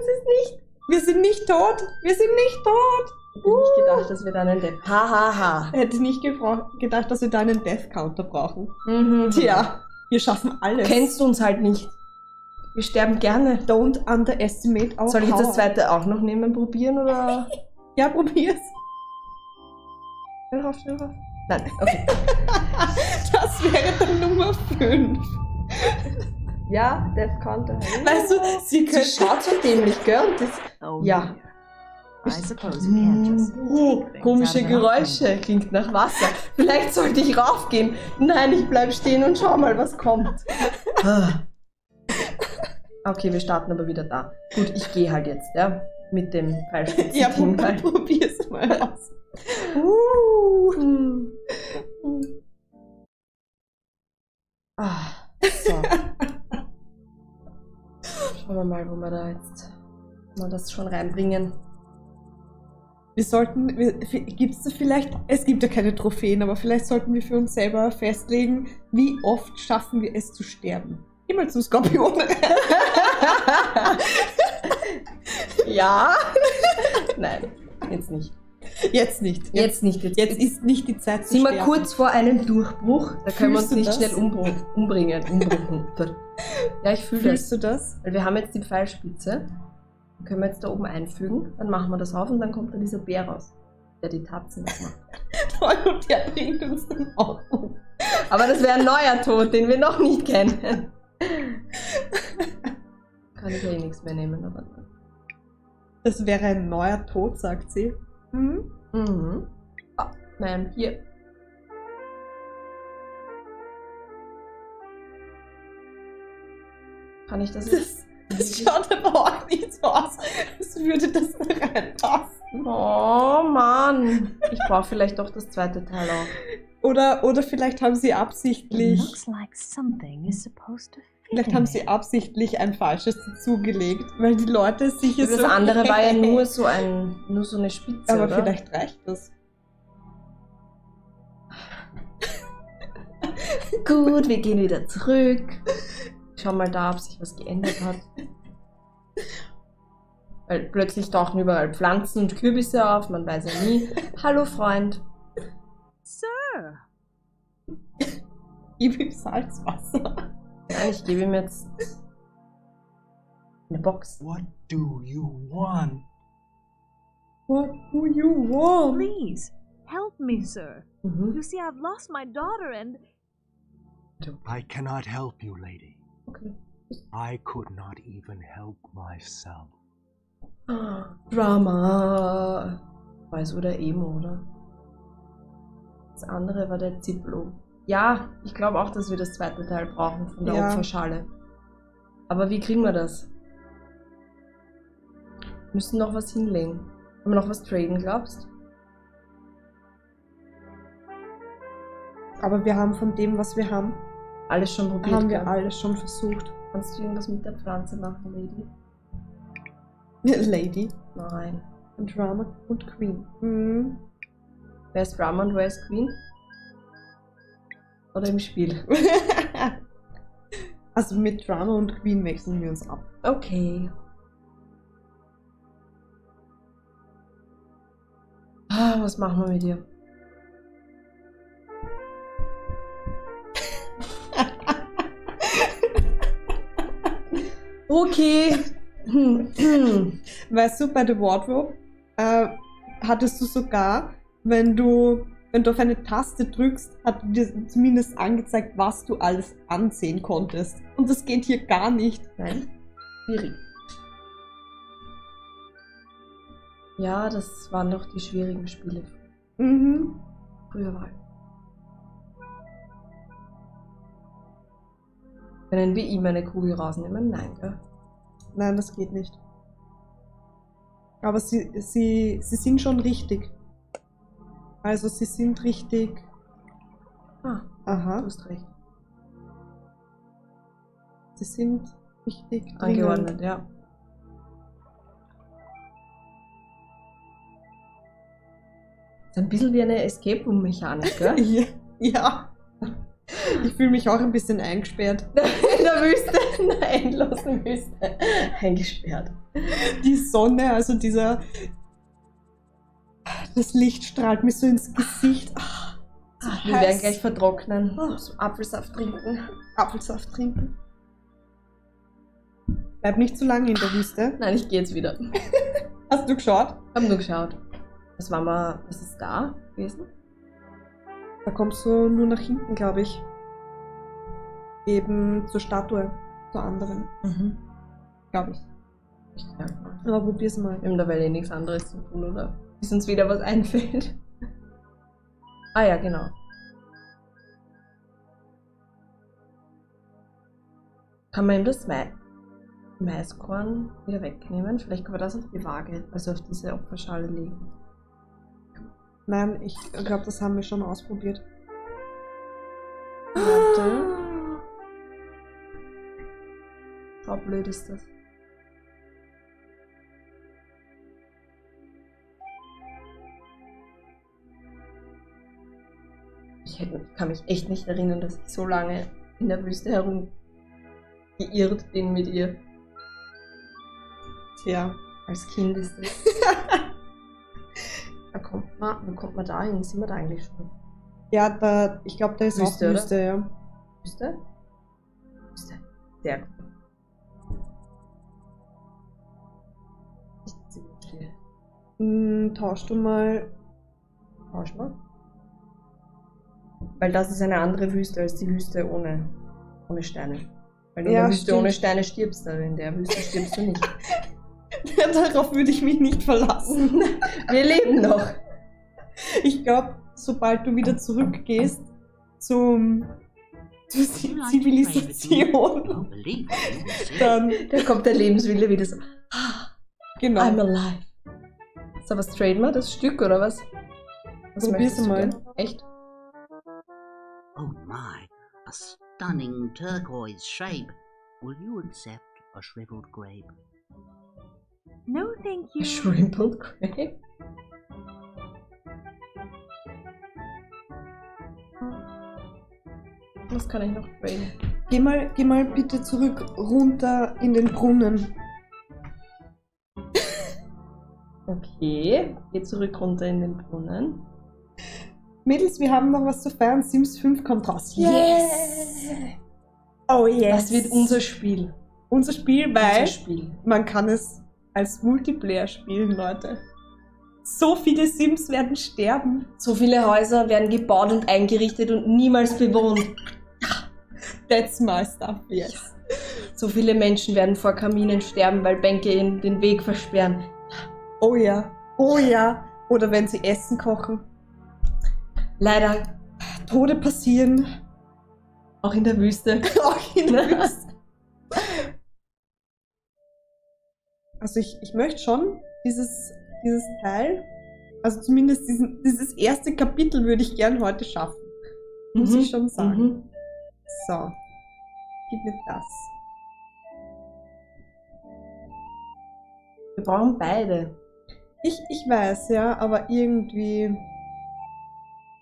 es ist nicht. Wir sind nicht tot! Wir sind nicht tot! Ich hätte uh. nicht gedacht, dass wir da einen Death... Hahaha! Ha, ha. Hätte nicht gedacht, dass wir da einen Death-Counter brauchen. Mhm. Tja, wir schaffen alles. Kennst du uns halt nicht. Wir sterben gerne. Don't underestimate our power. Soll ich jetzt das zweite auch noch nehmen, probieren oder... Ja, probier's. Schnell rauf, schnell rauf. Nein, okay. Das wäre dann Nummer fünf. Ja, das konnte er. Weißt du, sie, sie schaut so dämlich, gell? Und das, oh, ja. I suppose you can't just oh, komische Geräusche, klingt nach Wasser. Vielleicht sollte ich raufgehen. Nein, ich bleib stehen und schau mal, was kommt. Okay, wir starten aber wieder da. Gut, ich gehe halt jetzt, ja? Mit dem Pfeilspitzen. Ja, probier, probier's mal aus. Uh. Mm. Ah, so. Schauen wir mal, wo wir da jetzt mal das schon reinbringen. Wir sollten, gibt es vielleicht, es gibt ja keine Trophäen, aber vielleicht sollten wir für uns selber festlegen, wie oft schaffen wir es zu sterben. Geh mal zum Skorpion. Ja. Nein, jetzt nicht. Jetzt nicht. Jetzt, jetzt nicht. Jetzt, jetzt ist nicht die Zeit zu sind sterben. Sind wir kurz vor einem Durchbruch, da können Fühlst wir uns nicht schnell umbringen. umbringen. umbringen. Ja, ich fühle das. Fühlst du das? Weil wir haben jetzt die Pfeilspitze. Die können wir jetzt da oben einfügen. Dann machen wir das auf und dann kommt da dieser Bär raus, der die Tatzen macht. Toll, und der bringt uns dann auch um. Aber das wäre ein neuer Tod, den wir noch nicht kennen. Kann ich ja eh nichts mehr nehmen. Aber das wäre ein neuer Tod, sagt sie. Mhm. Mhm. Ah, nein, hier. Kann ich das jetzt? Das, das schaut aber auch nicht so aus, als würde das da reinpassen. Oh Mann. Ich brauche vielleicht doch das zweite Teil auch. Oder, oder vielleicht haben sie absichtlich... Like vielleicht haben sie absichtlich ein falsches dazugelegt, weil die Leute sicher so... Das andere war ja nur so, ein, nur so eine Spitze, aber oder? Vielleicht reicht das. Gut, wir gehen wieder zurück. Schau mal da, ob sich was geändert hat. Weil plötzlich tauchen überall Pflanzen und Kürbisse auf, man weiß ja nie. Hallo Freund. Sir. Gib ihm Salzwasser. Nein, ich gebe ihm jetzt eine Box. What do you want? What do you want? Please, help help me, sir. Mm-hmm. You see, I've lost my daughter and... I cannot help you, lady. Okay. I could not even help myself. Drama. Weiß oder Emo, oder? Das andere war der Ziplo. Ja, ich glaube auch, dass wir das zweite Teil brauchen von der ja. Opferschale. Aber wie kriegen wir das? Wir müssen noch was hinlegen. Wenn wir noch was traden, glaubst? Aber wir haben von dem, was wir haben, alles schon probiert. Haben wir alles schon versucht. Kannst du irgendwas mit der Pflanze machen, Lady? Lady? Nein. Und Drama und Queen. Mhm. Wer ist Drama und wer ist Queen? Oder im Spiel? Also mit Drama und Queen wechseln wir uns ab. Okay. Ah, was machen wir mit dir? Okay. Weißt du, bei The Wardrobe äh, hattest du sogar, wenn du, wenn du auf eine Taste drückst, hat dir zumindest angezeigt, was du alles ansehen konntest. Und das geht hier gar nicht. Nein. Schwierig. Ja, das waren noch die schwierigen Spiele. Mhm. Früher mal. Können wir ihm eine Kugel rausnehmen? Nein, gell? Nein, das geht nicht. Aber sie, sie, sie sind schon richtig. Also sie sind richtig. Ah, aha. Du hast recht. Sie sind richtig angeordnet, dringend. Ja. Das ist ein bisschen wie eine Escape Room Mechanik, gell? Ja. Ja. Ich fühle mich auch ein bisschen eingesperrt. In der Wüste, in der endlosen Wüste. Eingesperrt. Die Sonne, also dieser... Das Licht strahlt mir so ins Gesicht. Ach, so wir heiß. Werden gleich vertrocknen. Oh. So Apfelsaft trinken. Apfelsaft trinken. Bleib nicht zu lange in der Wüste. Nein, ich gehe jetzt wieder. Hast du geschaut? Hab nur geschaut. Was war mal... Was ist da gewesen? Da kommst du nur nach hinten, glaube ich. Eben zur Statue, zur anderen. Mhm. Glaube ich. ich Aber probier's mal. Wir haben dabei eh nichts anderes zu tun, oder? Bis uns wieder was einfällt. Ah ja, genau. Kann man ihm das Mais Maiskorn wieder wegnehmen? Vielleicht können wir das auf die Waage, also auf diese Opferschale legen. Nein, ich glaube, das haben wir schon ausprobiert. Warte. Wie blöd ist das? Ich hätte, kann mich echt nicht erinnern, dass ich so lange in der Wüste herumgeirrt bin mit ihr. Tja, als Kind ist das. Kommt man, wo kommt man da hin? Sind wir da eigentlich schon? Ja, da, ich glaube, da ist Wüste, auch Wüste, ja. Wüste? Wüste. Sehr gut. Ist ziemlich schnell. Hm, tausch du mal. Tausch mal. Weil das ist eine andere Wüste als die Wüste ohne, ohne Steine. Weil du ja, in der Wüste stimmt. ohne Steine stirbst, aber in der Wüste stirbst du nicht. Darauf würde ich mich nicht verlassen. Wir leben noch. Ich glaube, sobald du wieder zurückgehst zum, zur Zivilisation, dann da kommt der Lebenswille wieder so. Genau. I'm alive. So, was traden wir? Das Stück oder was? Was möchtest du mal? Echt? Oh my, a stunning turquoise shape. Will you accept a shriveled grape? No, thank you. Shrimpled grape? Das kann ich noch traden. Geh mal, geh mal bitte zurück runter in den Brunnen. Okay, geh zurück runter in den Brunnen. Mädels, wir haben noch was zu feiern. Sims fünf kommt raus. Yes! Oh yes! Das wird unser Spiel. Unser Spiel, weil unser Spiel. Man kann es als Multiplayer spielen, Leute. So viele Sims werden sterben. So viele Häuser werden gebaut und eingerichtet und niemals bewohnt. That's my stuff, yes. Ja. So viele Menschen werden vor Kaminen sterben, weil Bänke ihnen den Weg versperren. Oh ja, oh ja. Oder wenn sie Essen kochen. Leider, Tode passieren. Auch in der Wüste. Auch in der Wüste. Also ich, ich möchte schon dieses, dieses Teil, also zumindest diesen, dieses erste Kapitel würde ich gern heute schaffen. Muss mhm. ich schon sagen. Mhm. So, gib mir das. Wir brauchen beide. Ich, ich weiß, ja, aber irgendwie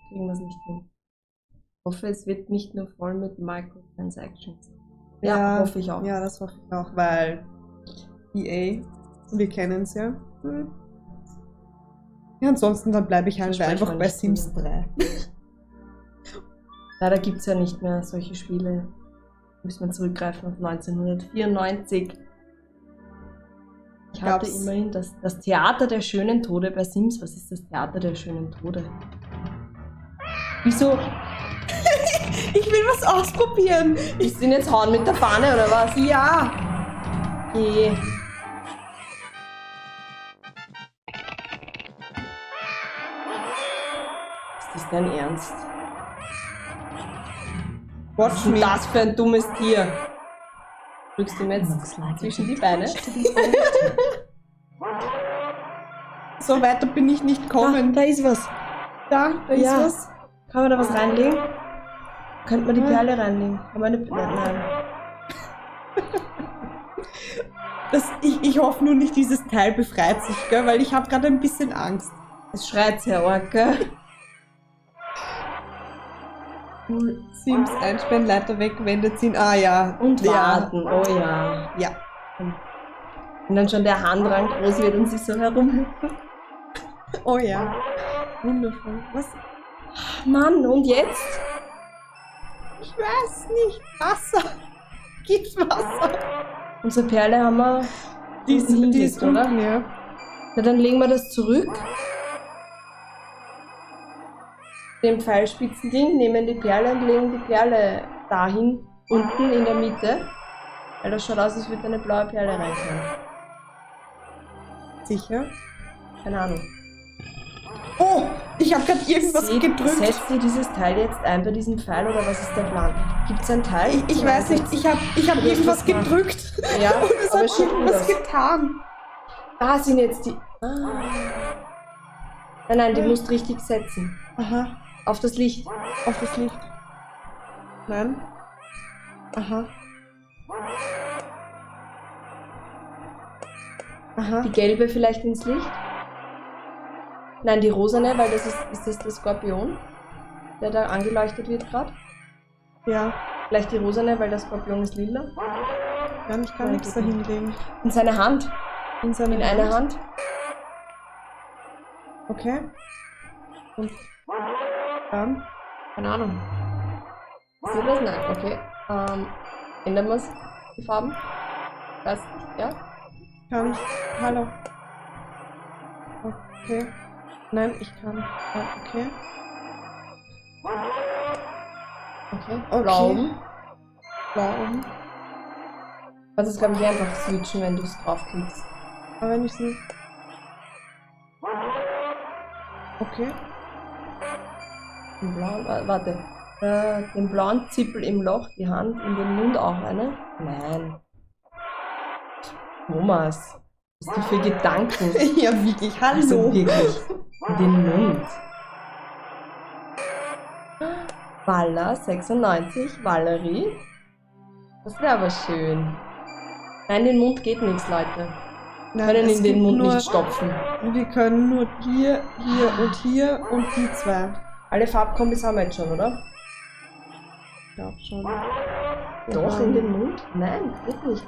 kriegen wir es nicht hin. Ich hoffe, es wird nicht nur voll mit Microtransactions. Ja, ja, hoffe ich auch. Ja, das hoffe ich auch, weil E A, wir kennen es ja. Hm. Ja, ansonsten dann bleibe ich halt einfach bei Sims drei. Leider gibt es ja nicht mehr solche Spiele. Müssen wir zurückgreifen auf neunzehnhundertvierundneunzig. Ich hatte Gab's. immerhin das, das Theater der schönen Tode bei Sims. Was ist das Theater der schönen Tode? Wieso? Ich will was ausprobieren. Willst du ihn jetzt hauen mit der Fahne oder was? Ja. Okay. Ist das dein Ernst? Was ist denn das für ein dummes Tier? Drückst du ihm jetzt zwischen die Beine? So weiter bin ich nicht gekommen. Da, da ist was. Da, da ist ja. was. Kann man da was reinlegen? Könnte man die Perle reinlegen? Kann man eine Perle rein? Das, ich, ich hoffe nur nicht, dieses Teil befreit sich, gell? Weil ich habe gerade ein bisschen Angst. Es schreit sehr arg, gell? Sims einsperren, Leiter weg, Wände ziehen, ah ja. Und ja. warten, oh ja. Ja. Und dann schon der Handrang groß wird und sich so herumhüpft. Oh ja. Wundervoll. Was? Mann, und jetzt? Ich weiß nicht. Wasser. Gibt's Wasser? Unsere Perle haben wir... Die ist, die ist unten, oder? Ja. Na, dann legen wir das zurück. Den Pfeilspitzending, nehmen die Perle und legen die Perle dahin, unten in der Mitte. Weil das schaut aus, als würde eine blaue Perle reinkommen. Sicher? Keine Ahnung. Oh! Ich habe gerade irgendwas Seht, gedrückt. Setzt ihr dieses Teil jetzt ein bei diesem Pfeil oder was ist der Plan? Gibt es ein Teil? Ich, ich weiß nicht, ich habe ich hab irgendwas gedrückt. Ja, und es hat irgendwas getan. Da sind jetzt die... Ah. Nein, nein, die ja. musst richtig setzen. Aha. Auf das Licht. Auf das Licht. Nein. Aha. Aha. Die gelbe vielleicht ins Licht? Nein, die rosane, weil das ist, ist das der Skorpion, der da angeleuchtet wird gerade. Ja. Vielleicht die rosane, weil der Skorpion ist lila. Ja, ich kann nichts da hinlegen. In seine Hand. In seine In Hand. eine Hand. Okay. Und dann? Keine Ahnung. Sieht das? Nein, okay. Ähm, ändern wir es, die Farben? Das, ja? Kann ich. Hallo. Okay. Nein, ich kann. Okay. Okay. Okay. Blau oben. Blau oben. Also das kann ich einfach switchen, wenn du es draufklickst. Aber wenn ich es nicht. Okay. Den blauen, warte. Äh, den blauen Zippel im Loch, die Hand in den Mund auch eine? Nein. Thomas. Was hast du für Gedanken? Ja, wirklich. Hallo. Also wirklich. Den Mund. Walla sechsundneunzig, Valerie. Das wäre aber schön. Nein, den Mund geht nichts, Leute. Wir Nein, können in den Mund nur, nicht stopfen. Wir können nur hier, hier und hier und die zwei. Alle Farbkombis haben wir jetzt schon, oder? Ich glaube schon. Wir Doch, in den Mund? Nein, geht nicht.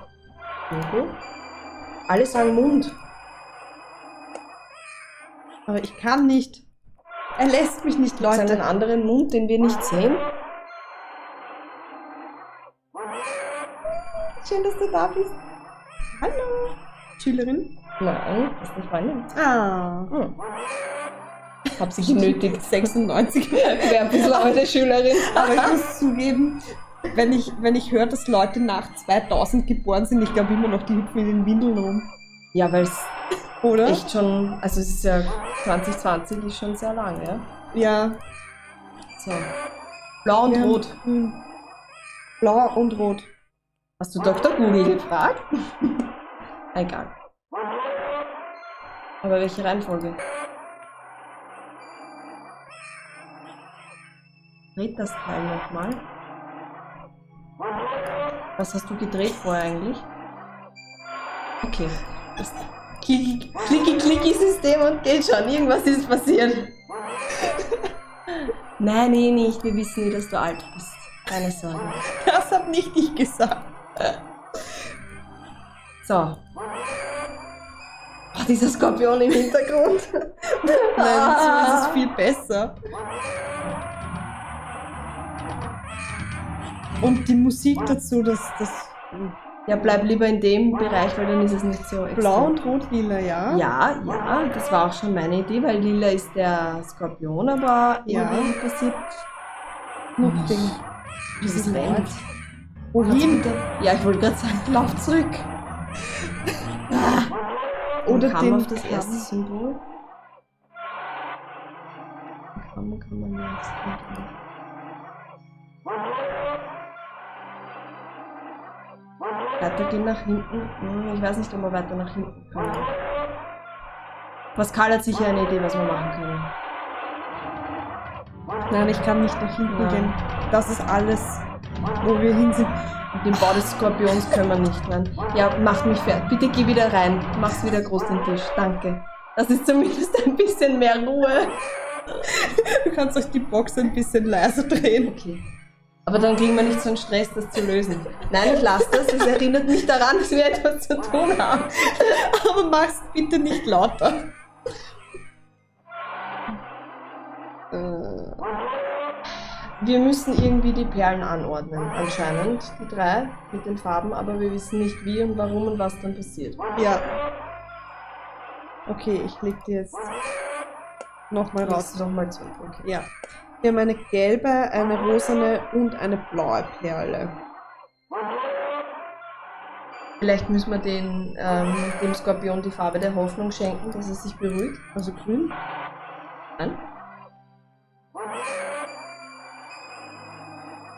Logo. Alle sagen Mund. Aber ich kann nicht. Er lässt mich nicht, Leute. Gibt's einen anderen Mund, den wir nicht sehen? Schön, dass du da bist. Hallo. Schülerin. Nein, ist eine Freundin. Ah. Oh. Hm. Ich habe sie genötigt, sechsundneunzig wäre ein bisschen alte Schülerin. Aber ich muss zugeben, wenn ich, wenn ich höre, dass Leute nach zweitausend geboren sind, ich glaube immer noch, die hüpfen in den Windeln rum. Ja, weil es echt schon, also es ist ja zwanzig zwanzig ist schon sehr lang, ja? Ja. So. Blau und ja. Rot. Hm. Blau und rot. Hast du Doktor Google gefragt? Egal. Aber welche Reihenfolge? Dreht das Teil nochmal. Was hast du gedreht vorher eigentlich? Okay. Das Klicki-Klicki-System und geht schon. Irgendwas ist passiert. Nein, eh nicht. Wir wissen nie, dass du alt bist. Keine Sorge. Das hab nicht ich gesagt. So. Oh, dieser Skorpion im Hintergrund. Nein, so ist es viel besser. Und die Musik dazu, das, das... Ja, bleib lieber in dem Bereich, weil dann ist es nicht so extrem. Blau und rot-lila, ja? Ja, ja, das war auch schon meine Idee, weil lila ist der Skorpion, aber ja, passiert noch Ding. Dieses Band. Wohin? Ja, ich wollte gerade sagen, lauf zurück. Oder kam auf das erste Symbol. Kann man nichts machen. Weitergehen nach hinten. Hm, ich weiß nicht, ob wir weiter nach hinten können. Pascal hat sicher eine Idee, was wir machen können. Nein, ich kann nicht nach hinten nein. gehen. Das ist alles, wo wir hin sind. Und den Bau des Skorpions können wir nicht rein. Ja, mach mich fertig. Bitte geh wieder rein. Mach's wieder groß den Tisch. Danke. Das ist zumindest ein bisschen mehr Ruhe. Du kannst euch die Box ein bisschen leiser drehen. Okay. Aber dann kriegen wir nicht so einen Stress, das zu lösen. Nein, ich lasse das. Das erinnert mich daran, dass wir etwas zu tun haben. Aber mach's bitte nicht lauter. Wir müssen irgendwie die Perlen anordnen, anscheinend. Die drei mit den Farben, aber wir wissen nicht wie und warum und was dann passiert. Ja. Okay, ich leg die jetzt nochmal raus. Nochmal zurück, okay. Ja. Wir haben eine gelbe, eine rosane und eine blaue Perle. Vielleicht müssen wir den, ähm, dem Skorpion die Farbe der Hoffnung schenken, dass er sich beruhigt. Also grün. Nein.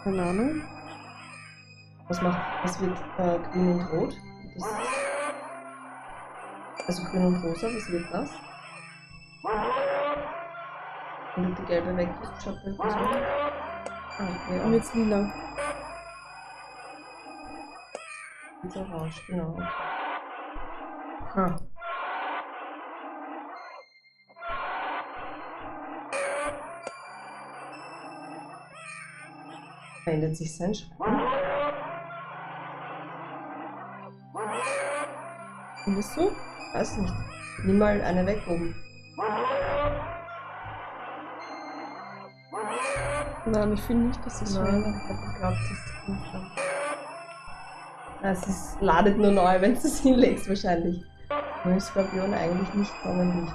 Keine Ahnung. Was macht? Was wird äh, grün und rot? Das, also grün und rosa, was wird das? Und die gelbe weg ist, schaut man das mal. Ah, okay. Und jetzt lila. Und orange, genau. Ha. Verändert sich sein Schreiben? Findest du? Weiß nicht. Nimm mal eine weg oben. Nein, ich finde nicht, dass es so eine geklappt ist. Es ladet nur neu, wenn du es hinlegst, wahrscheinlich. Nur ist Skorpion eigentlich nicht kommen nicht.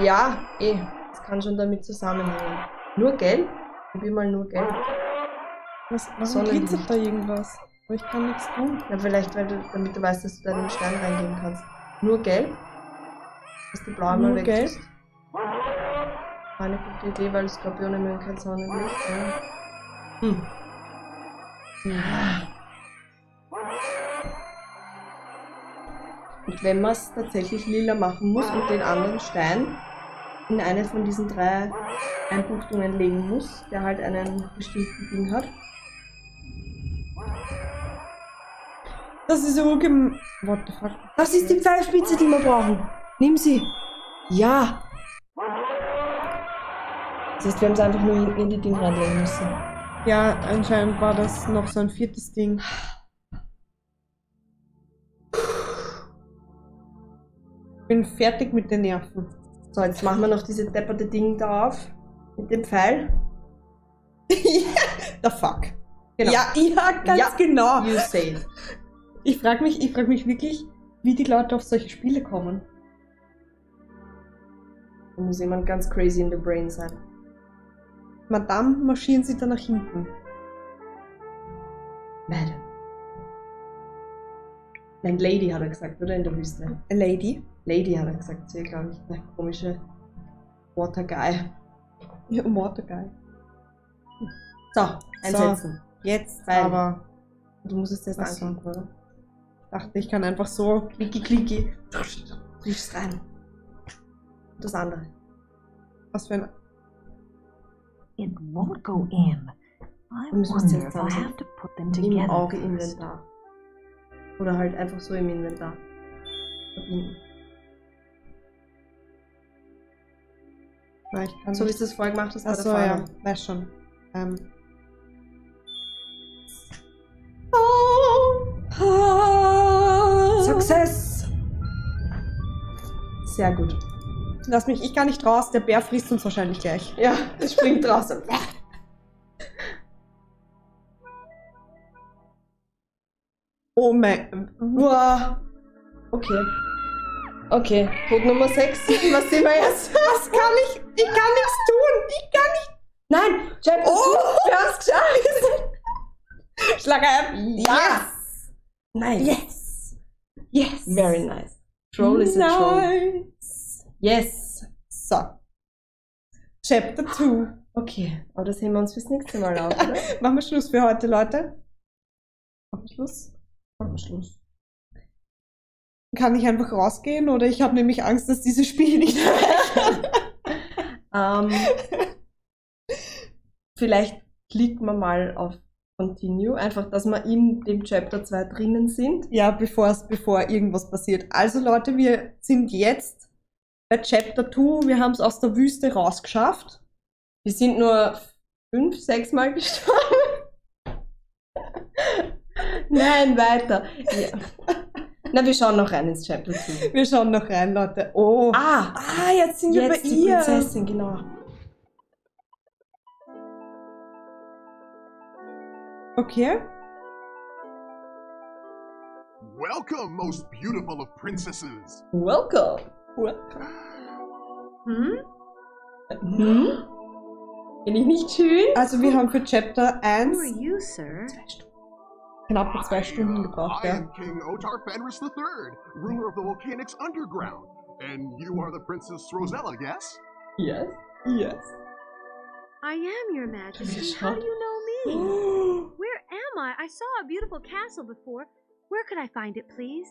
Ja, eh. Das kann schon damit zusammenhängen. Nur gelb? Probier mal nur gelb. Was, warum glitzert da irgendwas? Aber ich kann nichts tun. Ja, vielleicht, weil du, damit du weißt, dass du da den Stein reingeben kannst. Nur gelb? Dass du blau mal weg bist. Eine gute Idee, weil Skorpione mögen kein Sonnenlicht. Ja. Hm. Ja. Und wenn man es tatsächlich lila machen muss und den anderen Stein in eine von diesen drei Einbuchtungen legen muss, der halt einen bestimmten Ding hat. Das ist so gem... What the fuck? Das ist die Pfeilspitze, die wir brauchen. Nimm sie. Ja. Das heißt, wir haben es einfach nur hinten in die Dinge reinlegen müssen. Ja, anscheinend war das noch so ein viertes Ding. Ich bin fertig mit den Nerven. So, jetzt machen wir noch diese depperte Ding drauf. Mit dem Pfeil. The fuck. Genau. Ja, ja, ganz ja, genau. You say it. Ich frage mich, ich frag mich wirklich, wie die Leute auf solche Spiele kommen. Da muss jemand ganz crazy in the brain sein. Madame, marschieren Sie da nach hinten. Madame. Nein, Lady hat er gesagt, oder? In der Wüste. A lady? Lady hat er gesagt, sie, glaube ich. Der komische Water Guy. Ja, Water Guy. So, einsetzen. So, jetzt, Weil. aber... Du musst es erst anfangen, oder? Ich dachte, ich kann einfach so klicki klicki triffst rein. Das andere. Was für ein... It won't go in. I wonder if I have to put them together. Im Auge Inventar. Oder halt einfach so im Inventar. Verbinden. Nein, ich kann so nicht. Wie du es vorher gemacht hast, also ja, weiß schon. Ähm. Success! Sehr gut. Lass mich, ich kann nicht raus, der Bär frisst uns wahrscheinlich gleich. Ja, es springt raus. Oh mein... Wow. Okay. Okay, Punkt Nummer sechs. Was sehen wir jetzt? Was kann ich? Ich kann nichts tun! Ich kann nicht... Nein! Jack, oh, du hast es geschafft! Schlag ein! Yes! yes. Nein! Yes! Yes! Very nice. Troll is nice. a troll. Yes! So. Chapter two. Okay, aber das sehen wir uns fürs nächste Mal auf, oder? Machen wir Schluss für heute, Leute. Machen wir Schluss? Machen wir Schluss. Kann ich einfach rausgehen, oder ich habe nämlich Angst, dass dieses Spiel nicht ähm, vielleicht klicken wir mal auf Continue, einfach, dass wir in dem Chapter two drinnen sind. Ja, bevor es bevor irgendwas passiert. Also Leute, wir sind jetzt bei Chapter two, wir haben es aus der Wüste rausgeschafft. Wir sind nur fünf, sechs Mal gestorben. Nein, weiter. Ja. Na, wir schauen noch rein ins Chapter two. Wir schauen noch rein, Leute. Oh. Ah, ah jetzt sind wir bei ihr. Jetzt die Prinzessin, genau. Okay. Welcome, most beautiful of princesses. Welcome. Welcome. Hm? Hm? Bin ich nicht schön? Also wir haben für Chapter eins... Who are you, sir? Knappe zwei Stunden gebraucht, ja. King Otar Fenris the Third, ruler of the Volcanics Underground, and you are the Princess Rosella, yes? Yes, yes. I am, Your Majesty. How do you know me? Where am I? I saw a beautiful castle before. Where could I find it, please?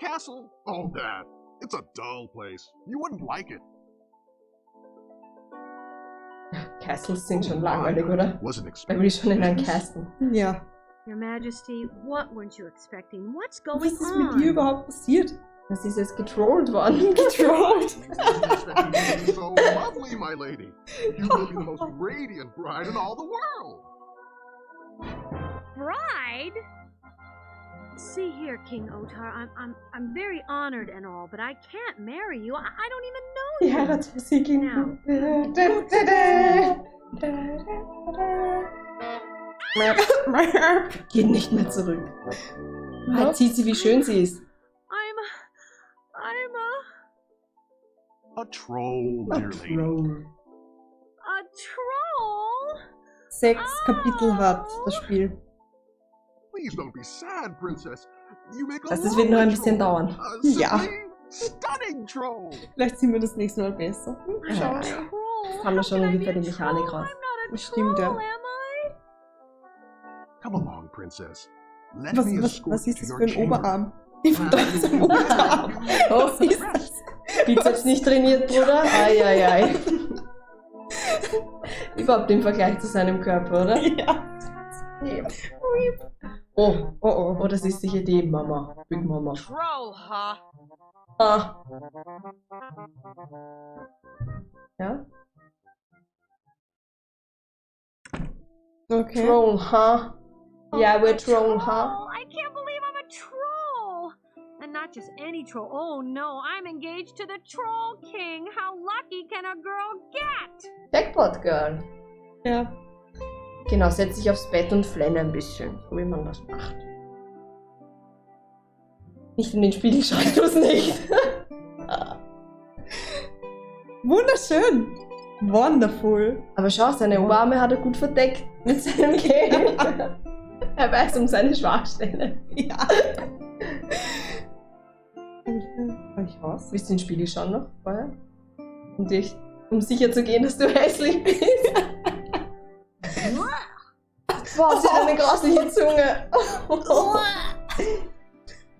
Castle? Oh, that. It's a dull place. You wouldn't like it. Castles sind schon langweilig, oder? Da will ich schon in einen Castle. Ja. Your Majesty, what weren't you expecting? What's going on? Was ist mit dir überhaupt passiert? Das ist jetzt getrollt worden. Getrollt. So lovely, my lady. You will be the most radiant bride in all the world. Bride? See here, King Otar, I'm I'm I'm very honored and all, but I can't marry you. I, I don't even know you. Yeah, that's what she can now. Geht nicht mehr zurück. Halt, sieht sie, wie schön sie ist. I'm I'm a a troll, dear lady. A troll. A troll? Sechs Kapitel hat das Spiel. Please don't be sad, Princess. You make a das ist, wird noch ein bisschen dauern. Uh, ja. Stunning troll. Vielleicht sehen wir das nächste Mal besser. Hm? Ja. Jetzt haben wir schon ungefähr die Mechanik raus. Stimmt, ja. Come along, Princess. Let was, me was, was ist das für ein Oberarm? Oberarm. Was ist das? Bizeps nicht trainiert, Bruder? Ei, ei, ei. Überhaupt im Vergleich zu seinem Körper, oder? Ja. Oh, oh, oh, oh, das ist sicher die Mama. Big Mama. Troll, huh? Ah. Ja? Okay. Troll, huh? Yeah, we're troll, huh? I can't believe I'm a troll! And not just any troll. Oh no, I'm engaged to the troll king. How lucky can a girl get? Jackpot girl. Ja. Genau, setz dich aufs Bett und flenne ein bisschen, so wie man das macht. Nicht in den Spiegel schauen, du es nicht. Wunderschön. Wonderful. Aber schau, seine Umarme hat er gut verdeckt mit seinem Gel. Er weiß um seine Schwachstelle. Ja. Hab ich raus? Willst du den Spiegel schauen noch vorher? Um dich, um sicher zu gehen, dass du hässlich bist. Wow, sie hat eine grausliche Zunge.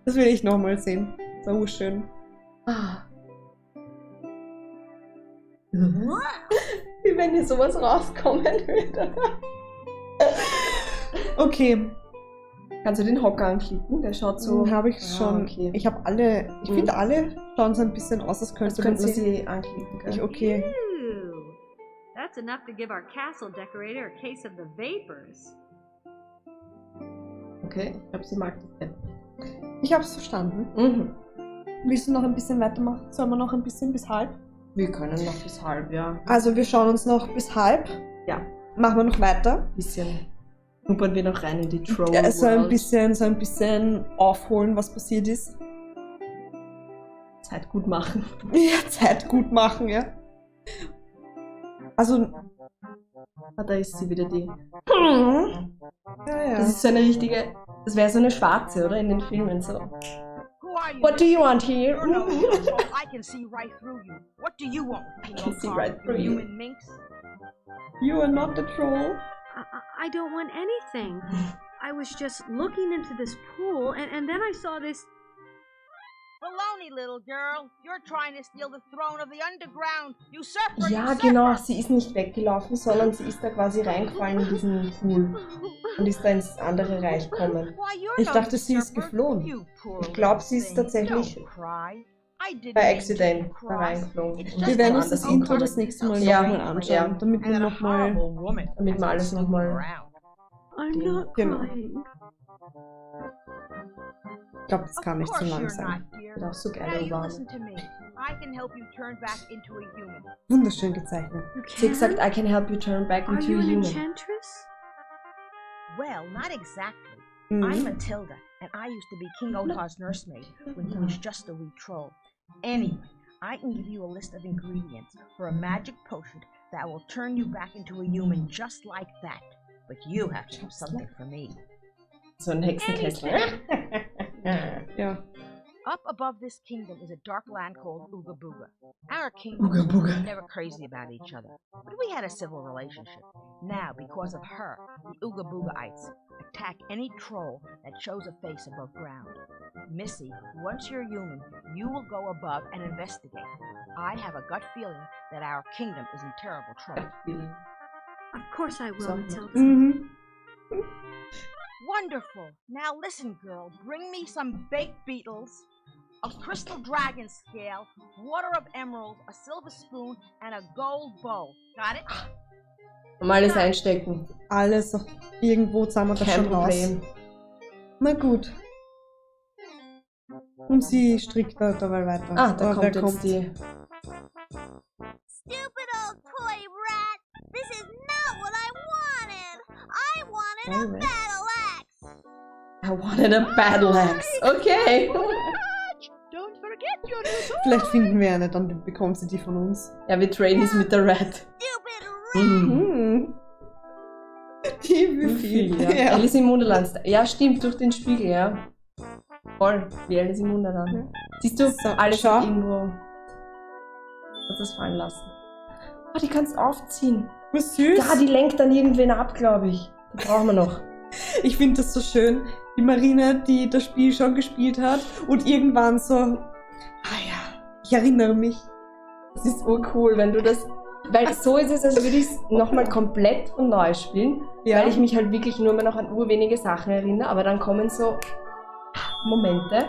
Das will ich nochmal sehen. So schön. Ah. Wie wenn hier sowas rauskommen würde. Okay. Kannst du den Hocker anklicken? Der schaut so. Den habe ich schon. Ah, okay. Ich habe alle. Ich mhm. finde, alle schauen so ein bisschen aus, als könnte man sie, sie anklicken. Können. Ich, okay. Ew. That's enough to give our castle decorator a case of the vapors. Okay, ich glaube, sie mag das. Ich habe es verstanden. Mhm. Willst du noch ein bisschen weitermachen? Sollen wir noch ein bisschen bis halb? Wir können noch bis halb, ja. Also wir schauen uns noch bis halb. Ja. Machen wir noch weiter. Ein bisschen. Humpern wir noch rein in die Troll. Ja, so ein bisschen, so ein bisschen aufholen, was passiert ist. Zeit gut machen. Ja, Zeit gut machen, ja. Also... Ah, da ist sie wieder, die. Mhm. Ja, ja. Das ist so eine richtige... Das wäre so eine schwarze, oder? In den Filmen so. What do you want here? I can see right through you. What do you want? I can see right through you. You are not the troll. I, I don't want anything. I was just looking into this pool, and, and then I saw this... Baloney, little girl. You're trying to steal the throne of the underground. You suffer, ja, you genau. Suffer. Sie ist nicht weggelaufen, sondern sie ist da quasi reingefallen in diesen Pool und ist da ins andere Reich gekommen. Ich dachte, sie ist geflohen. Ich glaube, sie ist tatsächlich bei Accident da reingeflogen. Wir werden uns das Intro das nächste Mal ja, nochmal anschauen, ja. damit wir nochmal, damit wir alles nochmal... Genau. Ich glaube, das kann nicht zu lang sein. Ich würde auch so gerne warnen. Wunderschön gezeichnet. Sie sagt, I can help you turn back into a human. Well, not exactly. Mm. I'm Matilda, and I used to be King Otar's nursemaid when he was just a wee troll. Anyway, I can give you a list of ingredients for a magic potion that will turn you back into a human just like that. But you have to do something for me. So ein Hexenkessel. Ja. Up above this kingdom is a dark land called Uga Buga. Our kingdom Uga Buga. Were never crazy about each other, but we had a civil relationship. Now, because of her, the Uga Bugaites attack any troll that shows a face above ground. Missy, once you're human, you will go above and investigate. I have a gut feeling that our kingdom is in terrible trouble. Of course I will, so, Matilda. Mm-hmm. Wonderful! Now listen, girl, bring me some baked beetles, a crystal dragon scale, water of emerald, a silver spoon, and a gold bowl. Got it? Um alles einstecken. Alles auf irgendwo zusammen das schon raus. Na gut. Und sie strickt da dabei weiter. Ah, da oh, kommt jetzt kommt. Die... Stupid old toy rat! This is not what I wanted! I wanted a battle axe! I wanted a battle axe! Okay! Don't forget your new toy. Vielleicht finden wir eine, dann bekommen sie die von uns. Ja, wir traden es mit der Rat. Stupid rat! Mhm. Die Büffel, ja. ja. Alice im Wunderland. Ja, stimmt, durch den Spiegel, ja. Voll, wie Alice im Wunderland. Ja. Siehst du, so, alles schau. Irgendwo... Kannst du es fallen lassen. Oh, die kannst aufziehen. Wie süß. Ja, die lenkt dann irgendwen ab, glaube ich. Die brauchen wir noch. Ich finde das so schön. Die Marina, die das Spiel schon gespielt hat und irgendwann so, ah ja, ich erinnere mich. Das ist urcool, wenn du das, weil so ist es, als würde ich es nochmal komplett von neu spielen, ja. Weil ich mich halt wirklich nur mehr noch an urwenige Sachen erinnere, aber dann kommen so Momente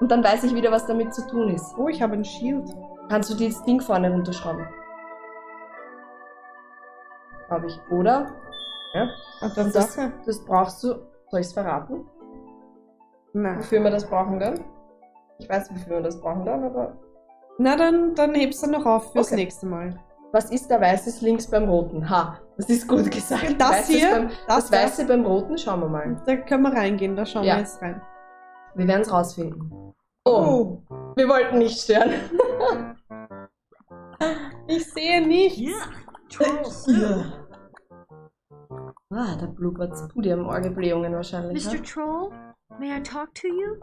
und dann weiß ich wieder, was damit zu tun ist. Oh, ich habe ein Shield. Kannst du dieses Ding vorne runterschrauben? Glaube ich, oder? Ja. Und dann das, das brauchst du. Soll ich es verraten? Nein. Wofür wir das brauchen dann? Ich weiß, wofür wir das brauchen dann, aber. Na, dann, dann hebst du noch auf fürs okay. nächste Mal. Was ist der Weiße links beim Roten? Ha, das ist gut gesagt. Das Weißes hier? Beim, das, das Weiße beim Roten? Schauen wir mal. Da können wir reingehen, da schauen ja. wir jetzt rein. Wir werden es rausfinden. Oh, oh, wir wollten nicht sterben. Ich sehe nichts. Yeah. Ah, da blubbert's. Puh, die haben Orgelblähungen wahrscheinlich. Mister Troll, may I talk to you?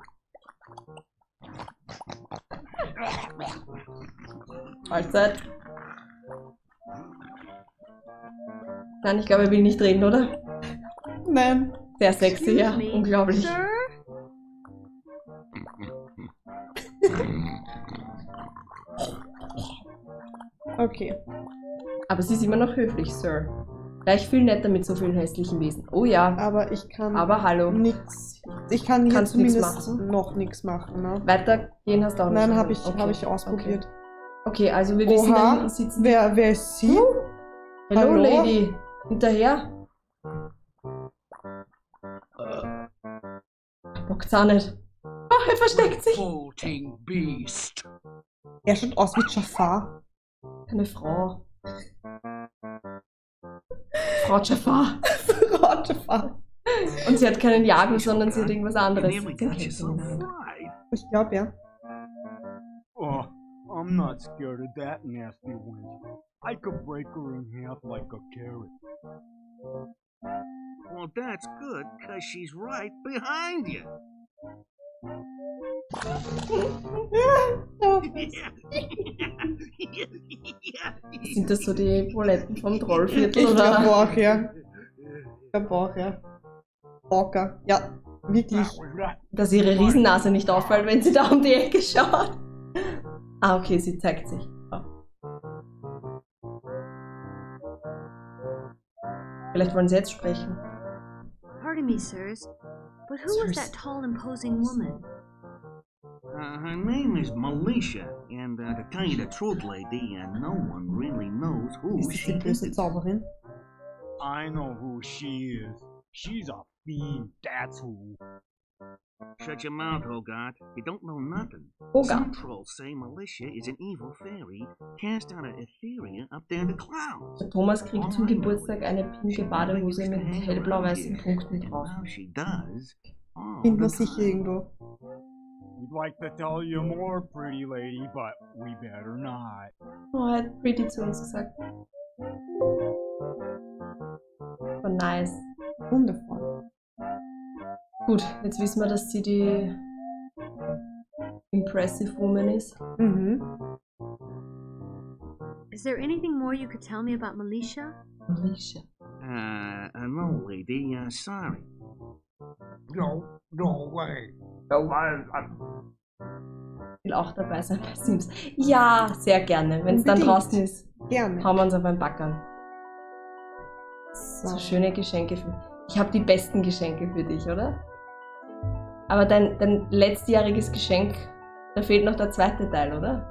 Halbzeit. Nein, ich glaube, er will nicht reden, oder? Nein. Sehr sexy, ja. Unglaublich. Sir? Okay. Aber sie ist immer noch höflich, Sir. Gleich viel netter mit so vielen hässlichen Wesen. Oh ja. Aber ich kann. Aber hallo. Nix. Ich kann hier Kannst zumindest nix noch nichts machen. Ne? Weitergehen hast du auch nicht. Nein, habe ich, okay. hab ich ausprobiert. Okay, okay, also wir wissen, Oha, da sitzen. Wer, wer ist sie? Hello, hallo, Lady. Hinterher. Bockt's auch nicht. Oh, er versteckt sich. Er schaut aus wie Jafar. Eine Frau. Frau Jafar. Frau Jafar. Und sie hat keinen Jagen, sondern sie hat irgendwas anderes. Ich glaube, ja. Oh, I'm not scared of that nasty wind. I could break her in half like a carrot. Well, that's good, because she's right behind you. Sind das so die Poletten vom Trollviertel? Ich glaube auch, ja. Ich glaube auch, ja. Bocker. Ja, wirklich. Dass ihre Riesennase nicht auffällt, wenn sie da um die Ecke schaut. Ah, okay, sie zeigt sich. Oh. Vielleicht wollen sie jetzt sprechen. Pardon me, sirs. But who was that tall, imposing woman? Uh, her name is Malicia, and uh, to tell you the truth, lady, uh, no one really knows who is she is. I know who she is. She's a fiend, that's who. Shut your mouth, Hogarth. You don't know nothing. Hogarth. Some trolls say Malicia is an evil fairy cast out of Etheria up there in the clouds. Thomas kriegt zum Geburtstag eine pinke Badehose mit hellblau-weißen Punkten drauf. Findet sich irgendwo. We'd like to tell you more, pretty lady, but we better not. Oh, er hat pretty zu uns gesagt. Oh, nice. Wundervoll. Gut, jetzt wissen wir, dass sie die Impressive Woman ist. Mhm. Is there anything more you could tell me about Malicia? Malicia. Uh, no, lady, uh, sorry. No, no way. No way. Ich will auch dabei sein bei Sims. Ja, sehr gerne. Wenn es dann draußen ist, gerne. Hauen wir uns auf einen Backern. So, so schöne Geschenke für mich. Ich habe die besten Geschenke für dich, oder? Aber dein, dein letztjähriges Geschenk, da fehlt noch der zweite Teil, oder?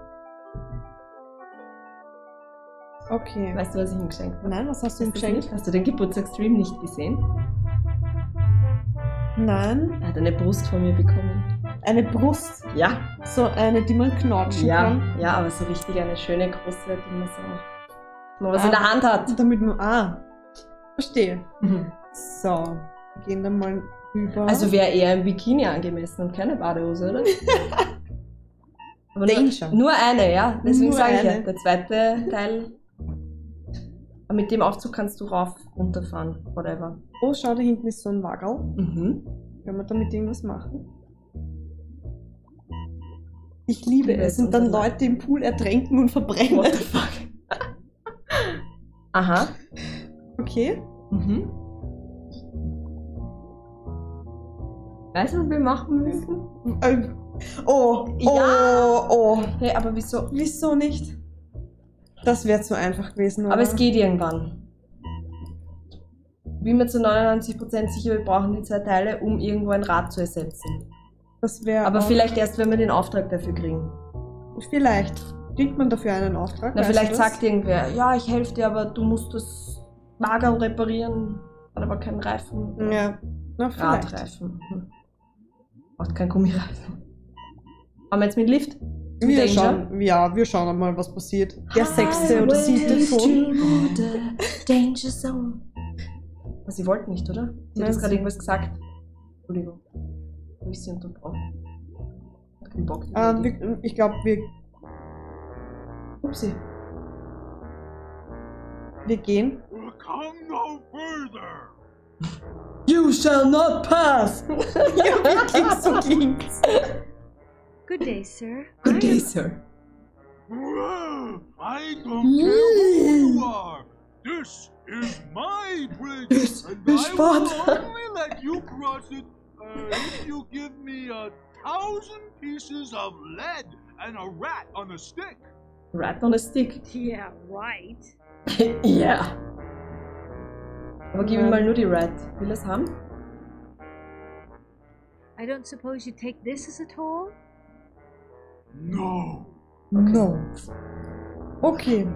Okay. Weißt du, was ich ihm geschenkt habe? Nein, was hast du ihm geschenkt? Hast du den Geburtstagsstream nicht gesehen? Nein. Er hat eine Brust von mir bekommen. Eine Brust? Ja. So eine, die man knatschen ja, kann? Ja, aber so richtig eine schöne, große, die man so... Man was ah, in der Hand hat. Damit man... Ah, verstehe. Mhm. So, wir gehen dann mal rüber. Also wäre eher ein Bikini angemessen und keine Badehose, oder? Aber nur, nur eine, ja. Deswegen sage ich ja, der zweite Teil. Aber mit dem Aufzug kannst du rauf, runterfahren, whatever. Oh, schau, da hinten ist so ein Wagel. Mhm. Können wir damit irgendwas machen? Ich liebe es. Und dann Leute im Pool ertränken und verbrennen. What the fuck? Aha. Okay. Mhm. Weißt du, was wir machen müssen? Oh, oh, ja. oh. Hey, aber wieso? Wieso nicht? Das wäre zu einfach gewesen, oder? Aber es geht irgendwann. Ich bin mir zu neunundneunzig Prozent sicher, wir brauchen die zwei Teile, um irgendwo ein Rad zu ersetzen. Das wäre. Aber vielleicht erst, wenn wir den Auftrag dafür kriegen. Vielleicht. Kriegt man dafür einen Auftrag? Na, vielleicht sagt irgendwer, ja, ich helfe dir, aber du musst das Wagen reparieren. Hat aber keinen Reifen. Ja. Na, vielleicht. Radreifen. Hm. Braucht kein Gummireifen. Haben wir jetzt mit Lift? Wir schauen, ja, wir schauen mal, was passiert. Der sechste oder siebte Phone. Danger Zone. Sie wollten nicht, oder? Sie Nein, hat jetzt gerade irgendwas gesagt. Entschuldigung. bisschen unterbrochen. Hat keinen Bock. Ähm, wir, ich glaube, wir... Upsi. Wir gehen. We come no further. You shall not pass! Ja, links und links. Good day, sir. Good day, sir. I don't care who you are. This is my bridge, and I will only let you cross it uh, if you give me a thousand pieces of lead and a rat on a stick. Rat on a stick? Yeah, right. Yeah. Aber gib mir mal nur die Rat. Will das haben? I don't suppose you take this as at all? No. Okay. No. Okay.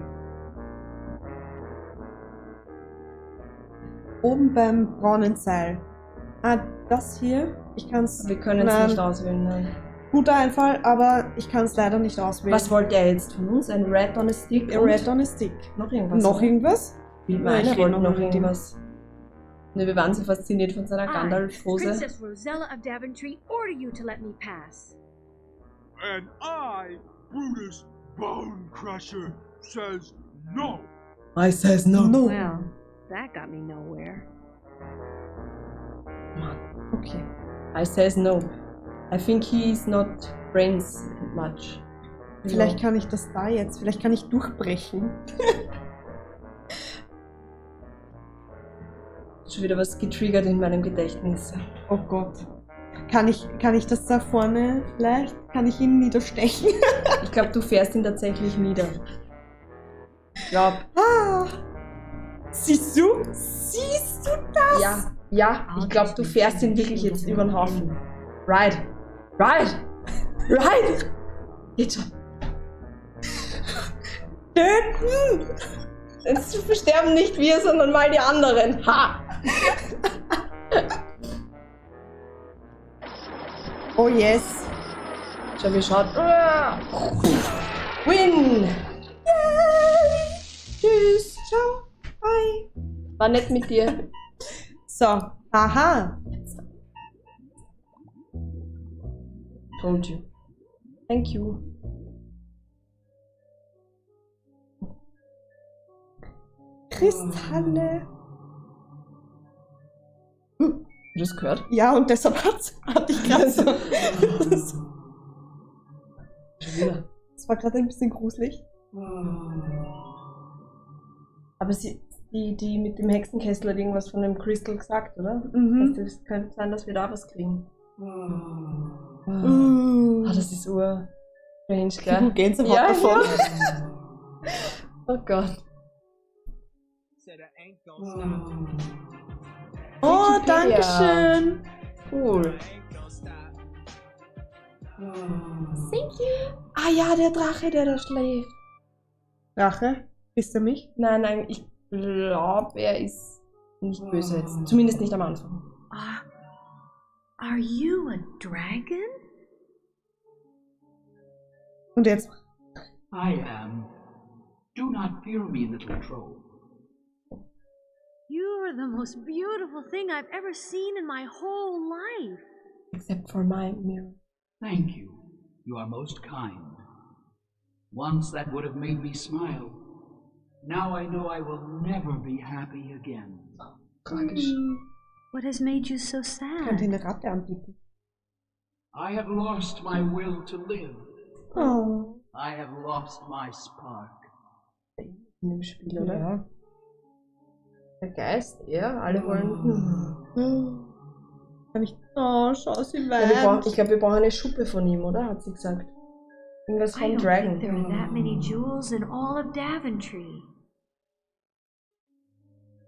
Oben beim braunen Seil. Ah, das hier. Ich kann's. Wir können es nicht auswählen, nein. Guter Einfall, aber ich kann es leider nicht auswählen. Was wollte er jetzt von uns? Ein Rat on a Stick? Ein Rat on a Stick. Noch irgendwas? Noch irgendwas? Nein, Nein ich wollte noch irgendwas. Ne, wir waren so fasziniert von seiner Gandalf-Pose. Princess Rosella of Daventry, order you to let me pass. And I, Brutus Bonecrusher, says no. I says no. No. Well, that got me nowhere. Mann, okay. I says no. I think he's not friends much. Vielleicht kann ich das da jetzt, vielleicht kann ich durchbrechen. Schon wieder was getriggert in meinem Gedächtnis. Oh Gott. Kann ich, kann ich das da vorne vielleicht? Kann ich ihn niederstechen? Ich glaube, du fährst ihn tatsächlich nieder. Ich glaube. Ah, siehst du? Siehst du das? Ja, ja. Ich glaube, du fährst ihn wirklich jetzt über den Haufen. Right. Right. Right. Geht schon. Töten! Jetzt versterben nicht wir, sondern mal die anderen. Ha! Oh yes. Schau, wie schaut. Win! Yay! Tschüss, ciao, bye. War nett mit dir. So, aha. Told you. Thank you. Kristalle. Hm. Hast du das gehört? Ja, und deshalb hatte ich gerade so. Das war gerade ein bisschen gruselig. Aber sie, die, die mit dem Hexenkessel hat irgendwas von dem Crystal gesagt, oder? Mhm. Also es könnte sein, dass wir da was kriegen. Ah, uh. oh, das ist ur strange, gell? Du gehst sofort ja, davon. Ja. Oh Gott. Oh, oh danke schön. Cool. Oh. Thank you. Ah ja, der Drache, der da schläft. Drache? Bist du mich? Nein, nein, ich glaube, er ist nicht böse jetzt. Zumindest nicht am Anfang. Ah. Are you a dragon? Und jetzt? I am. Do not fear me, little troll. You are the most beautiful thing I've ever seen in my whole life. Except for my mirror. Thank you. You are most kind. Once that would have made me smile. Now I know I will never be happy again. Tragisch. What has made you so sad? I have lost my will to live. Oh. I have lost my spark. In dem Spiel, oder? Ja. Der Geist, ja, alle wollen. Kann ich. Oh, schau, sie weint. Ich glaube, wir brauchen eine Schuppe von ihm, oder? Hat sie gesagt. Irgendwas vom Dragon. There are that many jewels in all of Daventry.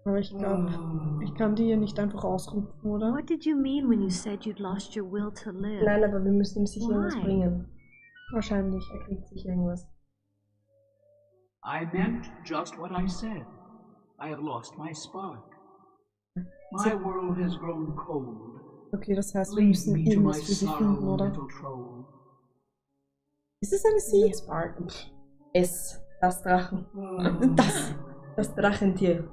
Aber ich glaube, oh. ich kann die hier nicht einfach ausrufen, oder? What did you mean when you said you'd lost your will to live? Nein, aber wir müssen ihm sicher Why? irgendwas bringen. Wahrscheinlich, er kriegt sich irgendwas. I meant just what I said. I have lost my spark. My world has grown cold. Okay, das heißt, wir müssen ihn was für sich finden, oder? Ist es eine Sea? Spark. Es, das Drachen. Das, das Drachentier.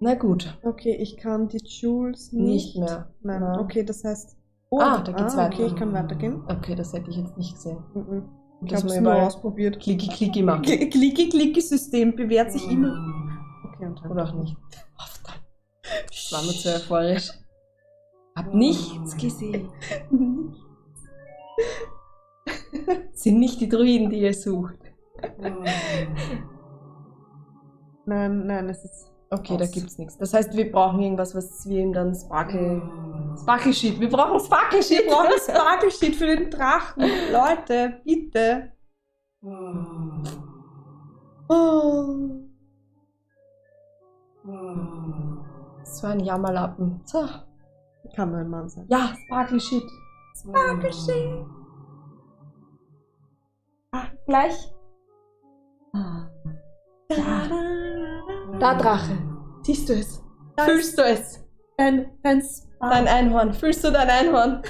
Na gut. Okay, ich kann die Jules nicht, nicht mehr. Nein, ja. Okay, das heißt... Oh, ah, da geht's ah, weiter. Okay, ich kann weitergehen. Okay, das hätte ich jetzt nicht gesehen. Mhm. Ich habe es nur ausprobiert. Klicki-Klicki machen. Klicki-Klicki-System bewährt sich immer. Okay, und dann. Oder auch nicht. Oh, verdammt. Das war mir zu erfreulich. Hab nichts gesehen. Sind nicht die Druiden, die ihr sucht. Nein, nein, es ist... Okay, aus. Da gibt's nichts. Das heißt, wir brauchen irgendwas, was wir ihm dann Sparkle... Sparkle Sheet. Wir brauchen Sparkle Sheet. Wir brauchen Sparkle Sheet für den Drachen. Leute, bitte. Oh. So ein Jammerlappen. So. Kann mein Mann sein. Ja, Sparkle Sheet. Sparkle Sheet. Ach, gleich. Da, da, da, Drache. Siehst du es? Das Fühlst du es? Dein, dein, ah. dein Einhorn. Fühlst du dein Einhorn?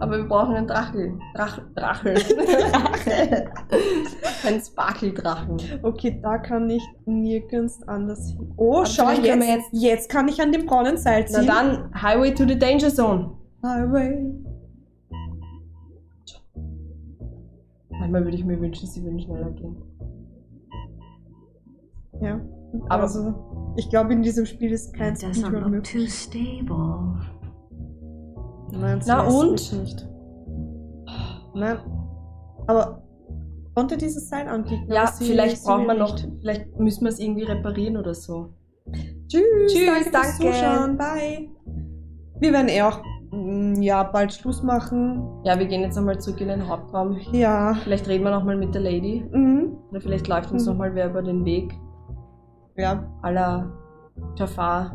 Aber wir brauchen einen Drachel. Drach, Drachel. Drachel. Ein Sparkeldrachen. Okay, da kann ich nirgends anders hin. Oh, aber schau, jetzt, jetzt, jetzt kann ich an dem braunen Seil ziehen. Na dann, Highway to the Danger Zone. Highway. Manchmal würde ich mir wünschen, sie würden schneller gehen. Ja. Aber also, ich glaube, in diesem Spiel ist kein Speedrun möglich. Nein, das Na und? Nicht. Nein. Aber konnte dieses Seil anbieten? Ja, vielleicht brauchen wir noch, vielleicht müssen wir es irgendwie reparieren oder so. Tschüss, Tschüss danke, danke. Fürs Zuschauen, bye. Wir werden eh auch ja, bald Schluss machen. Ja, wir gehen jetzt nochmal zurück in den Hauptraum. Ja. Vielleicht reden wir nochmal mit der Lady. Mhm. Oder vielleicht läuft uns mhm. nochmal wer über den Weg. Ja. A la Jafar.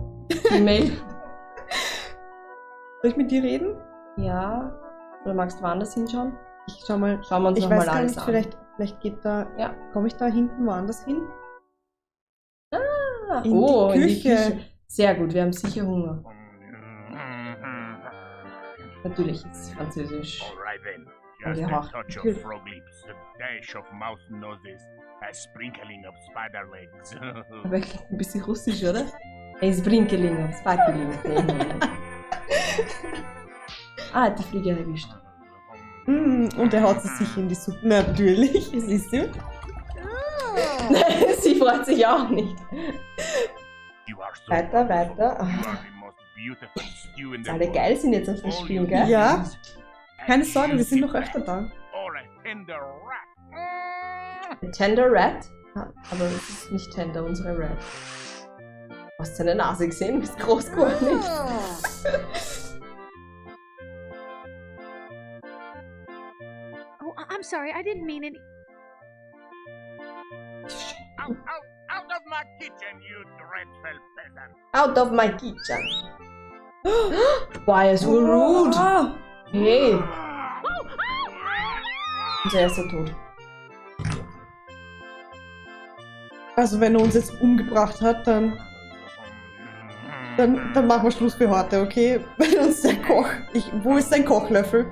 E-Mail. Soll ich mit dir reden? Ja. Oder magst du woanders hinschauen? Ich schau mal. Schauen wir uns nochmal alles an. Vielleicht, vielleicht geht da. Ja. Komme ich da hinten woanders hin? Ah, in oh, die Küche. In die Küche. Sehr gut, wir haben sicher Hunger. Natürlich ist Französisch. Alright then. Just a touch of frog lips, a dash of mouse noses. A sprinkling of spider legs. Aber klingt ein bisschen russisch, oder? Ein sprinkling of spider legs. Ah, hat die Fliege erwischt. Mm, und er haut sie sich in die Suppe. Natürlich, es ist sie. Sie freut sich auch nicht. Weiter, weiter. Alle geil sind jetzt auf das Spiel, gell? Ja. Keine Sorge, wir sind noch öfter da. Tender Rat? Ja, aber es ist nicht Tender, unsere Rat. Du hast seine Nase gesehen, du bist groß geworden. Oh, I'm sorry, I didn't mean it. Out, out, out of my kitchen, you dreadful peasant. Out of my kitchen. Why is so rude? Hey. Und er ist so tot. Also wenn er uns jetzt umgebracht hat, dann, dann, dann machen wir Schluss für heute, okay? Wenn uns der Koch... Ich, wo ist dein Kochlöffel?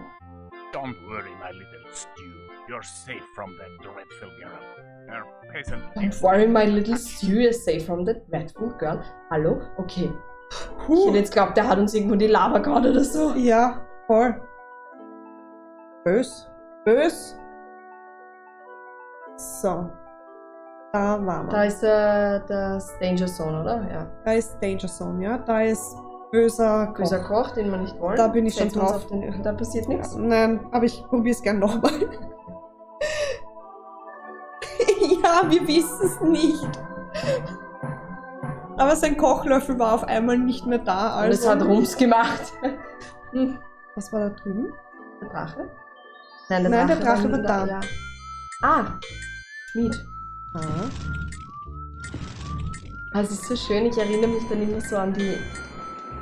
Don't worry, my little stew. You're safe from that dreadful girl. Her peasant... Don't worry, my little stew. You're safe from that dreadful girl. Hallo? Okay. Puh. Ich hätte jetzt glaubt, der hat uns irgendwo in die Lava gehauen oder so. Ja, voll. Bös. Bös. So. Da waren wir. Da ist äh, das Danger Zone, oder? Ja. Da ist Danger Zone, ja. Da ist böser Koch. Böser Koch, den wir nicht wollen. Da bin ich Setz schon drauf. Den, da passiert nichts. Ja, nein, aber ich probiere es gern nochmal. Ja, wir wissen es nicht. Aber sein Kochlöffel war auf einmal nicht mehr da. Also. Und es hat Rums gemacht. Was war da drüben? Der Drache? Nein, der, nein, Drache, der Drache war da. da. Ja. Ah, Schmied. Ah. Also es ist so schön, ich erinnere mich dann immer so an die,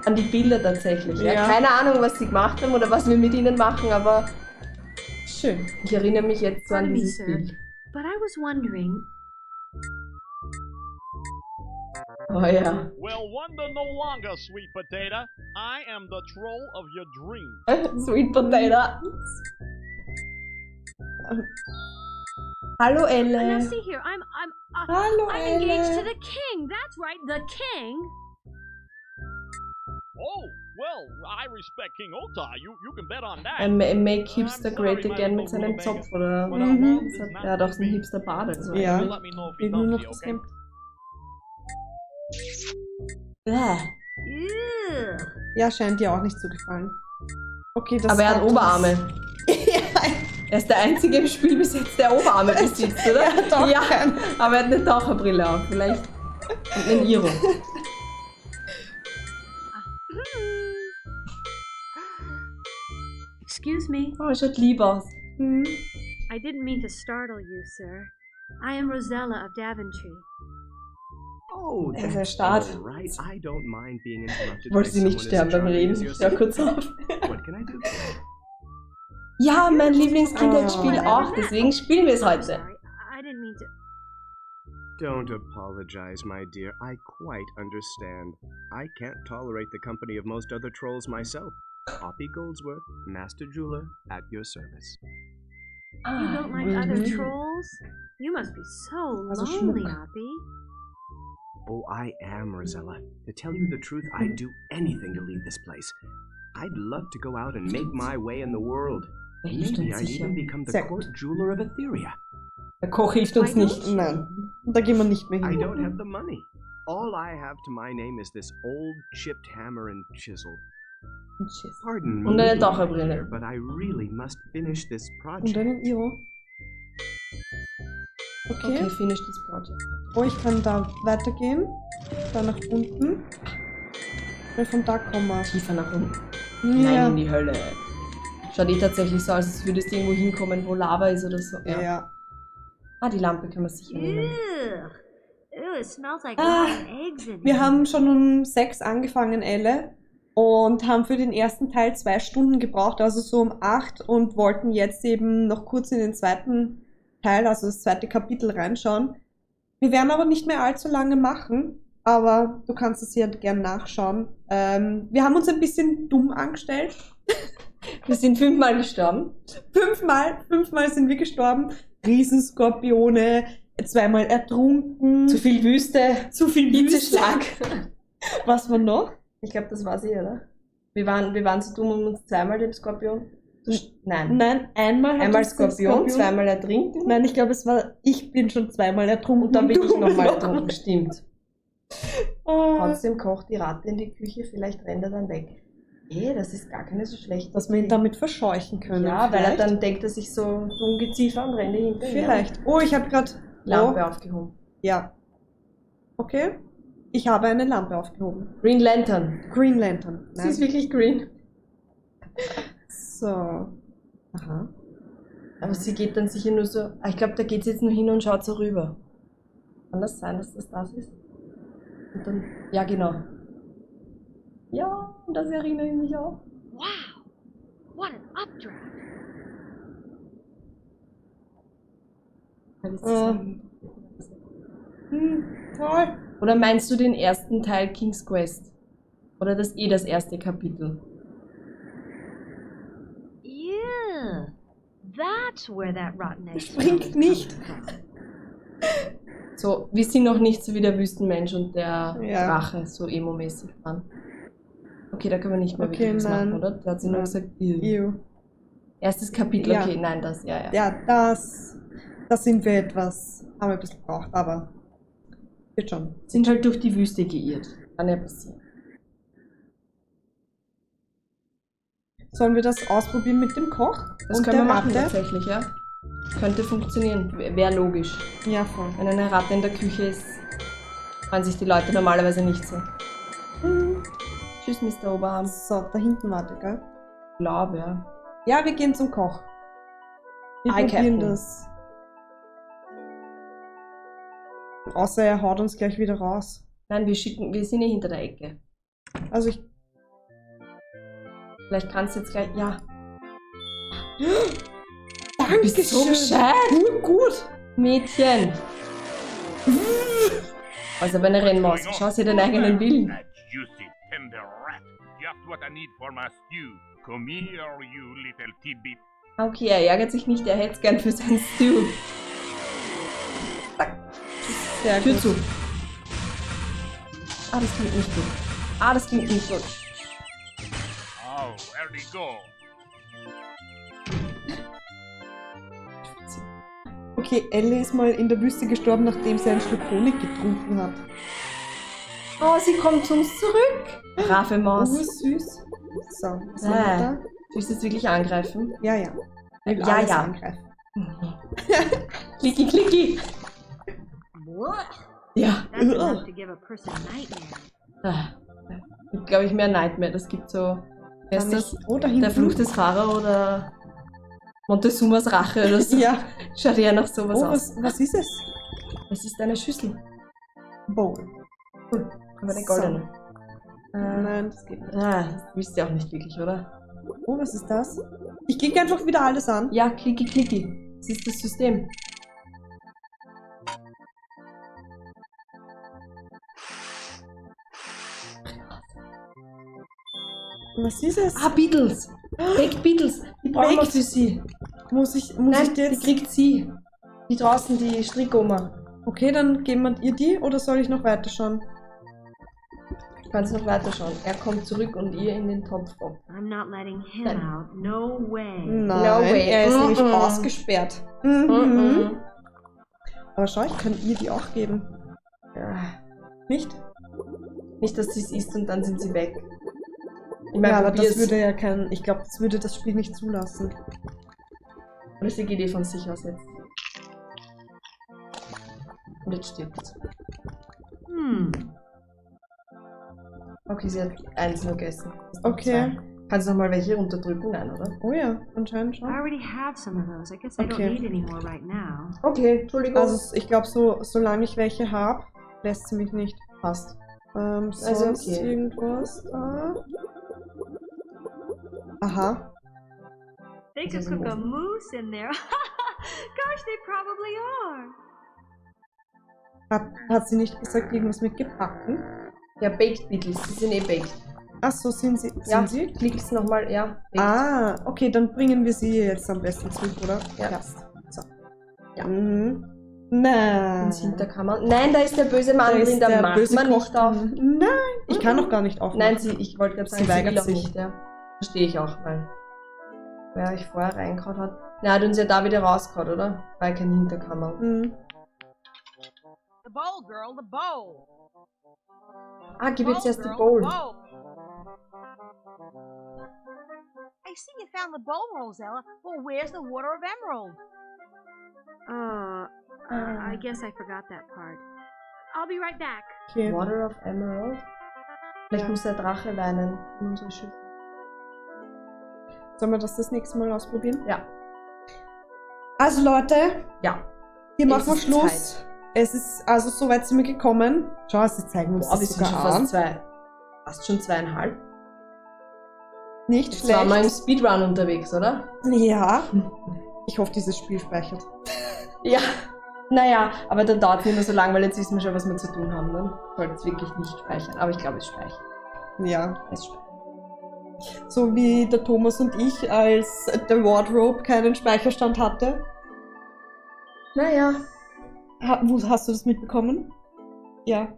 an die Bilder tatsächlich. Ja. Ja, keine Ahnung, was sie gemacht haben oder was wir mit ihnen machen, aber schön. Ich erinnere mich jetzt so an dieses Bild. Oh ja. Well, wonder no longer, sweet potato. I am the troll of your dream. Sweet potato. Hallo Elle. Now see here, I'm I'm Hallo, I'm engaged to the king. That's right, the king. Oh, well, I respect King Otar. You, you can bet on that. Ähm, Make Hipster Great Again mit seinem Zopf, oder? Mhm. Er hat auch so einen Hipster-Bart. Also ja. Ich nur noch das Game. Bäh. Ja, scheint dir auch nicht zu gefallen. Okay, das Aber er hat Oberarme. Er ist der einzige im Spiel bis jetzt, der Oberarme besitzt, oder? Ja, ja, aber er hat eine Taucherbrille auf, vielleicht ein Iro. Excuse me. Oh, er schaut lieb aus. Hm? I didn't mean to startle you, sir. I am Rosella of Daventry. Oh, er ist der Staat. Right. I don't mind being interrupted. Wollte sie nicht sterben beim Reden? Ich hör kurz auf. What can I do? Ja, mein Lieblingskindheitsspiel oh. auch, deswegen spielen wir es heute. Don't apologize, my dear. I quite understand. I can't tolerate the company of most other trolls myself. Opie Goldsworth, Master Jeweler, at your service. You don't like other trolls? You must be so lonely, Opie. Oh, I am, Rosella. To tell you the truth, I'd do anything to leave this place. I'd love to go out and make my way in the world. Maybe I'd even become the court jeweler of Etheria. Der Koch hilft uns nicht. Nein, da gehen wir nicht mehr hin. I don't have the money. All I have to my name is this old chipped hammer and chisel. Pardon me, but I really must finish this project. Okay, okay, finish this project. Oh, ich kann da weitergehen. Da nach unten. Weil von da kommen wir. Tiefer nach unten. Ja. Nein, in die Hölle. Schaut eh tatsächlich so aus, als würdest du irgendwo hinkommen, wo Lava ist oder so. Ja. ja. Ah, die Lampe können wir sicher nehmen. Ah, wir haben schon um sechs angefangen, Elle. Und haben für den ersten Teil zwei Stunden gebraucht, also so um acht. Und wollten jetzt eben noch kurz in den zweiten Teil, also das zweite Kapitel reinschauen. Wir werden aber nicht mehr allzu lange machen. Aber du kannst es hier gern nachschauen. Ähm, wir haben uns ein bisschen dumm angestellt. Wir sind fünfmal gestorben. Fünfmal, fünfmal sind wir gestorben. Riesenskorpione, zweimal ertrunken. Zu viel Wüste. Zu viel Hitzeschlag. Was war noch? Ich glaube, das war sie, oder? Wir waren, wir waren so dumm, um uns zweimal den Skorpion. Nein. Nein, einmal, einmal Skorpion, Skorpion, zweimal ertrinken. Nein, ich glaube, es war, ich bin schon zweimal ertrunken. Und dann bin ich nochmal ertrunken, stimmt. Trotzdem kocht die Ratte in die Küche, vielleicht rennt er dann weg. Eh, das ist gar keine so schlecht. Dass wir ihn damit verscheuchen können. Ja, vielleicht. Weil er dann denkt, dass ich so, so ungeziefer und renne hinterher. Vielleicht. Oh, ich habe gerade Lampe oh. aufgehoben. Ja. Okay. Ich habe eine Lampe aufgehoben. Green Lantern. Green Lantern. Nein. Sie ist wirklich green. So. Aha. Aber sie geht dann sicher nur so. Ich glaube, da geht sie jetzt nur hin und schaut so rüber. Kann das sein, dass das das ist? Und dann, ja, genau. Ja, und das erinnere ich mich auch. Wow! What an updraft! Alles zusammen. Oh. Hm, toll! Oder meinst du den ersten Teil King's Quest? Oder das eh das erste Kapitel? Yeah! That's where that rotten egg springt nicht! So, wir sind noch nicht so wie der Wüstenmensch und der ja. Drache, so emo-mäßig dran. Okay, da können wir nicht mehr okay, wirklich machen, oder? Da hat sie nur gesagt, ew. Erstes Kapitel, ja. okay, nein, das, ja, ja. Ja, das, das sind wir etwas, haben wir ein bisschen gebraucht, aber geht schon. Sind halt durch die Wüste geirrt, kann ja passieren. Sollen wir das ausprobieren mit dem Koch? Das und können wir machen, Ratte? Tatsächlich, ja. Könnte funktionieren, wäre logisch. Ja, voll. Wenn eine Ratte in der Küche ist, freuen sich die Leute normalerweise nicht so. Mhm. Tschüss, Mister Oberarm. So, da hinten warte, gell? Ich glaube, ja. Ja, wir gehen zum Koch. Wir I probieren das. Außer er haut uns gleich wieder raus. Nein, wir schicken, wir sind ja hinter der Ecke. Also ich... Vielleicht kannst du jetzt gleich... Ja. Du bist so gescheit. Gut, gut. Mädchen. Also wenn eine Rennmaus. Schau sie den eigenen Willen. Okay, er ärgert sich nicht. Er hätte es gern für sein Stew. Sehr Tür gut. zu. Ah, das klingt nicht gut. Ah, das klingt nicht gut. Oh, where did he go? Okay, Ellie ist mal in der Wüste gestorben, nachdem sie einen Schluck Honig getrunken hat. Oh, sie kommt zu uns zurück. Brave Maus. Oh, süß. So, was äh. haben wir da? Willst du jetzt wirklich angreifen? Ja, ja. Ich will ja, ja. Angreifen. Klicki, klicki. Ja. Glaube ich mehr Nightmare. Das gibt so. Wer ist das? Oder der Fluch des Pharao oder Montezumas Rache oder so. Ja. Schaut ja nach sowas oh, aus. Was, was ist es? Es ist eine Schüssel. Bowl. Cool. Aber eine goldene. So. Äh, Nein, das geht nicht. Ah, wisst ihr auch nicht wirklich, oder? Oh, was ist das? Ich klicke einfach wieder alles an. Ja, klicki, klicki. Das ist das System. Was ist es? Ah, Beetles! Baked Beetles! Die brauchen wir für sie. Muss ich, muss Nein, ich die jetzt? Die kriegt sie. Die draußen, die Strickoma. Okay, dann geben wir ihr die oder soll ich noch weiter schauen? Du kannst noch weiter schauen. Er kommt zurück und ihr in den Topf kommt. I'm not letting him Nein. out. No way. Nein, no way. Er ist mm -mm. nämlich ausgesperrt. Mm -mm. Mm -mm. Aber schau, ich kann ihr die auch geben. Ja. Nicht? Nicht, dass sie es isst und dann sind sie weg. Ich meine, ja, aber das würde ja kein. Ich glaube, das würde das Spiel nicht zulassen. Richtige Idee von sich aus jetzt. Und jetzt stirbt. Hm. Okay, sie hat eins nur gegessen. Okay. Zwei. Kannst du nochmal welche runterdrücken? Nein, oder? Oh ja, anscheinend schon. Okay. Okay, Entschuldigung. Also ich glaube, so, solange ich welche habe, lässt sie mich nicht. Passt. Ähm, sonst also okay. irgendwas da? Aha. They could cook a moose in there. Gosh, they probably are. Hat, hat sie nicht gesagt, irgendwas mit gebacken? Ja, Baked Beetles, sie sind eh baked. Ach so, sind sie? Sind ja, sie? Klick's nochmal, ja. Baked. Ah, okay, dann bringen wir sie jetzt am besten zurück, oder? Ja. ja. So. Ja. Mhm. Nein. Nein, da ist der böse Mann drin, da, da macht man nicht auf. Nein, ich kann doch gar nicht aufmachen. Nein, sie, ich wollte gerade sagen, sie weigert sich. Nicht, ja. Verstehe ich auch, weil wer euch vorher reingehauen hat. Na, hat uns ja da wieder rausgehauen, oder? Weil keine Hinterkammer. Mhm. The bowl, girl, the bowl. Ah, gib jetzt erst die Bowl. I see you found the bowl, Rosella. Well, where's the water of emerald? Uh, uh, I guess I forgot that part. I'll be right back. Okay. Water of Emerald? Vielleicht ja. muss der Drache weinen in unser Schiff. Sollen wir das das nächste Mal ausprobieren? Ja. Also Leute, ja. Hier machen wir Schluss. Zeit. Es ist, also soweit sind wir gekommen. Schau, sie zeigen uns das sogar schon fast zwei. Fast schon zweieinhalb. Nicht schlecht. Jetzt waren wir im Speedrun unterwegs, oder? Ja. Ich hoffe, dieses Spiel speichert. Ja, naja, aber dann dauert es nicht mehr so lange, weil jetzt wissen wir schon, was wir zu tun haben. Dann sollte es wirklich nicht speichern, aber ich glaube, es speichert. Ja, es speichert. So wie der Thomas und ich, als der Wardrobe keinen Speicherstand hatte. Naja. Ha, hast du das mitbekommen? Ja.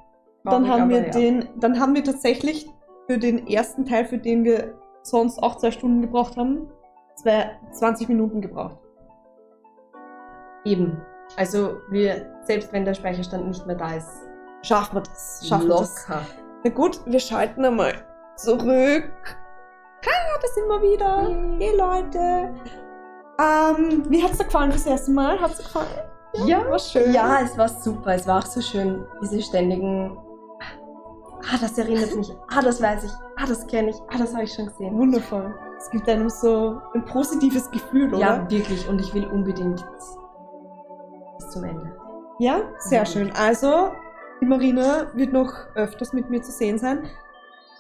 Dann haben, wir den, dann haben wir tatsächlich für den ersten Teil, für den wir sonst auch zwei Stunden gebraucht haben, zwei, zwanzig Minuten gebraucht. Eben. Also wir, selbst wenn der Speicherstand nicht mehr da ist, schaffen wir das. Schaffen wir das. Na gut, wir schalten einmal zurück. Ha, da sind wir wieder. Hey, hey Leute. Ähm, wie hat's dir gefallen das erste Mal? Hat's dir gefallen? Ja, ja, war schön. Ja, es war super. Es war auch so schön, diese ständigen. Ah, das erinnert mich. Ah, das weiß ich. Ah, das kenne ich. Ah, das habe ich schon gesehen. Wundervoll. Es gibt einem so ein positives Gefühl, oder? Ja, wirklich. Und ich will unbedingt bis zum Ende. Ja, sehr mhm. schön. Also, die Marina wird noch öfters mit mir zu sehen sein.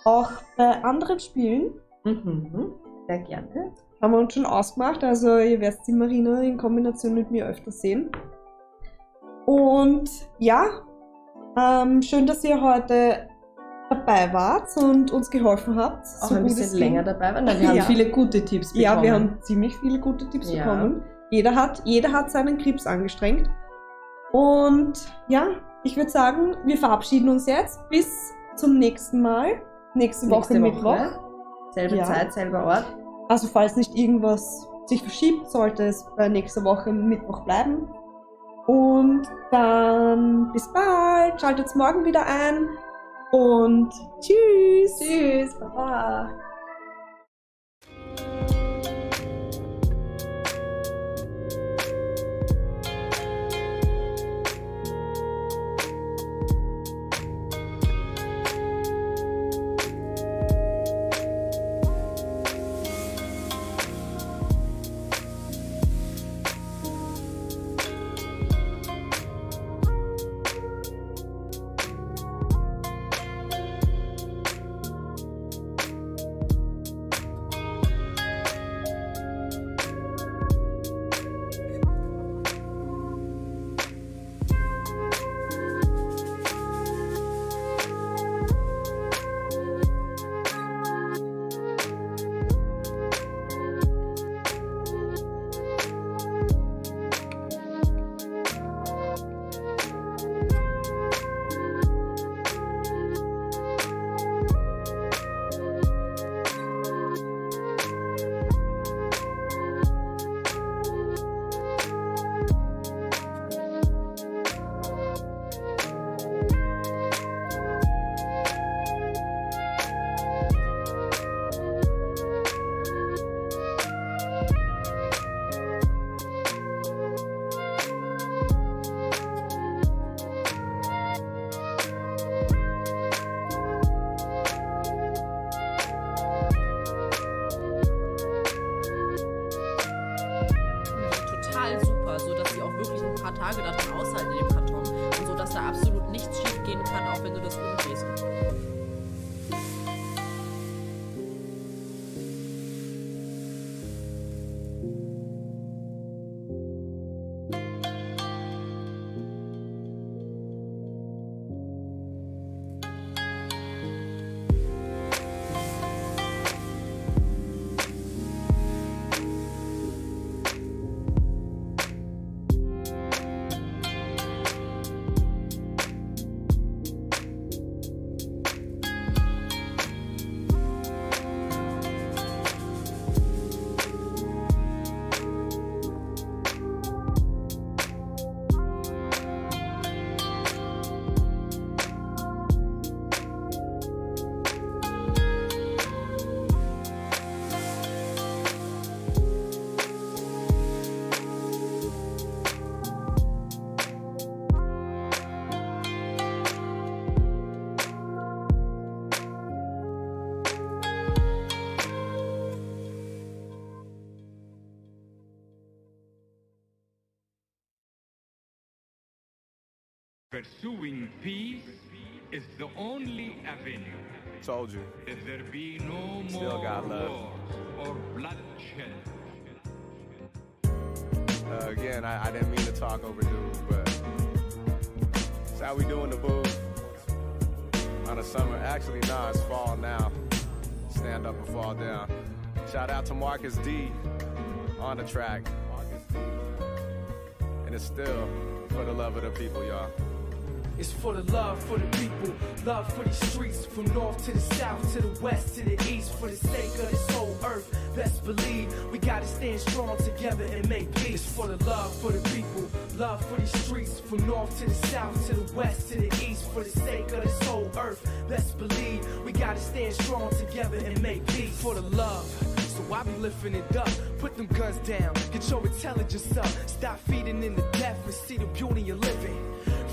Auch bei anderen Spielen. Mhm. Sehr gerne. Haben wir uns schon ausgemacht. Also, ihr werdet die Marina in Kombination mit mir öfters sehen. Und ja, ähm, schön, dass ihr heute dabei wart und uns geholfen habt. Auch so ein bisschen länger dabei waren. Wir haben ja. viele gute Tipps bekommen. Ja, wir haben ziemlich viele gute Tipps ja. bekommen. Jeder hat, jeder hat seinen Krebs angestrengt. Und ja, Ich würde sagen, wir verabschieden uns jetzt. Bis zum nächsten Mal. Nächste Woche, Nächste Woche Mittwoch. Ne? Selbe ja. Zeit, selber Ort. Also falls nicht irgendwas sich verschiebt, sollte es bei nächster Woche Mittwoch bleiben. Und dann bis bald. Schaltet morgen wieder ein. Und tschüss. Tschüss. Baba. Pursuing peace is the only avenue. Told you. If there be no Still more wars or bloodshed. Uh, again, I, I didn't mean to talk over dudes, but it's how we doing the boo on a summer. Actually, nah, it's fall now. Stand up and fall down. Shout out to Marcus D on the track. And it's still for the love of the people, y'all. It's for the love for the people, love for the streets, from north to the south, to the west, to the east, for the sake of this whole earth, let's believe, we gotta stand strong together and make peace. It's for the love for the people, love for the streets, from north to the south, to the west, to the east, for the sake of this whole earth, let's believe, we gotta stand strong together and make peace. For the love. So I be lifting it up, put them guns down, get your intelligence up, stop feeding in the death and see the beauty of living.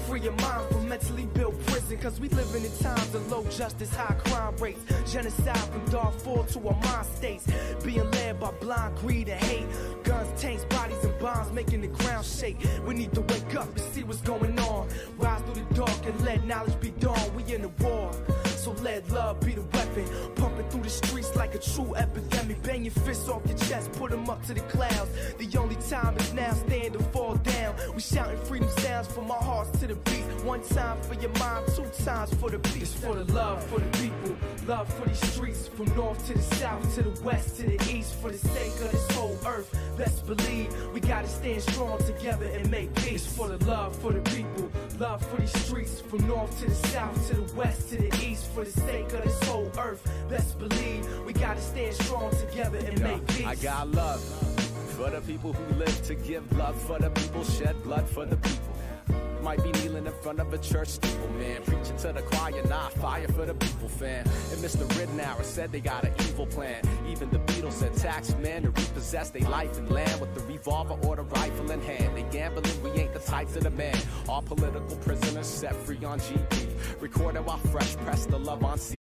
Free your mind from mentally built prison, cause we living in times of low justice, high crime rates, genocide from Darfur to our mind states, being led by blind greed and hate, guns, tanks, bodies and bombs making the ground shake. We need to wake up and see what's going on, rise through the dark and let knowledge be dawn. We in the war, so let love be the weapon, pumping through the streets like a true epidemic. Bang your fists off your chest, put them up to the clouds, the only time is now, stand or fall down. We shouting freedom sounds from our hearts to the beat. One time for your mind, two times for the beat. It's for the love, for the people, love for these streets. From north to the south, to the west, to the east. For the sake of this whole earth, let's believe we gotta stand strong together and make peace. It's for the love, for the people, love for these streets. From north to the south, to the west, to the east. For the sake of this whole earth, let's believe we gotta stand strong together and make peace. I got love for the people who live to give love. For the people, shed blood for the people. Might be kneeling in front of a church steeple, man. Preaching to the choir, nah, fire for the people, fam. And Mister Ridenour said they got an evil plan. Even the Beatles said tax men to repossess their life and land with the revolver or the rifle in hand. They gambling, we ain't the type to demand. All political prisoners set free on G P. Recorded while fresh pressed the love on C D.